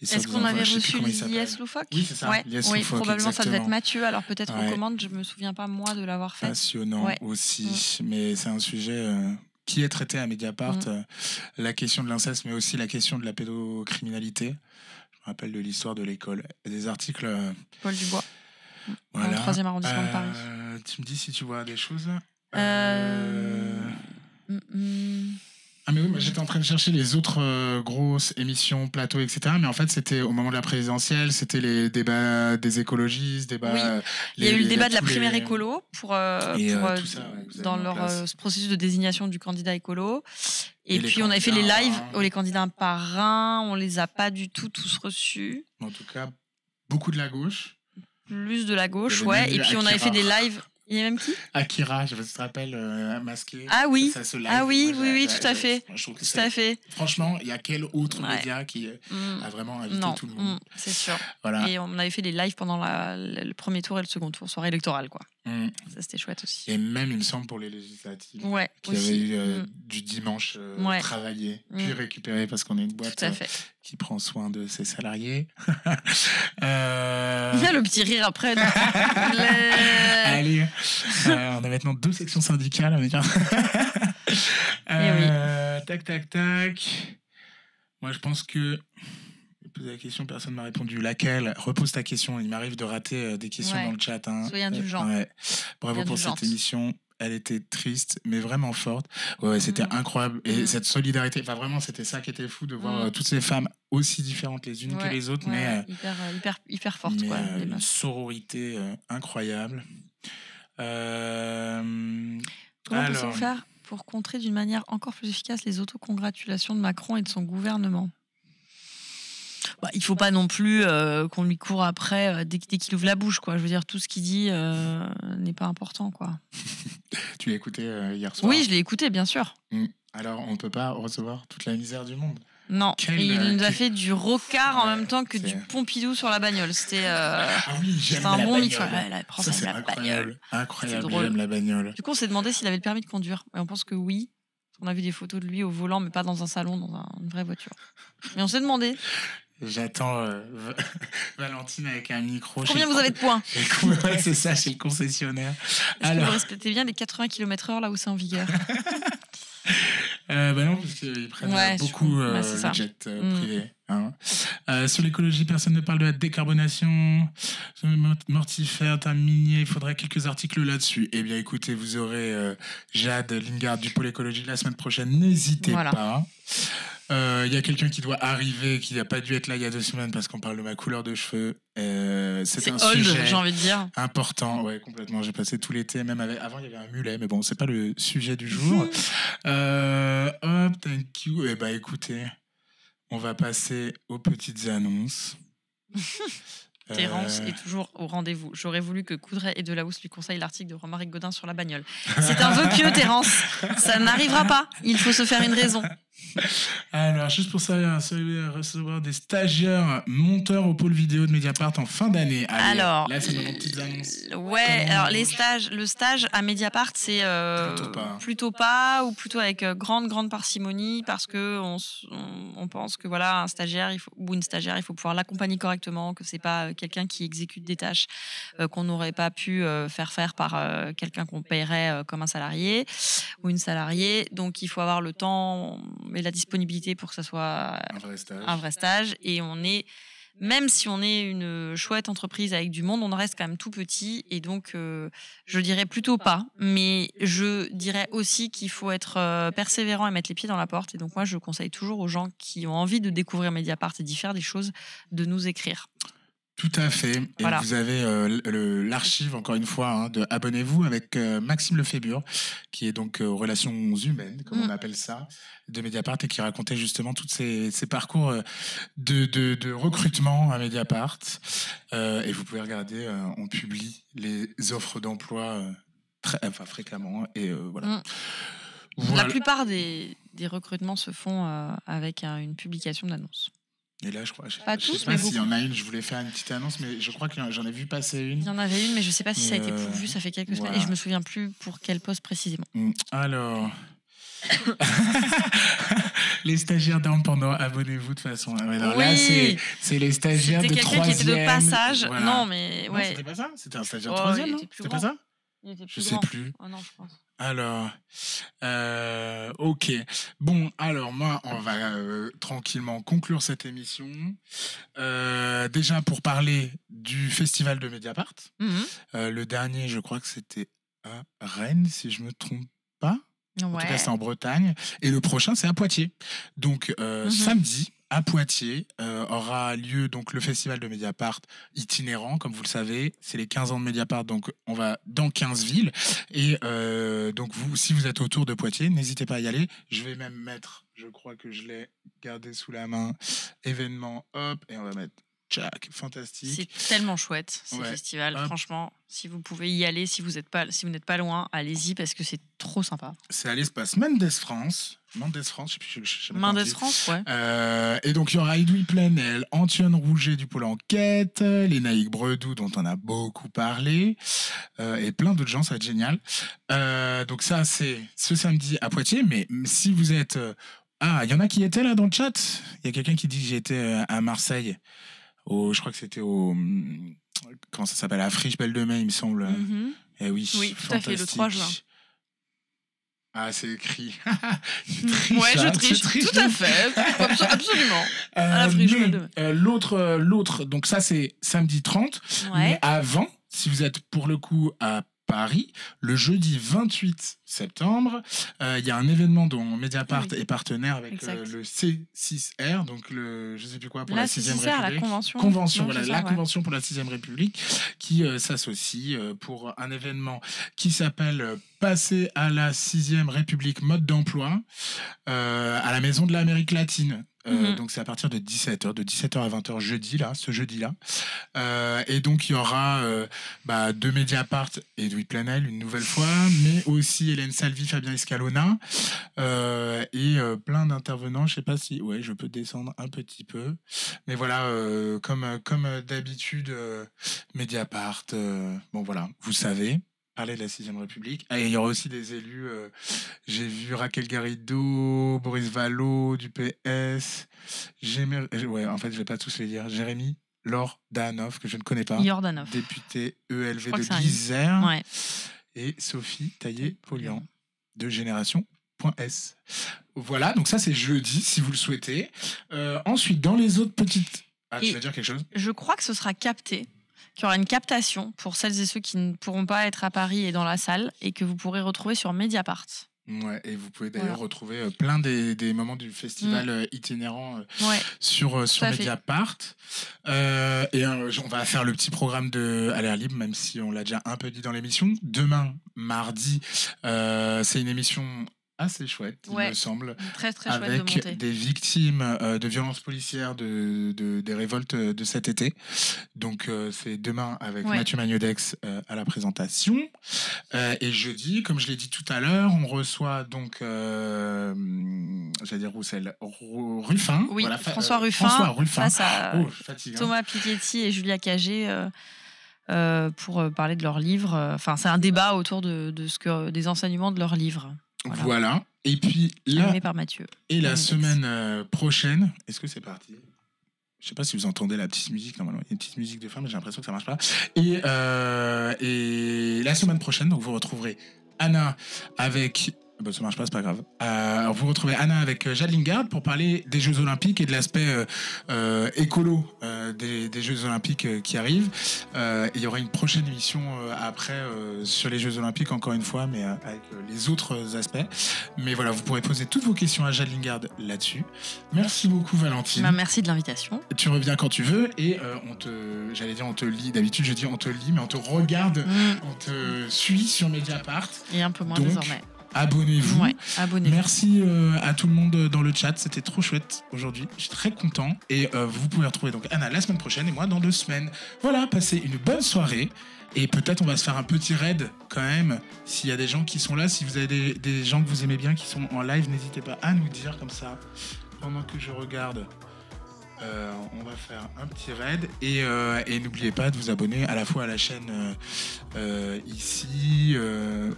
Est-ce qu'on avait reçu l'I S Loufoque ? Oui, c'est ça. Ouais. Oui, Loufoque, probablement exactement. Ça devait être Mathieu, alors peut-être ouais. qu'on commande, je ne me souviens pas moi de l'avoir fait. Passionnant ouais. aussi, ouais. mais c'est un sujet euh, qui est traité à Mediapart, mmh. euh, la question de l'inceste, mais aussi la question de la pédocriminalité. Je me rappelle de l'histoire de l'école. Des articles... Euh... Paul Dubois, voilà. Dans le troisième arrondissement euh, de Paris. Tu me dis si tu vois des choses euh... Euh... Mmh. Ah mais oui, j'étais en train de chercher les autres euh, grosses émissions, plateaux, et cetera. Mais en fait, c'était au moment de la présidentielle, c'était les débats des écologistes, débats... Oui. Euh, les, il y a eu le débat de la primaire les... écolo pour, euh, et, pour euh, ça, ouais, dans leur euh, processus de désignation du candidat écolo. Et, et puis, on avait fait les lives, un... où les candidats un par un, on les a pas du tout tous reçus. En tout cas, beaucoup de la gauche. Plus de la gauche, ouais. Et puis, on avait fait des lives... Il y a même qui ? Akira, je te rappelle, euh, masqué. Ah oui, ça, ça, ah oui, moi, oui, oui, tout à fait. Je trouve que tout à fait. Franchement, il y a quel autre ouais. média qui mmh. a vraiment invité non. tout le monde ? mmh, C'est sûr. Voilà. Et on avait fait des lives pendant la, le premier tour et le second tour, soirée électorale, quoi. Mmh. Ça, c'était chouette aussi. Et même, il me semble, pour les législatives, ouais, qui avait eu euh, mmh. du dimanche euh, ouais. travailler, mmh. puis récupérer, parce qu'on est une boîte euh, qui prend soin de ses salariés. euh... Il y a le petit rire après. les... Allez. euh, on a maintenant deux sections syndicales. Avec un... euh, oui. Tac, tac, tac. Moi, je pense que... Poser la question, personne m'a répondu. Laquelle ? Repose ta question. Il m'arrive de rater des questions ouais. dans le chat. Hein. Soyez indulgents. Ouais. Bravo pour cette émission. Elle était triste, mais vraiment forte. Ouais, mmh. C'était incroyable. Et mmh. cette solidarité, enfin, vraiment, c'était ça qui était fou de voir mmh. toutes ces femmes aussi différentes les unes ouais. que les autres. Ouais, mais ouais. Hyper, hyper, hyper forte. Mais, quoi, euh, une sororité euh, incroyable. Euh... Comment alors... peut-on faire pour contrer d'une manière encore plus efficace les autocongratulations de Macron et de son gouvernement ? Bah, il ne faut pas non plus euh, qu'on lui court après euh, dès, dès qu'il ouvre la bouche, quoi. Je veux dire, tout ce qu'il dit euh, n'est pas important, quoi. Tu l'as écouté euh, hier soir ? Oui, je l'ai écouté, bien sûr. Mmh. Alors, on ne peut pas recevoir toute la misère du monde. Non, Quel, il euh, nous a quel... fait du Rocard ouais, en même temps que du Pompidou sur la bagnole. C'était euh, ah oui, un la bon mix. Ouais, ça, c'est incroyable. Incroyable, j'aime la bagnole. Du coup, on s'est demandé s'il avait le permis de conduire. Et on pense que oui. On a vu des photos de lui au volant, mais pas dans un salon, dans un, une vraie voiture. Mais on s'est demandé... J'attends euh, Valentine avec un micro. Combien vous avez de points ? Ouais, c'est ça, chez le concessionnaire. Alors... Vous respectez bien les quatre-vingts kilomètres heure là où c'est en vigueur. euh, bah non, parce qu'ils prennent ouais, beaucoup euh, bah, le jet euh, mmh. privé. Hein. Euh, sur l'écologie, personne ne parle de la décarbonation. Mortifère, terminé, il faudrait quelques articles là-dessus. Eh bien, écoutez, vous aurez euh, Jade Lingard du pôle écologie la semaine prochaine. N'hésitez voilà. pas. Il euh, y a quelqu'un qui doit arriver, qui n'a pas dû être là il y a deux semaines parce qu'on parle de ma couleur de cheveux. Euh, c'est un old, sujet j'ai envie de dire. Important. Ouais, complètement. J'ai passé tout l'été, même avec... avant il y avait un mulet, mais bon, c'est pas le sujet du jour. euh, hop, thank you. Eh bah, écoutez, on va passer aux petites annonces. Terence euh... est toujours au rendez-vous. J'aurais voulu que Coudray et Delahousse lui conseillent l'article de Romaric Godin sur la bagnole. C'est un vœu pieux, Terence. Ça n'arrivera pas. Il faut se faire une raison. Alors, juste pour ça, recevoir des stagiaires monteurs au pôle vidéo de Mediapart en fin d'année. Alors, là, c'est nos petites annonces. Ouais, alors les stages, le stage à Mediapart, c'est euh, plutôt, pas. plutôt pas, ou plutôt avec grande, grande parcimonie, parce qu'on on, on pense que voilà, un stagiaire il faut, ou une stagiaire, il faut pouvoir l'accompagner correctement, que c'est pas quelqu'un qui exécute des tâches euh, qu'on n'aurait pas pu euh, faire faire par euh, quelqu'un qu'on paierait euh, comme un salarié ou une salariée. Donc, il faut avoir le temps et la disponibilité pour que ça soit un vrai stage, un vrai stage. Et on est même si on est une chouette entreprise avec du monde, on reste quand même tout petit. Et donc, euh, je dirais plutôt pas. Mais je dirais aussi qu'il faut être persévérant et mettre les pieds dans la porte. Et donc, moi, je conseille toujours aux gens qui ont envie de découvrir Mediapart et d'y faire des choses, de nous écrire. Tout à fait. Et voilà. Vous avez euh, l'archive, encore une fois, hein, de Abonnez-vous avec euh, Maxime Lefébure, qui est donc aux euh, relations humaines, comme mmh. on appelle ça, de Mediapart, et qui racontait justement tous ces, ces parcours de, de, de recrutement à Mediapart. Euh, et vous pouvez regarder, euh, on publie les offres d'emploi euh, très, enfin, fréquemment. Et euh, voilà. Mmh. voilà. La plupart des, des recrutements se font euh, avec euh, une publication d'annonce. Et là, je crois, je ne sais pas s'il y en a une, je voulais faire une petite annonce, mais je crois que j'en ai vu passer une. Il y en avait une, mais je ne sais pas si ça a été pourvu, ça fait quelques semaines, et je ne me souviens plus pour quel poste précisément. Alors, les stagiaires dorment pendant, abonnez-vous de toute façon. Alors oui. Là, c'est les stagiaires de troisième. C'était quelqu'un qui était de passage, voilà. non mais... Ouais. C'était pas ça, c'était un stagiaire de oh, troisième, non C'était pas ça il était plus Je grand. sais plus. Oh non, je pense. Alors, euh, ok. Bon, alors moi, on va euh, tranquillement conclure cette émission. Euh, déjà pour parler du festival de Mediapart. Mm-hmm. euh, le dernier, je crois que c'était à Rennes, si je me trompe pas. Ouais. En tout cas, c'est en Bretagne. Et le prochain, c'est à Poitiers. Donc, euh, mm-hmm. samedi. À Poitiers euh, aura lieu donc le festival de Mediapart itinérant, comme vous le savez, c'est les quinze ans de Mediapart, donc on va dans quinze villes. Et euh, donc vous, si vous êtes autour de Poitiers, n'hésitez pas à y aller. Je vais même mettre, je crois que je l'ai gardé sous la main, événement, hop, et on va mettre tchac, fantastique. C'est tellement chouette ce ouais. festival, hop. franchement. Si vous pouvez y aller, si vous n'êtes pas, si vous n'êtes pas loin, allez-y parce que c'est trop sympa. C'est à l'espace Mendes France. Mendes France, je ne sais plus. Mendes France, ouais. Euh, et donc, il y aura Edoui Plenel, Antione Rouget du Pôle Enquête, Lénaïque Bredoux, dont on a beaucoup parlé, euh, et plein d'autres gens, ça va être génial. Euh, donc, ça, c'est ce samedi à Poitiers. Mais si vous êtes. Euh, ah, il y en a qui étaient là dans le chat. Il y a quelqu'un qui dit que j'étais à Marseille. Au, je crois que c'était au. Comment ça s'appelle? À Friche Belle de Mai, il me semble. Mm-hmm. Eh oui, oui tout à fait, le trois juin. Ah, c'est écrit. tu triches, ouais, hein, je triche, triche tout à fait. Absolument. Euh, à la Friche Belle de Mai. Euh, l'autre, euh, l'autre, donc ça, c'est samedi trente. Ouais. Mais avant, si vous êtes pour le coup à Paris, le jeudi vingt-huit septembre, euh, il y a un événement dont Mediapart oui. est partenaire avec euh, le C six R, donc le, je sais plus quoi, pour la, la sixième République. La convention. convention non, voilà, la ça, convention ouais. pour la sixième République, qui euh, s'associe euh, pour un événement qui s'appelle euh, Passer à la sixième République mode d'emploi euh, à la Maison de l'Amérique latine. Euh, mmh. Donc c'est à partir de dix-sept heures, de dix-sept heures à vingt heures jeudi là, ce jeudi là euh, et donc il y aura euh, bah, de Mediapart et Edoui Plenel une nouvelle fois, mais aussi Hélène Salvi, Fabien Escalona euh, et euh, plein d'intervenants. Je sais pas si ouais, je peux descendre un petit peu, mais voilà, euh, comme, comme d'habitude euh, Mediapart, euh, bon voilà, vous savez, parler de la sixième République. Ah, et il y aura aussi des élus. Euh, J'ai vu Raquel Garrido, Boris Vallaud, du P S. Ouais, en fait, je ne vais pas tous les dire. Jérémy Lordanov, que je ne connais pas. Lordanov. Député E L V de l'Isère. Ouais. Et Sophie Taillé-Polian, de Génération.s. Voilà, donc ça, c'est jeudi, si vous le souhaitez. Euh, ensuite, dans les autres petites... Ah, et tu vas dire quelque chose? Je crois que ce sera capté. Qu'il y aura une captation pour celles et ceux qui ne pourront pas être à Paris et dans la salle, et que vous pourrez retrouver sur Mediapart. Ouais, et vous pouvez d'ailleurs voilà. retrouver euh, plein des, des moments du festival mmh. euh, itinérant euh, ouais. sur, euh, sur Mediapart. Euh, et euh, on va faire le petit programme de À l'air libre, même si on l'a déjà un peu dit dans l'émission. Demain, mardi, euh, c'est une émission... assez chouette, ouais, il me semble, très, très avec chouette de des victimes euh, de violences policières de, de, des révoltes de cet été. Donc, euh, c'est demain avec ouais. Mathieu Magnodex euh, à la présentation. Euh, et jeudi, comme je l'ai dit tout à l'heure, on reçoit donc, euh, j'allais dire Roussel, Ruffin. Oui, voilà, François, euh, Ruffin François Ruffin face à oh, Thomas Piketty et Julia Cagé. Euh... Euh, pour parler de leurs livres. Enfin, c'est un débat autour de, de ce que, des enseignements de leurs livres. Voilà. voilà. Et puis là, par Mathieu. Et la semaine prochaine, est-ce que c'est parti? Je sais pas si vous entendez la petite musique. Normalement, il y a une petite musique de fin, mais j'ai l'impression que ça marche pas. Et, euh, et la semaine prochaine, donc vous retrouverez Anna avec Bah, ça marche pas, c'est pas grave. Euh, alors vous retrouvez Anna avec Jade Lingard pour parler des Jeux Olympiques et de l'aspect euh, euh, écolo euh, des, des Jeux Olympiques euh, qui arrivent. Euh, et il y aura une prochaine émission euh, après euh, sur les Jeux Olympiques, encore une fois, mais euh, avec euh, les autres aspects. Mais voilà, vous pourrez poser toutes vos questions à Jade Lingard là-dessus. Merci beaucoup, Valentine. Bah, merci de l'invitation. Tu reviens quand tu veux et euh, on te, j'allais dire, on te lit. D'habitude, je dis on te lit, mais on te regarde, mmh. on te suit sur Mediapart. Et un peu moins Donc, désormais. Abonnez-vous. Ouais, abonnez-vous. Merci euh, à tout le monde dans le chat. C'était trop chouette aujourd'hui. Je suis très content. Et euh, vous pouvez retrouver donc Anna la semaine prochaine et moi dans deux semaines. Voilà, passez une bonne soirée. Et peut-être on va se faire un petit raid quand même. S'il y a des gens qui sont là, si vous avez des, des gens que vous aimez bien qui sont en live, n'hésitez pas à nous dire comme ça. Pendant que je regarde, euh, on va faire un petit raid. Et, euh, et n'oubliez pas de vous abonner à la fois à la chaîne euh, euh, ici... Euh,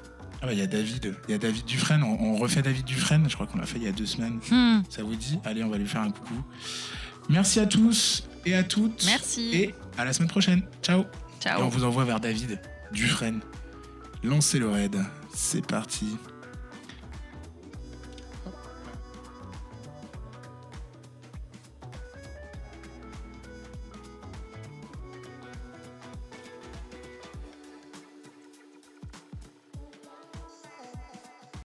Ah bah, y a David, il y a David Dufresne, on, on refait David Dufresne, je crois qu'on l'a fait il y a deux semaines, hmm. ça vous dit? Allez, on va lui faire un coucou. Merci à tous et à toutes. Merci. Et à la semaine prochaine. Ciao. Ciao. Et on vous envoie vers David Dufresne. Lancez le raid, c'est parti.